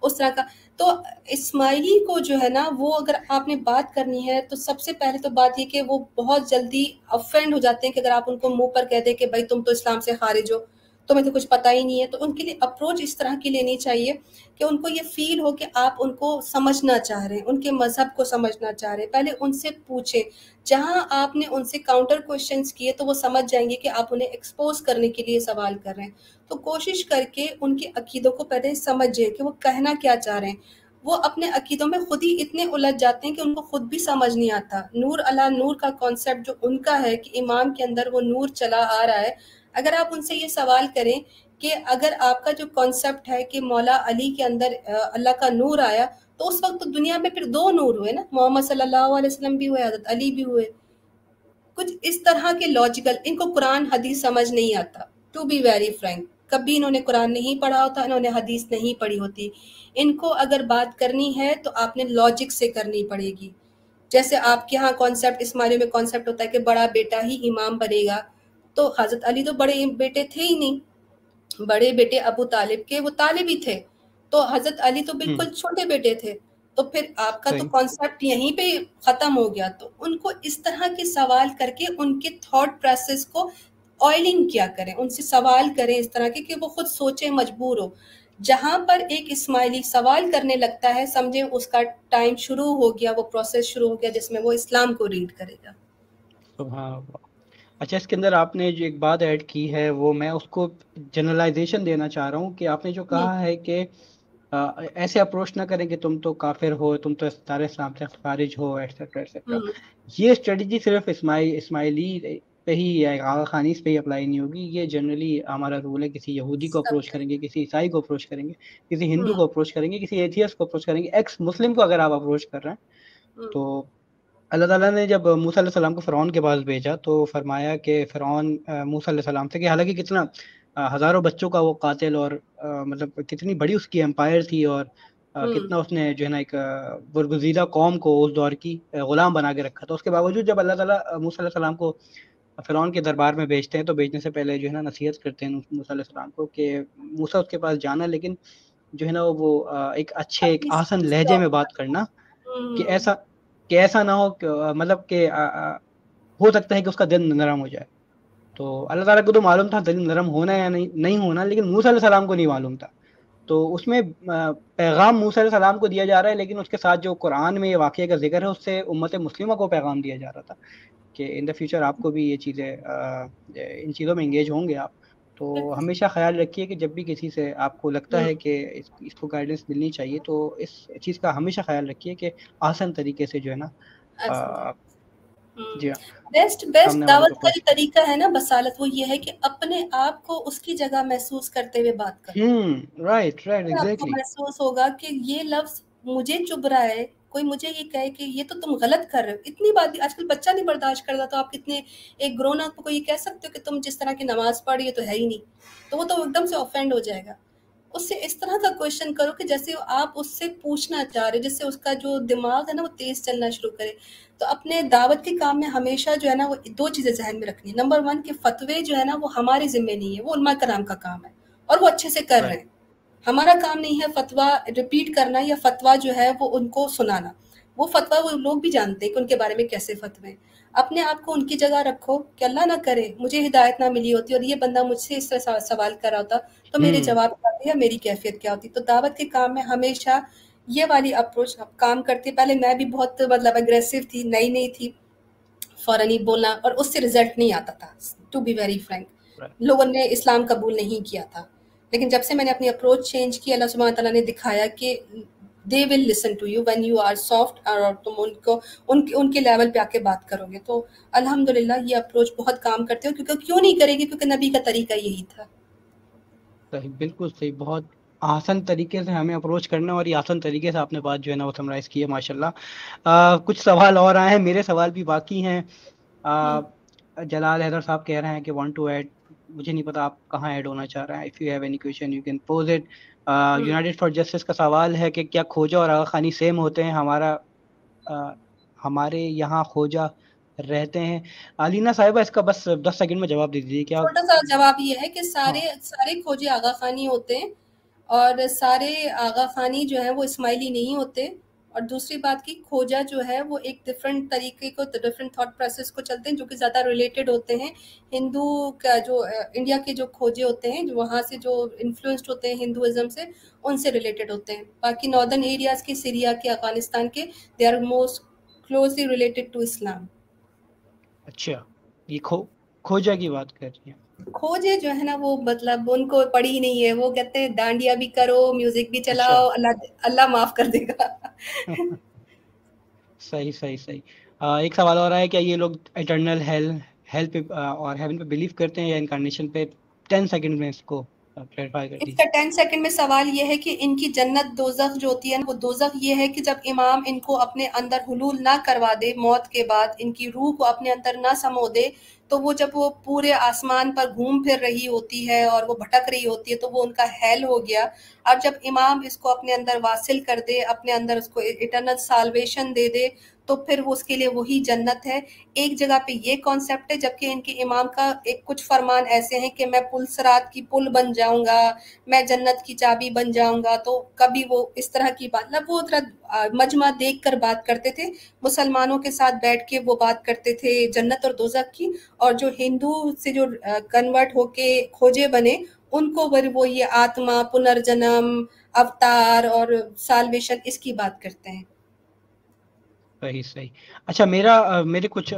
उस तरह का। तो इस्माइली को जो है ना वो अगर आपने बात करनी है तो सबसे पहले तो बात ये कि वो बहुत जल्दी ऑफेंड हो जाते हैं कि अगर आप उनको मुंह पर कह दें कि भाई तुम तो इस्लाम से खारिज हो, तुम्हें तो कुछ पता ही नहीं है। तो उनके लिए अप्रोच इस तरह की लेनी चाहिए कि उनको ये फील हो कि आप उनको समझना चाह रहे हैं, उनके मज़हब को समझना चाह रहे हैं। पहले उनसे पूछें, जहां आपने उनसे काउंटर क्वेश्चंस किए तो वो समझ जाएंगे कि आप उन्हें एक्सपोज करने के लिए सवाल कर रहे हैं। तो कोशिश करके उनके अकीदों को पहले समझें कि वो कहना क्या चाह रहे हैं। वो अपने अकीदों में खुद ही इतने उलझ जाते हैं कि उनको खुद भी समझ नहीं आता। नूर अला नूर का कॉन्सेप्ट जो उनका है कि इमाम के अंदर वो नूर चला आ रहा है। अगर आप उनसे ये सवाल करें कि अगर आपका जो कॉन्सेप्ट है कि मौला अली के अंदर अल्लाह का नूर आया, तो उस वक्त तो दुनिया में फिर 2 नूर हुए ना, मोहम्मद सल्लल्लाहु अलैहि वसल्लम भी हुए, हजरत अली भी हुए। कुछ इस तरह के लॉजिकल, इनको कुरान हदीस समझ नहीं आता, टू बी वेरी फ्रैंक। कभी इन्होंने कुरान नहीं पढ़ा होता, इन्होंने हदीस नहीं पढ़ी होती। इनको अगर बात करनी है तो आपने लॉजिक से करनी पड़ेगी। जैसे आपके यहाँ कॉन्सेप्ट, इस्माइलियों में कॉन्सेप्ट होता है कि बड़ा बेटा ही इमाम बनेगा, तो हज़रत अली तो बड़े बेटे थे ही नहीं, बड़े बेटे अबू तालिब के वो तालिब ही थे, तो हज़रत अली तो बिल्कुल छोटे बेटे थे। तो फिर आपका तो कॉन्सेप्ट यहीं पे ख़त्म हो गया। तो उनको इस तरह के सवाल करके उनके थॉट प्रोसेस को ऑयलिंग किया करें, उनसे सवाल करें इस तरह के कि वो खुद सोचे, मजबूर हो। जहाँ पर एक इस्माइली सवाल करने लगता है, समझे उसका टाइम शुरू हो गया, वो प्रोसेस शुरू हो गया जिसमें वो इस्लाम को रीड करेगा। सुभान। अच्छा, इसके अंदर आपने जो एक बात ऐड की है वो मैं उसको जनरलाइजेशन देना चाह रहा हूँ कि आपने जो कहा है कि ऐसे अप्रोच ना करें कि तुम तो काफिर हो, तुम तो सारे इस्लाम से खारिज हो, एटसेट्रा एटसेट्रा। ये स्ट्रेटजी सिर्फ इस्माइली पे ही, आगा खानी पे ही अप्लाई नहीं होगी। ये जनरली हमारा रूल है, किसी यहूदी को अप्रोच करेंगे, किसी ईसाई को अप्रोच करेंगे, किसी हिंदू को अप्रोच करेंगे, किसी एथियस्ट को अप्रोच करेंगे। एक्स मुस्लिम को अगर आप अप्रोच कर रहे हैं तो अल्लाह ताला ने जब मूसा अलैहि सलाम को फ़िरौन के पास भेजा तो फरमाया कि फ़िरौन मूसा अलैहि सलाम से कि हालांकि कितना हज़ारों बच्चों का वो कातिल और मतलब कितनी बड़ी उसकी एम्पायर थी और कितना उसने जो है ना एक बरगुज़ीदा कौम को उस दौर की ग़ुलाम बना के रखा था, उसके बावजूद जब अल्लाह ताला मूसा अलैहि सलाम को फ़िरौन के दरबार में भेजते हैं तो भेजने से पहले जो है ना नसीहत करते हैं मूसा अलैहि सलाम को कि मूसा उसके पास जाना लेकिन जो है ना वो एक अच्छे एक आसान लहजे में बात करना कि ऐसा ना हो मतलब कि हो सकता है कि उसका दिल नरम हो जाए। तो अल्लाह ताला को तो मालूम था दिल नरम होना या नहीं होना, लेकिन मूसा अलैहि सलाम को नहीं मालूम था। तो उसमें पैगाम मूसा अलैहि सलाम को दिया जा रहा है लेकिन उसके साथ जो कुरान में ये वाक़िया का जिक्र है उससे उम्मत मुस्लिमा को पैगाम दिया जा रहा था कि इन द फ्यूचर आपको भी ये चीज़ें, इन चीज़ों में इंगेज होंगे आप। तो हमेशा ख्याल रखिए कि जब भी किसी से आपको लगता है कि इसको गाइडेंस मिलनी चाहिए तो इस चीज़ का हमेशा ख्याल रखिए कि आसान तरीके से जो है ना जी बेस्ट दावत का जो तरीका है ना बसालत, वो ये है कि अपने आप को उसकी जगह महसूस करते हुए बात करें। Right exactly. महसूस होगा कि ये लफ्ज़ मुझे चुभ रहा है, कोई मुझे ये कहे कि ये तो तुम गलत कर रहे हो, इतनी बात आजकल बच्चा नहीं बर्दाश्त करता, तो आप कितने एक ग्रोन अप को ये कह सकते हो कि तुम जिस तरह की नमाज पढ़ ये तो है ही नहीं, तो वो तो एकदम से ऑफेंड हो जाएगा। उससे इस तरह का क्वेश्चन करो कि जैसे आप उससे पूछना चाह रहे हो, जिससे उसका जो दिमाग है ना वो तेज चलना शुरू करे। तो अपने दावत के काम में हमेशा जो है ना वो दो चीज़ें जहन में रखनी है। नंबर वन के फतवे जो है ना वो हमारे जिम्मे नहीं है, वो उलमा कराम का काम है और वो अच्छे से कर रहे हैं। हमारा काम नहीं है फतवा रिपीट करना या फतवा जो है वो उनको सुनाना, वो फतवा वो लोग भी जानते हैं कि उनके बारे में कैसे फतवे। अपने आप को उनकी जगह रखो कि अल्लाह ना करे मुझे हिदायत ना मिली होती और ये बंदा मुझसे इस तरह सवाल कर रहा होता तो मेरे जवाब क्या होते या मेरी कैफियत क्या होती। तो दावत के काम में हमेशा ये वाली अप्रोच आप काम करते। पहले मैं भी बहुत मतलब एग्रेसिव थी, नई नई थी, फ़ौरन ही बोलना, और उससे रिजल्ट नहीं आता था। टू बी वेरी फ्रैंक, लोगों ने इस्लाम कबूल नहीं किया था, लेकिन जब से मैंने अपनी अप्रोच चेंज की अल्लाह सुब्हान तआला ने दिखाया कि they will listen to you when you are soft और तुम उनको उनके लेवल पे आके बात करोगे। तो अल्हम्दुलिल्लाह ये अप्रोच बहुत काम करते हो, क्योंकि क्यों नहीं करेगी, क्योंकि नबी का तरीका यही था। सही, बिल्कुल सही। बहुत आसान तरीके से हमें अप्रोच करना और ये आसान तरीके से आपने बात जो है ना वो समराइज़ की है, माशाल्लाह। कुछ सवाल और आए हैं, मेरे सवाल भी बाकी हैं। जलाल हैदर साहब कह रहे हैं कि वांट टू ऐड, मुझे नहीं पता आप कहाँ ऐड होना चाह रहे हैं। If you have any question you can pose it. United for Justice का सवाल है कि क्या खोजा और आगा खानी सेम होते हैं? हमारे यहाँ खोजा रहते हैं। अलीना साहिबा, इसका बस 10 सेकंड में जवाब दे दीजिए। क्या छोटा सा जवाब ये है कि सारे खोजे आगा खानी होते हैं और सारे आगा खानी जो है वो इस्माइली नहीं होते। और दूसरी बात की खोजा जो है वो एक डिफरेंट तरीके को, डिफरेंट थॉट प्रोसेस को चलते हैं जो कि ज़्यादा रिलेटेड होते हैं। हिंदू का जो इंडिया के जो खोजे होते हैं, वहाँ से जो इन्फ्लुएंस्ड होते हैं हिंदुइज्म से, उनसे रिलेटेड होते हैं। बाकी नॉर्दर्न एरियाज़ के, सीरिया के, अफगानिस्तान के, they are most closely related to Islam. अच्छा, ये खोजा की बात कर रही है। खोजे जो है ना वो मतलब उनको पड़ी नहीं है, वो कहते हैं डांडिया भी करो, म्यूजिक भी चलाओ, अल्लाह माफ कर देगा। सही। एक सवाल और आया, क्या ये लोग इटर्नल हेल पे और हेवन पे बिलीव करते हैं या इनकार्नेशन पे? 10 सेकंड में इसको क्लैरिफाई कर दीजिए। इसका 10 सेकंड में सवाल ये है कि इनकी जन्नत दोजख जो होती है ना, वो दोजख ये है कि जब इमाम इनको अपने अंदर हुलूल ना करवा दे मौत के बाद, इनकी रूह को अपने अंदर ना समो दे, तो वो जब वो पूरे आसमान पर घूम फिर रही होती है और वो भटक रही होती है तो वो उनका हेल हो गया। और जब इमाम इसको अपने अंदर वासिल कर दे, अपने अंदर उसको इटर्नल साल्वेशन दे दे, तो फिर वो उसके लिए वही जन्नत है। एक जगह पे ये कॉन्सेप्ट है, जबकि इनके इमाम का एक कुछ फरमान ऐसे हैं कि मैं पुल सिरात की पुल बन जाऊंगा, मैं जन्नत की चाबी बन जाऊंगा। तो कभी वो इस तरह की बात, मतलब वो तरह मजमा देख कर बात करते थे, मुसलमानों के साथ बैठ के वो बात करते थे जन्नत और दोजख की। और जो हिंदू से जो कन्वर्ट होके खोजे बने उनको वो ये आत्मा, पुनर्जन्म, अवतार और साल्वेशन इसकी बात करते हैं। सही सही। अच्छा, मेरे कुछ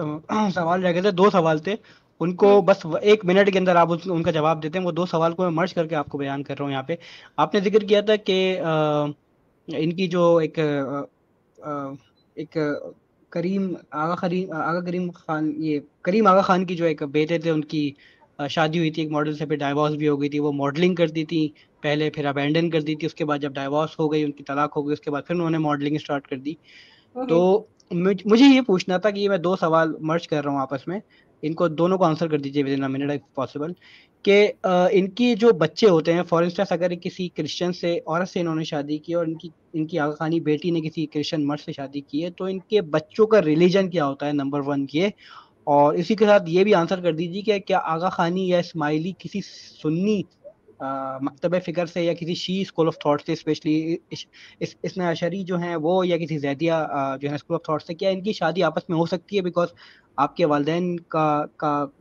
सवाल रह गए थे, 2 सवाल थे, उनको बस 1 मिनट के अंदर आप उनका जवाब देते हैं। वो 2 सवाल को मैं मर्ज करके आपको बयान कर रहा हूँ। यहाँ पे आपने जिक्र किया था कि इनकी जो एक करीम आगा खान की जो एक बेटे थे, उनकी शादी हुई थी एक मॉडल से, फिर डाइवोर्स भी हो गई थी। वो मॉडलिंग करती थी पहले, फिर अबैंडन कर दी थी, उसके बाद जब डाइवोर्स हो गई, उनकी तलाक हो गई, उसके बाद फिर उन्होंने मॉडलिंग स्टार्ट कर दी। तो मुझे ये पूछना था कि ये मैं 2 सवाल मर्ज कर रहा हूँ आपस में, इनको दोनों को आंसर कर दीजिए within a minute if possible, कि इनकी जो बच्चे होते हैं, फॉर इंस्टेंस अगर किसी क्रिश्चियन से औरत से इन्होंने शादी की और इनकी आगा खानी बेटी ने किसी क्रिश्चियन मर्द से शादी की है, तो इनके बच्चों का रिलीजन क्या होता है, नंबर 1 ये। और इसी के साथ ये भी आंसर कर दीजिए कि क्या आगा खानी या इस्माइली किसी सुन्नी मकतब फिकर से या किसी शी स्कूल ऑफ थॉट से, स्पेशली इस्ना अशरी जो हैं वो, या किसी जैदिया जो है स्कूल ऑफ थॉट से, क्या इनकी शादी आपस में हो सकती है? बिकॉज आपके वालिदैन का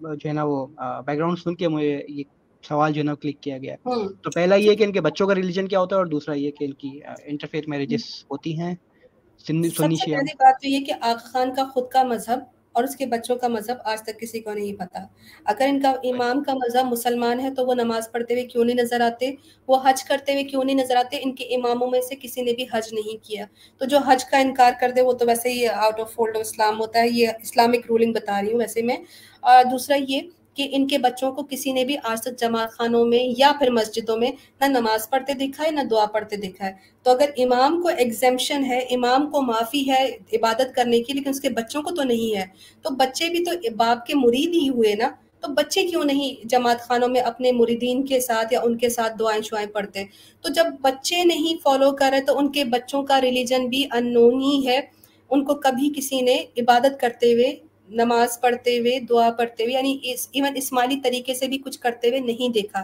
जो है ना वो बैकग्राउंड सुन के मुझे ये सवाल जो है ना क्लिक किया गया। तो पहला ये कि इनके बच्चों का रिलीजन क्या होता है, और दूसरा ये कि इनकी इंटरफेथ मैरिजेस होती हैं। सबसे पहली बात तो ये कि आगा खान का खुद का मजहब और उसके बच्चों का मजहब आज तक किसी को नहीं पता। अगर इनका इमाम का मजहब मुसलमान है तो वो नमाज पढ़ते हुए क्यों नहीं नजर आते, वो हज करते हुए क्यों नहीं नजर आते? इनके इमामों में से किसी ने भी हज नहीं किया, तो जो हज का इनकार कर दे वो तो वैसे ही out of fold of Islam होता है। ये इस्लामिक रूलिंग बता रही हूँ वैसे मैं। और दूसरा ये कि इनके बच्चों को किसी ने भी आज तक जमा खानों में या फिर मस्जिदों में ना नमाज पढ़ते दिखा है ना दुआ पढ़ते दिखा है। तो अगर इमाम को एग्जेम्पशन है, इमाम को माफ़ी है इबादत करने की, लेकिन उसके बच्चों को तो नहीं है, तो बच्चे भी तो बाप के मुरीद ही हुए ना, तो बच्चे क्यों नहीं जमात खानों में अपने मुरीदीन के साथ या उनके साथ दुआएं शुआएं पढ़ते? तो जब बच्चे नहीं फॉलो कर रहे तो उनके बच्चों का रिलीजन भी अननोन ही है। उनको कभी किसी ने इबादत करते हुए, नमाज पढ़ते हुए, दुआ पढ़ते हुए, यानी इवन इस्माइली तरीके से भी कुछ करते हुए नहीं देखा।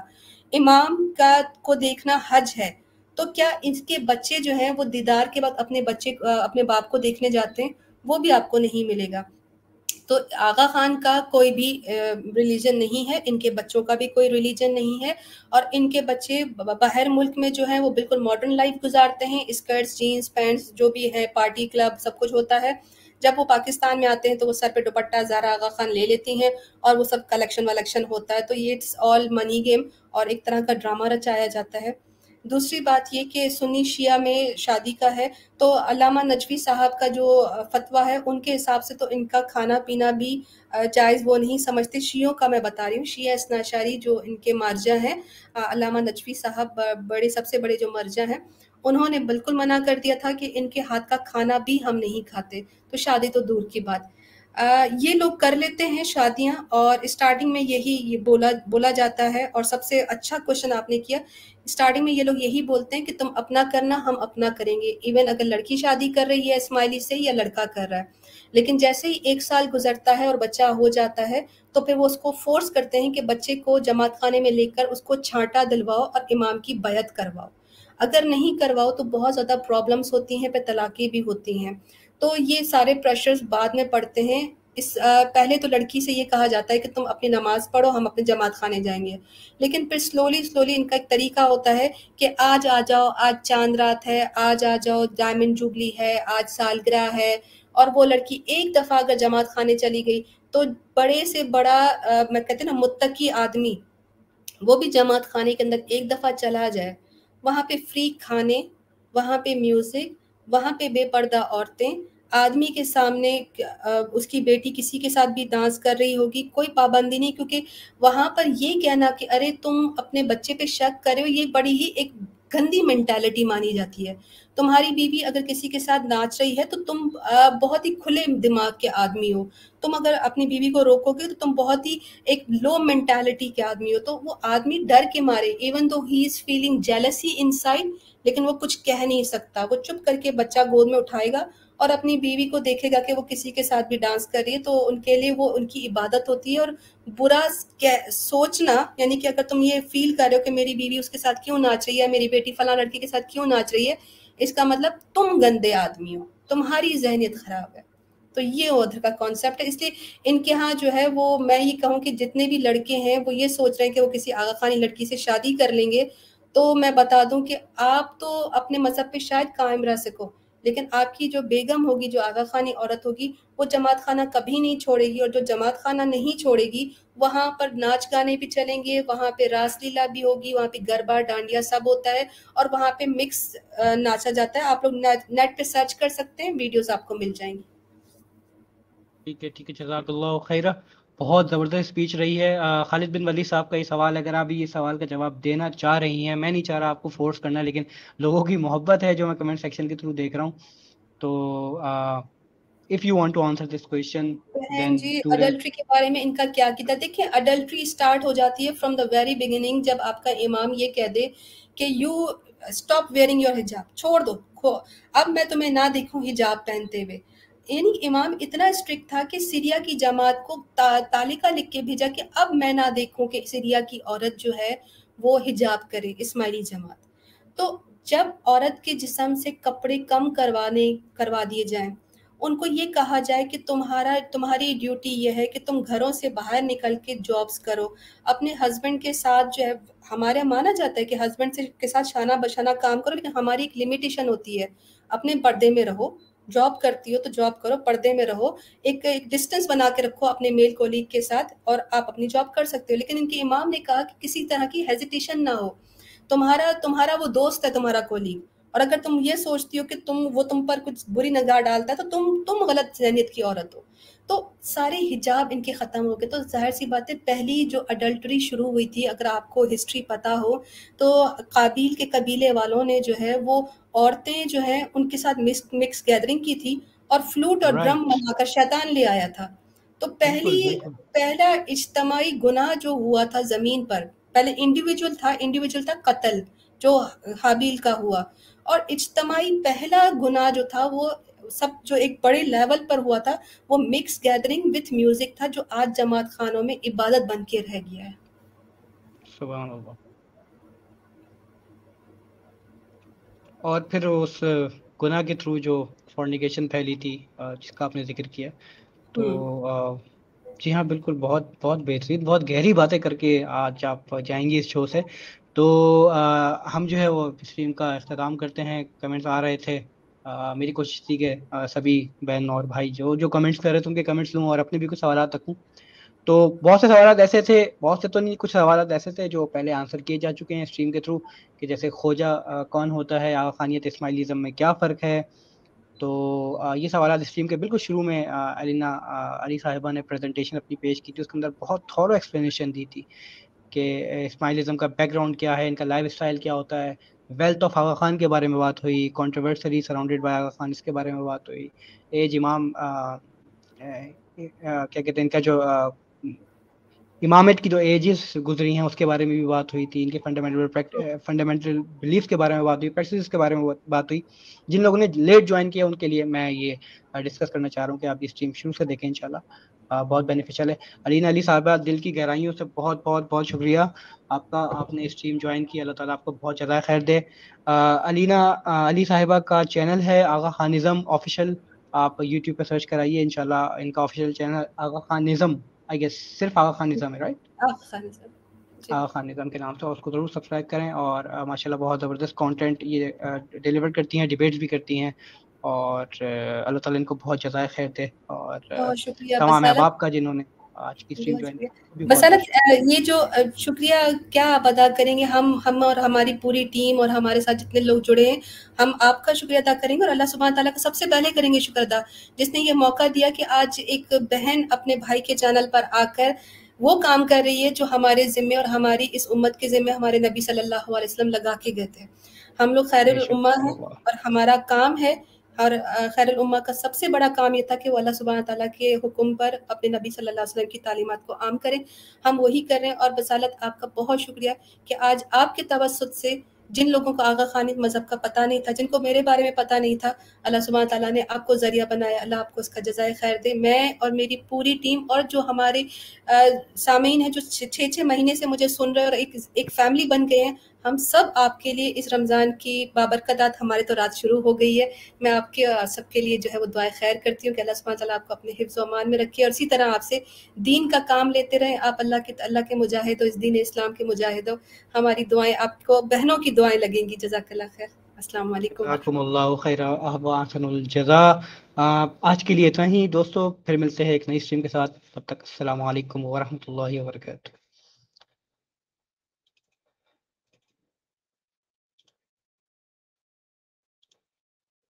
इमाम का को देखना हज है, तो क्या इसके बच्चे जो हैं वो दीदार के बाद अपने बाप को देखने जाते हैं? वो भी आपको नहीं मिलेगा। तो आगा खान का कोई भी रिलीजन नहीं है, इनके बच्चों का भी कोई रिलीजन नहीं है, और इनके बच्चे बाहर मुल्क में जो है वो बिल्कुल मॉडर्न लाइफ गुजारते हैं। स्कर्ट्स, जीन्स, पैंट्स, जो भी है, पार्टी क्लब, सब कुछ होता है। जब वो पाकिस्तान में आते हैं तो वो सर पे दुपट्टा ज़ारा आगा खान ले लेती हैं और वो सब कलेक्शन वलेक्शन होता है। तो ये इट्स ऑल मनी गेम और एक तरह का ड्रामा रचाया जाता है। दूसरी बात ये कि सुन्नी शिया में शादी का है, तो अल्लामा नजवी साहब का जो फतवा है उनके हिसाब से तो इनका खाना पीना भी जायज़ वो नहीं समझते। शियों का मैं बता रही हूँ, शिया इस्ना अशारी जो इनके मार्जा हैं, अल्लामा नजवी साहब बड़े सबसे बड़े जो मार्जा हैं, उन्होंने बिल्कुल मना कर दिया था कि इनके हाथ का खाना भी हम नहीं खाते। तो शादी तो दूर की बात, ये लोग कर लेते हैं शादियां। और स्टार्टिंग में यही बोला जाता है, और सबसे अच्छा क्वेश्चन आपने किया, स्टार्टिंग में ये लोग यही बोलते हैं कि तुम अपना करना, हम अपना करेंगे। इवन अगर लड़की शादी कर रही है इस्माइली से या लड़का कर रहा है, लेकिन जैसे ही 1 साल गुजरता है और बच्चा हो जाता है तो फिर वो उसको फोर्स करते हैं कि बच्चे को जमात खाने में लेकर उसको छांटा दिलवाओ और इमाम की बैत करवाओ। अगर नहीं करवाओ तो बहुत ज़्यादा प्रॉब्लम्स होती हैं, फिर तलाक़ें भी होती हैं। तो ये सारे प्रेशर्स बाद में पड़ते हैं। पहले तो लड़की से ये कहा जाता है कि तुम अपनी नमाज पढ़ो, हम अपने जमात खाने जाएंगे, लेकिन फिर स्लोली इनका एक तरीका होता है कि आज आ जाओ, आज चांद रात है, आज आ जाओ, डायमंड जुबली है, आज सालगिरह है। और वो लड़की एक दफ़ा अगर जमात खाने चली गई तो बड़े से बड़ा मैं कहते ना मुत्तकी आदमी, वो भी जमात खाने के अंदर एक दफ़ा चला जाए, वहाँ पे फ्री खाने, वहाँ पे म्यूज़िक, वहाँ पे बेपर्दा औरतें, आदमी के सामने उसकी बेटी किसी के साथ भी डांस कर रही होगी, कोई पाबंदी नहीं। क्योंकि वहाँ पर ये कहना कि अरे तुम अपने बच्चे पे शक कर रहे हो, ये बड़ी ही एक गंदी मेंटालिटी मानी जाती है। तुम्हारी बीवी अगर किसी के साथ नाच रही है तो तुम बहुत ही खुले दिमाग के आदमी हो, तुम अगर अपनी बीवी को रोकोगे तो तुम बहुत ही एक लो मेंटालिटी के आदमी हो। तो वो आदमी डर के मारे, even though he is feeling jealousy inside, लेकिन वो कुछ कह नहीं सकता। वो चुप करके बच्चा गोद में उठाएगा और अपनी बीवी को देखेगा कि वो किसी के साथ भी डांस कर रही है, तो उनके लिए वो उनकी इबादत होती है। और बुरा सोचना, यानी कि अगर तुम ये फील कर रहे हो कि मेरी बीवी उसके साथ क्यों नाच रही है, मेरी बेटी फलां लड़की के साथ क्यों नाच रही है, इसका मतलब तुम गंदे आदमी हो, तुम्हारी जहनियत खराब है। तो ये उधर का कॉन्सेप्ट है। इसलिए इनके यहाँ जो है वो मैं ये कहूँ कि जितने भी लड़के हैं वो ये सोच रहे हैं कि वो किसी आगा खानी लड़की से शादी कर लेंगे, तो मैं बता दूं कि आप तो अपने मजहब पे शायद कायम रह सको, लेकिन आपकी जो बेगम होगी, जो आगा खानी औरत होगी, वो जमात खाना कभी नहीं छोड़ेगी। और जो जमात खाना नहीं छोड़ेगी, वहाँ पर नाच गाने भी चलेंगे, वहाँ पे रास लीला भी होगी, वहाँ पे गरबा डांडिया सब होता है और वहाँ पे मिक्स नाचा जाता है। आप लोग नेट पे सर्च कर सकते हैं, वीडियोस आपको मिल जाएंगी। ठीक है, ठीक है, जज़ाकल्लाह खैरा। बहुत ज़बरदस्त स्पीच रही है। खालिद बिन वली साहब का ये सवाल, अगर आप ये सवाल का जवाब देना चाह रही हैं, मैं नहीं चाह रहा आपको फोर्स करना, लेकिन लोगों की मोहब्बत है जो मैं कमेंट सेक्शन के थ्रू देख रहा हूँ, तो if you want to answer this question. जी, अडल्ट्री के बारे में इनका क्या कहता है? देखिए, अडल्ट्री स्टार्ट हो जाती है फ्रॉम द वेरी बिगिनिंग, जब आपका इमाम ये कह दे कि यू स्टॉप वेयरिंग योर हिजाब, छोड़ दो, अब मैं तुम्हें ना देखूँ हिजाब पहनते हुए। यानी इमाम इतना स्ट्रिक्ट था कि सीरिया की जमात को तालिका लिख के भेजा कि अब मैं ना देखूं कि सीरिया की औरत जो है वो हिजाब करे, इस्माइली जमात। तो जब औरत के जिस्म से कपड़े कम करवा दिए जाएं, उनको ये कहा जाए कि तुम्हारी ड्यूटी यह है कि तुम घरों से बाहर निकल के जॉब्स करो, अपने हस्बैंड के साथ जो है, हमारे माना जाता है कि हस्बैंड के साथ शाना बशाना काम करो, लेकिन हमारी एक लिमिटेशन होती है, अपने पर्दे में रहो, जॉब करती हो तो जॉब करो, पर्दे में रहो, एक डिस्टेंस बना के रखो अपने मेल कोलीग के साथ और आप अपनी जॉब कर सकते हो। लेकिन इनके इमाम ने कहा कि किसी तरह की हेजिटेशन ना हो, तुम्हारा वो दोस्त है, तुम्हारा कोलीग, और अगर तुम ये सोचती हो कि वो तुम पर कुछ बुरी नज़र डालता है तो तुम गलत जहनीत की औरत हो। तो सारे हिजाब इनके ख़त्म हो गए। तो जाहिर सी बात है, पहली जो अडल्ट्री शुरू हुई थी, अगर आपको हिस्ट्री पता हो तो काबिल के कबीले वालों ने जो है वो औरतें जो है उनके साथ मिक्स गैदरिंग की थी और फ्लूट और ड्रम बनाकर शैतान ले आया था। तो पहला इज्तमाई गुनाह जो हुआ था ज़मीन पर, पहले इंडिविजुअल था कत्ल, जो हाबील का हुआ, और इज्तमाई पहला गुनाह जो था वो सब जो एक बड़े लेवल पर हुआ था वो मिक्स गैदरिंग विथ म्यूजिक था, जो आज जमात खानों में इबादत बन के रह गया है। सुभान अल्लाह। और फिर उस गुनाह के थ्रू जो फॉर्निकेशन फैली थी जिसका आपने जिक्र किया, तो जी हाँ बिल्कुल, बहुत बहुत बेहतरीन, बहुत गहरी बातें करके आज आप जाएंगी इस शो से। तो हम जो है वो स्ट्रीम का अख्ताम करते हैं। कमेंट्स आ रहे थे, मेरी कोशिश थी कि सभी बहन और भाई जो जो कमेंट्स कर रहे थे उनके कमेंट्स लूँ और अपने भी कुछ सवाल रखूँ। तो बहुत से सवाल ऐसे थे, बहुत से तो नहीं, कुछ सवाल ऐसे थे जो पहले आंसर किए जा चुके हैं स्ट्रीम के थ्रू, कि जैसे खोजा कौन होता है, आगा खानियत इस्माइलिज़म में क्या फ़र्क है। तो ये सवाल स्ट्रीम के बिल्कुल शुरू में एलिना अली साहिबा ने प्रेजेंटेशन अपनी पेश की थी, उसके अंदर बहुत थोरो एक्सप्लेनेशन दी थी कि इस्माइलिज़म का बैकग्राउंड क्या है, इनका लाइफ स्टाइल क्या होता है। वेल्थ ऑफ आगा खान के बारे में बात हुई, कंट्रोवर्सरी सराउंडेड बाय आगा खान, इसके बारे में बात हुई, एज इमाम क्या कहते हैं, इनका जो इमामत की जो एजेस गुजरी हैं उसके बारे में भी बात हुई थी, इनके फंडामेंटल बिलीफ के बारे में बात हुई, प्रैक्टिस के बारे में बात हुई। जिन लोगों ने लेट ज्वाइन किया उनके लिए मैं ये डिस्कस करना चाह रहा हूँ कि आप ये स्ट्रीम शुरू से देखें, इंशाल्लाह बहुत बेनिफिशियल है। एलिना अली साहबा, दिल की गहराइयों से बहुत बहुत बहुत शुक्रिया आपका, आपने स्ट्रीम ज्वाइन किया, अल्लाह ताला आपको बहुत जज़ाय खैर दे। एलिना अली साहिबा का चैनल है आगा खानिज़म ऑफिशियल, आप यूट्यूब पर सर्च कराइए, इंशाल्लाह इनका official channel Agha Khanism, I guess सिर्फ आगा खानिज़म है, राइट, आगा खानिज़म के नाम से, उसको ज़रूर सब्सक्राइब करें। और माशाल्लाह बहुत ज़बरदस्त कॉन्टेंट ये डिलीवर करती हैं, डिबेट्स भी करती हैं, और अल्लाह ताला इनको बहुत जज़ाय खैर दे। और तमाम अहबाब का जिन्होंने आज की स्ट्रीम ज्वाइन की, बसालत ये जो शुक्रिया क्या आप अदा करेंगे, हम और हमारी पूरी टीम और हमारे साथ जितने लोग जुड़े हैं, हम आपका शुक्रिया अदा करेंगे और अल्लाह सुब्हान ताला का सबसे पहले करेंगे शुक्र अदा, जिसने ये मौका दिया कि आज एक बहन अपने भाई के चैनल पर आकर वो काम कर रही है जो हमारे ज़िम्मे और हमारी इस उम्मत के ज़िम्मे हमारे नबी सल्लल्लाहु अलैहि वसल्लम लगा के गए थे। हम लोग खैरुल उम्मा हैं और हमारा काम है, और खैरुल उम्मा का सबसे बड़ा काम ये था कि वो अल्लाह सुब्हान ताला के हुक्म पर अपने नबी सल्लल्लाहु अलैहि वसल्लम की तालीमात को आम करें, हम वही कर रहे हैं। और बसालत आपका बहुत शुक्रिया कि आज आपके तवस्सुत से जिन लोगों को आगा खानी मज़हब का पता नहीं था, जिनको मेरे बारे में पता नहीं था, अल्लाह सुब्हान ताला ने आपको ज़रिया बनाया, अल्लाह आपको उसका जज़ाय खैर दे। मैं और मेरी पूरी टीम और जो हमारे सामीन हैं जो 6-6 महीने से मुझे सुन रहे और एक फैमिली बन गए हैं, हम सब आपके लिए इस रमज़ान की बाबरकत हमारे तो रात शुरू हो गई है। मैं आपके सबके लिए जो है वो दुआएं खैर करती हूँ कि अल्लाह सुब्हान ताला आपको अपने हिफ्ज़ अमान में रखिए और इसी तरह आपसे दीन का काम लेते रहें। आप अल्लाह के मुजाहिद, इस दीन इस्लाम के मुजाहिद, हमारी दुआएं आपको बहनों की दुआएं लगेंगी। जज़ाकल्लाह खैर, अस्सलाम वालेकुम। आज के लिए इतना ही दोस्तों, फिर मिलते हैं एक नई स्ट्रीम के साथ। तब तक अस्सलाम वालेकुम व रहमतुल्लाहि व बरकातहू।